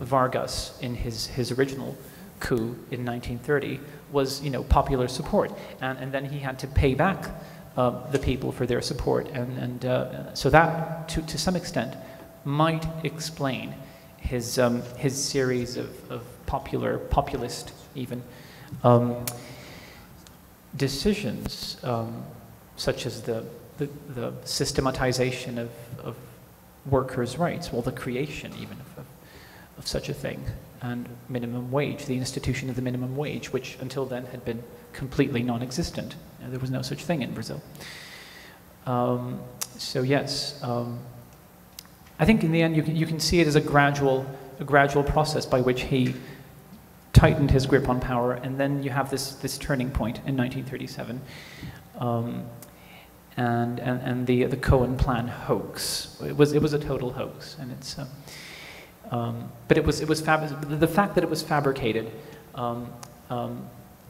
Vargas in his original coup in 1930 was, you know, popular support, and then he had to pay back the people for their support, and so that to some extent might explain his series of populist even decisions, such as the systematization of workers' rights, well, the creation even of such a thing, and minimum wage, the institution of the minimum wage, which until then had been completely non-existent. You know, there was no such thing in Brazil. So yes, I think in the end you can see it as a gradual process by which he tightened his grip on power, and then you have this turning point in 1937, and the Cohen Plan hoax. It was a total hoax, and it's. But it was the fact that it was fabricated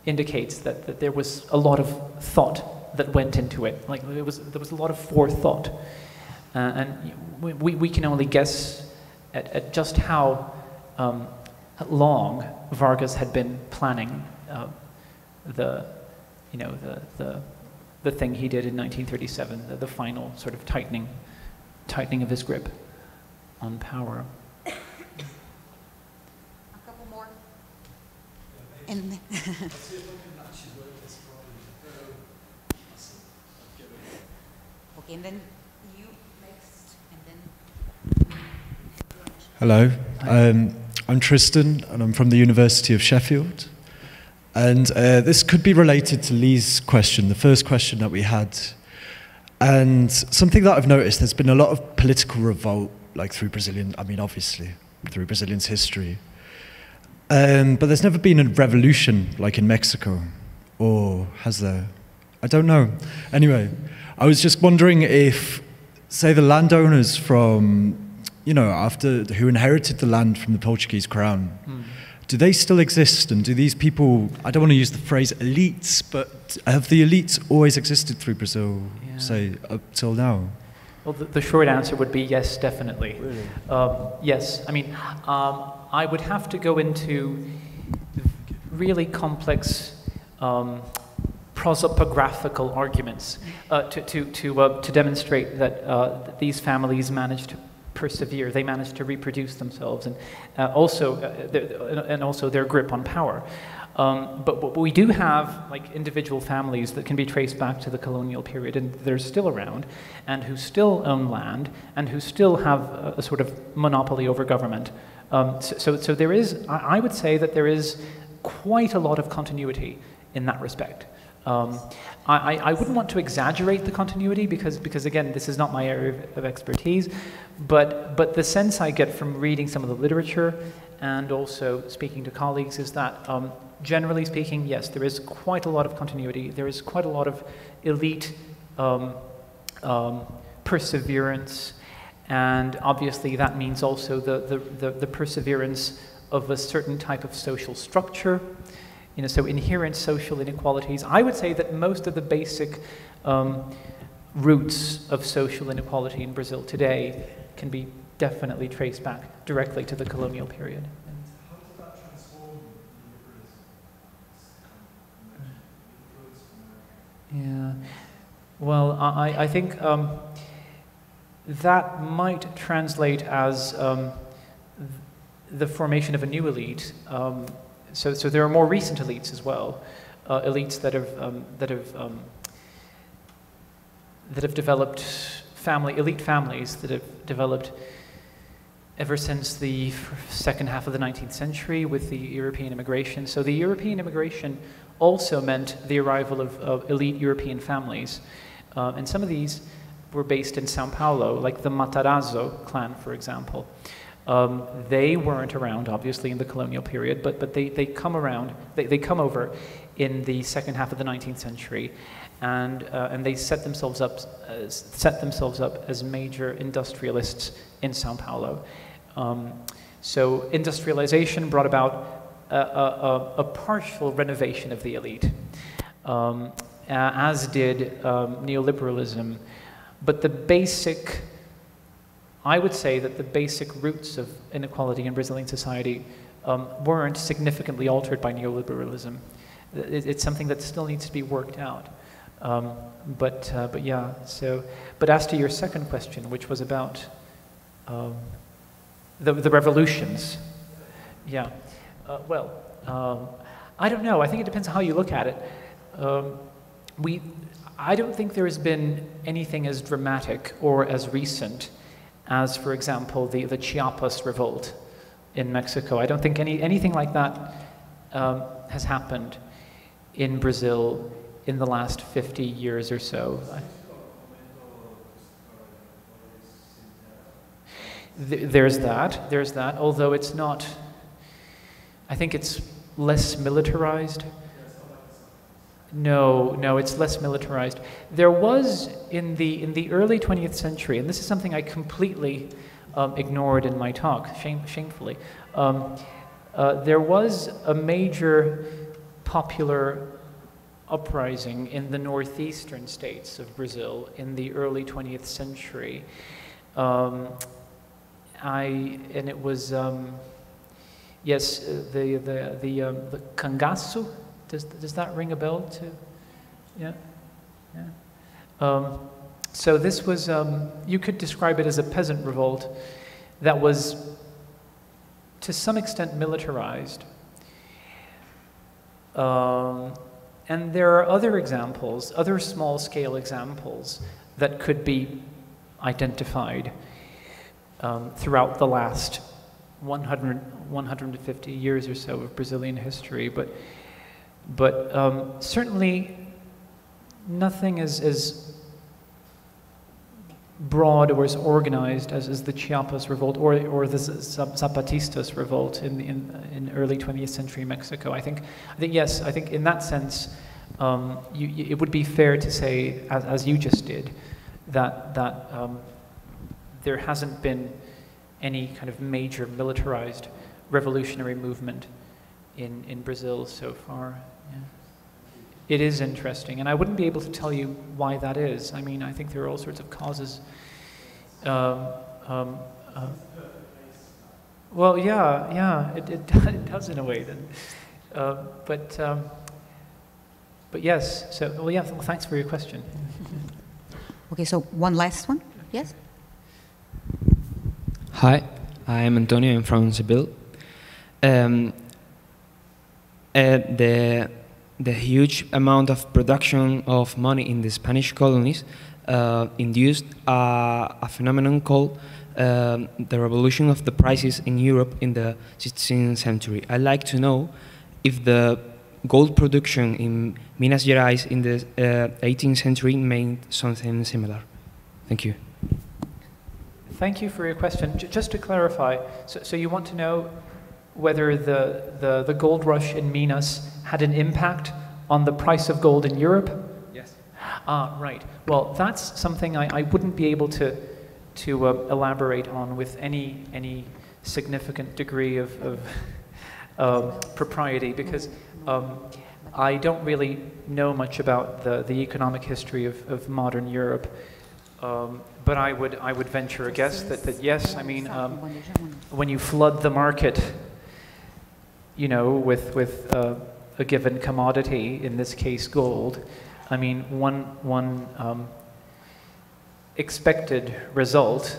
indicates that there was a lot of thought that went into it. Like there was a lot of forethought, and we can only guess at just how long Vargas had been planning the thing he did in 1937, the final sort of tightening of his grip on power. And okay, and then you next, and then. Hello, I'm Tristan, and I'm from the University of Sheffield. And this could be related to Lee's question, the first question that we had. And something that I've noticed, there's been a lot of political revolt, like through Brazilian's history. But there's never been a revolution like in Mexico, or has there? I don't know. Anyway, I was just wondering if, say, the landowners from, you know, who inherited the land from the Portuguese crown, do they still exist? And do these people, I don't want to use the phrase elites, but have the elites always existed through Brazil, say, up till now? Well, the short answer would be yes, definitely. Really? Yes, I mean, I would have to go into really complex prosopographical arguments to demonstrate that these families managed to persevere. They managed to reproduce themselves, and also their grip on power. But we do have like individual families that can be traced back to the colonial period, and they're still around, and who still own land, and who still have a sort of monopoly over government. So there is, I would say that there is quite a lot of continuity in that respect. I wouldn't want to exaggerate the continuity because again, this is not my area of expertise, but the sense I get from reading some of the literature and also speaking to colleagues is that generally speaking, yes, there is quite a lot of continuity. There is quite a lot of elite perseverance, and obviously that means also the perseverance of a certain type of social structure. You know, so inherent social inequalities. I would say that most of the basic roots of social inequality in Brazil today can be definitely traced back directly to the colonial period. And how does that transform the Brazil? Yeah. Well, I think that might translate as the formation of a new elite. So there are more recent elites as well, elites that have developed elite families that have developed ever since the second half of the 19th century with the European immigration. So the European immigration also meant the arrival of elite European families, and some of these were based in São Paulo, like the Matarazzo clan, for example. They weren't around, obviously, in the colonial period, but they come around. They come over in the second half of the 19th century, and they set themselves up as major industrialists in São Paulo. So industrialization brought about a partial renovation of the elite, as did neoliberalism, but the basic. I would say that the basic roots of inequality in Brazilian society weren't significantly altered by neoliberalism. It's something that still needs to be worked out. But yeah. So, but as to your second question, which was about the revolutions, yeah. Well, I don't know. I think it depends on how you look at it. I don't think there has been anything as dramatic or as recent as, for example, the Chiapas revolt in Mexico. I don't think anything like that has happened in Brazil in the last 50 years or so. There's that, although it's not, I think it's less militarized. No, it's less militarized. There was in the early 20th century, and this is something I completely ignored in my talk, shamefully. There was a major popular uprising in the northeastern states of Brazil in the early 20th century. It was the cangaço. Does that ring a bell too? Yeah. So this was, you could describe it as a peasant revolt that was to some extent militarized. And there are other examples, other small-scale examples that could be identified throughout the last 150 years or so of Brazilian history. But certainly nothing as broad or as organized as the Chiapas revolt or the Zapatistas revolt in early 20th century Mexico. I think in that sense, it would be fair to say, as you just did, that there hasn't been any kind of major militarized revolutionary movement in Brazil so far. Yeah. It is interesting, and I wouldn't be able to tell you why that is. I mean, I think there are all sorts of causes. Well, yeah, it does in a way then. But But yes, so, well, yeah, well, thanks for your question. Okay, so one last one, yes? Hi, I'm Antonio, I'm from Seville. The huge amount of production of money in the Spanish colonies induced a phenomenon called the revolution of the prices in Europe in the 16th century. I'd like to know if the gold production in Minas Gerais in the 18th century meant something similar. Thank you. Thank you for your question. Just to clarify, so you want to know whether the gold rush in Minas had an impact on the price of gold in Europe? Yes. Ah, right. Well, that's something I wouldn't be able to elaborate on with any significant degree of propriety, because I don't really know much about the economic history of modern Europe. But I would venture a guess that yes, I mean, when you flood the market, you know, with a given commodity, in this case gold, I mean, one expected result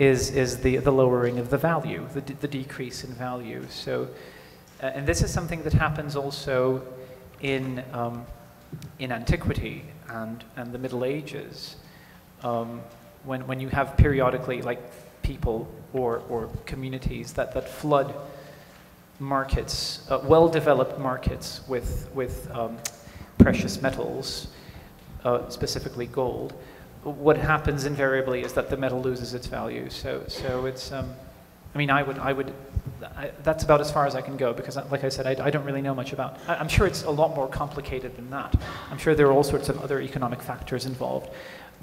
is the lowering of the value, the decrease in value. So, and this is something that happens also in antiquity and the Middle Ages. When you have periodically like people or communities that flood markets, well-developed markets with precious metals, specifically gold, what happens invariably is that the metal loses its value. So it's I mean I would that's about as far as I can go, because like I said, I don't really know much about. I'm sure it's a lot more complicated than that. I'm sure there are all sorts of other economic factors involved.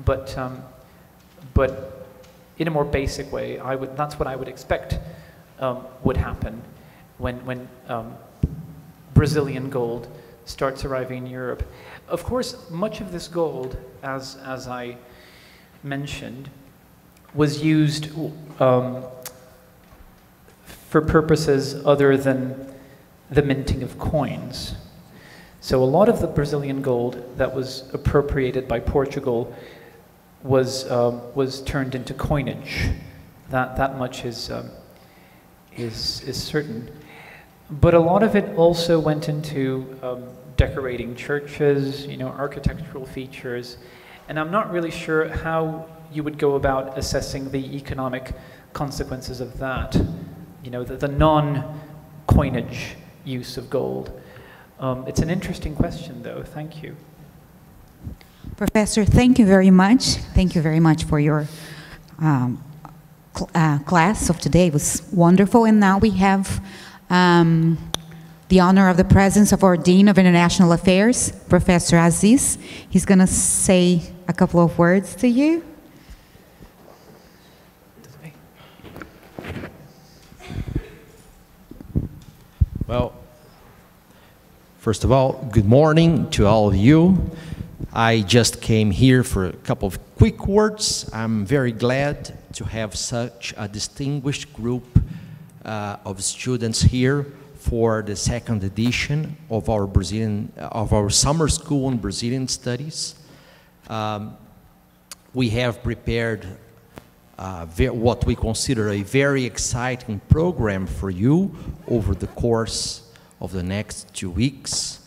But in a more basic way, that's what I would expect would happen when Brazilian gold starts arriving in Europe. Of course, much of this gold, as I mentioned, was used for purposes other than the minting of coins. So a lot of the Brazilian gold that was appropriated by Portugal was turned into coinage. That much is certain. But a lot of it also went into decorating churches, you know, architectural features, and I'm not really sure how you would go about assessing the economic consequences of that. You know, the non-coinage use of gold. It's an interesting question, though. Thank you. Professor, thank you very much. Thank you very much for your class of today. It was wonderful. And now we have the honor of the presence of our Dean of International Affairs, Professor Aziz. He's going to say a couple of words to you. Well, first of all, good morning to all of you. I just came here for a couple of quick words. I'm very glad to have such a distinguished group of students here for the second edition of our summer school on Brazilian studies. We have prepared what we consider a very exciting program for you over the course of the next 2 weeks.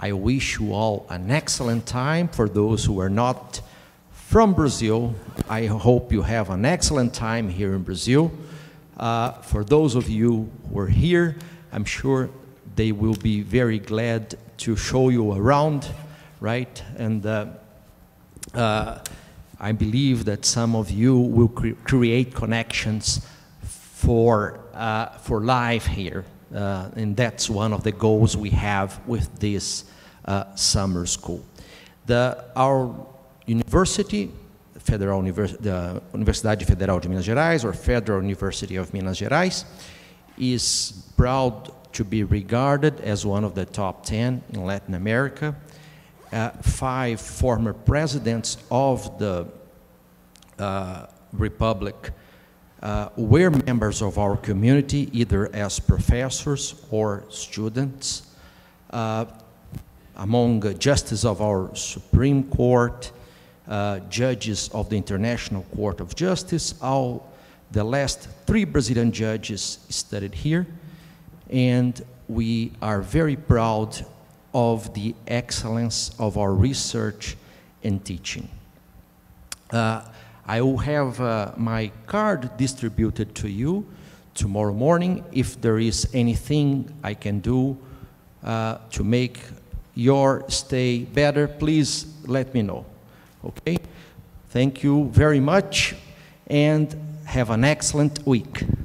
I wish you all an excellent time. For those who are not from Brazil, I hope you have an excellent time here in Brazil. For those of you who are here, I'm sure they will be very glad to show you around, right? And I believe that some of you will create connections for life here. And that's one of the goals we have with this summer school. Our university, the Universidade Federal de Minas Gerais, or Federal University of Minas Gerais, is proud to be regarded as one of the top 10 in Latin America. 5 former presidents of the Republic were members of our community, either as professors or students. among justices of our Supreme Court, judges of the International Court of Justice. All the last three Brazilian judges studied here, and we are very proud of the excellence of our research and teaching. I will have my card distributed to you tomorrow morning. If there is anything I can do to make your stay better, please let me know. Okay? Thank you very much, and have an excellent week.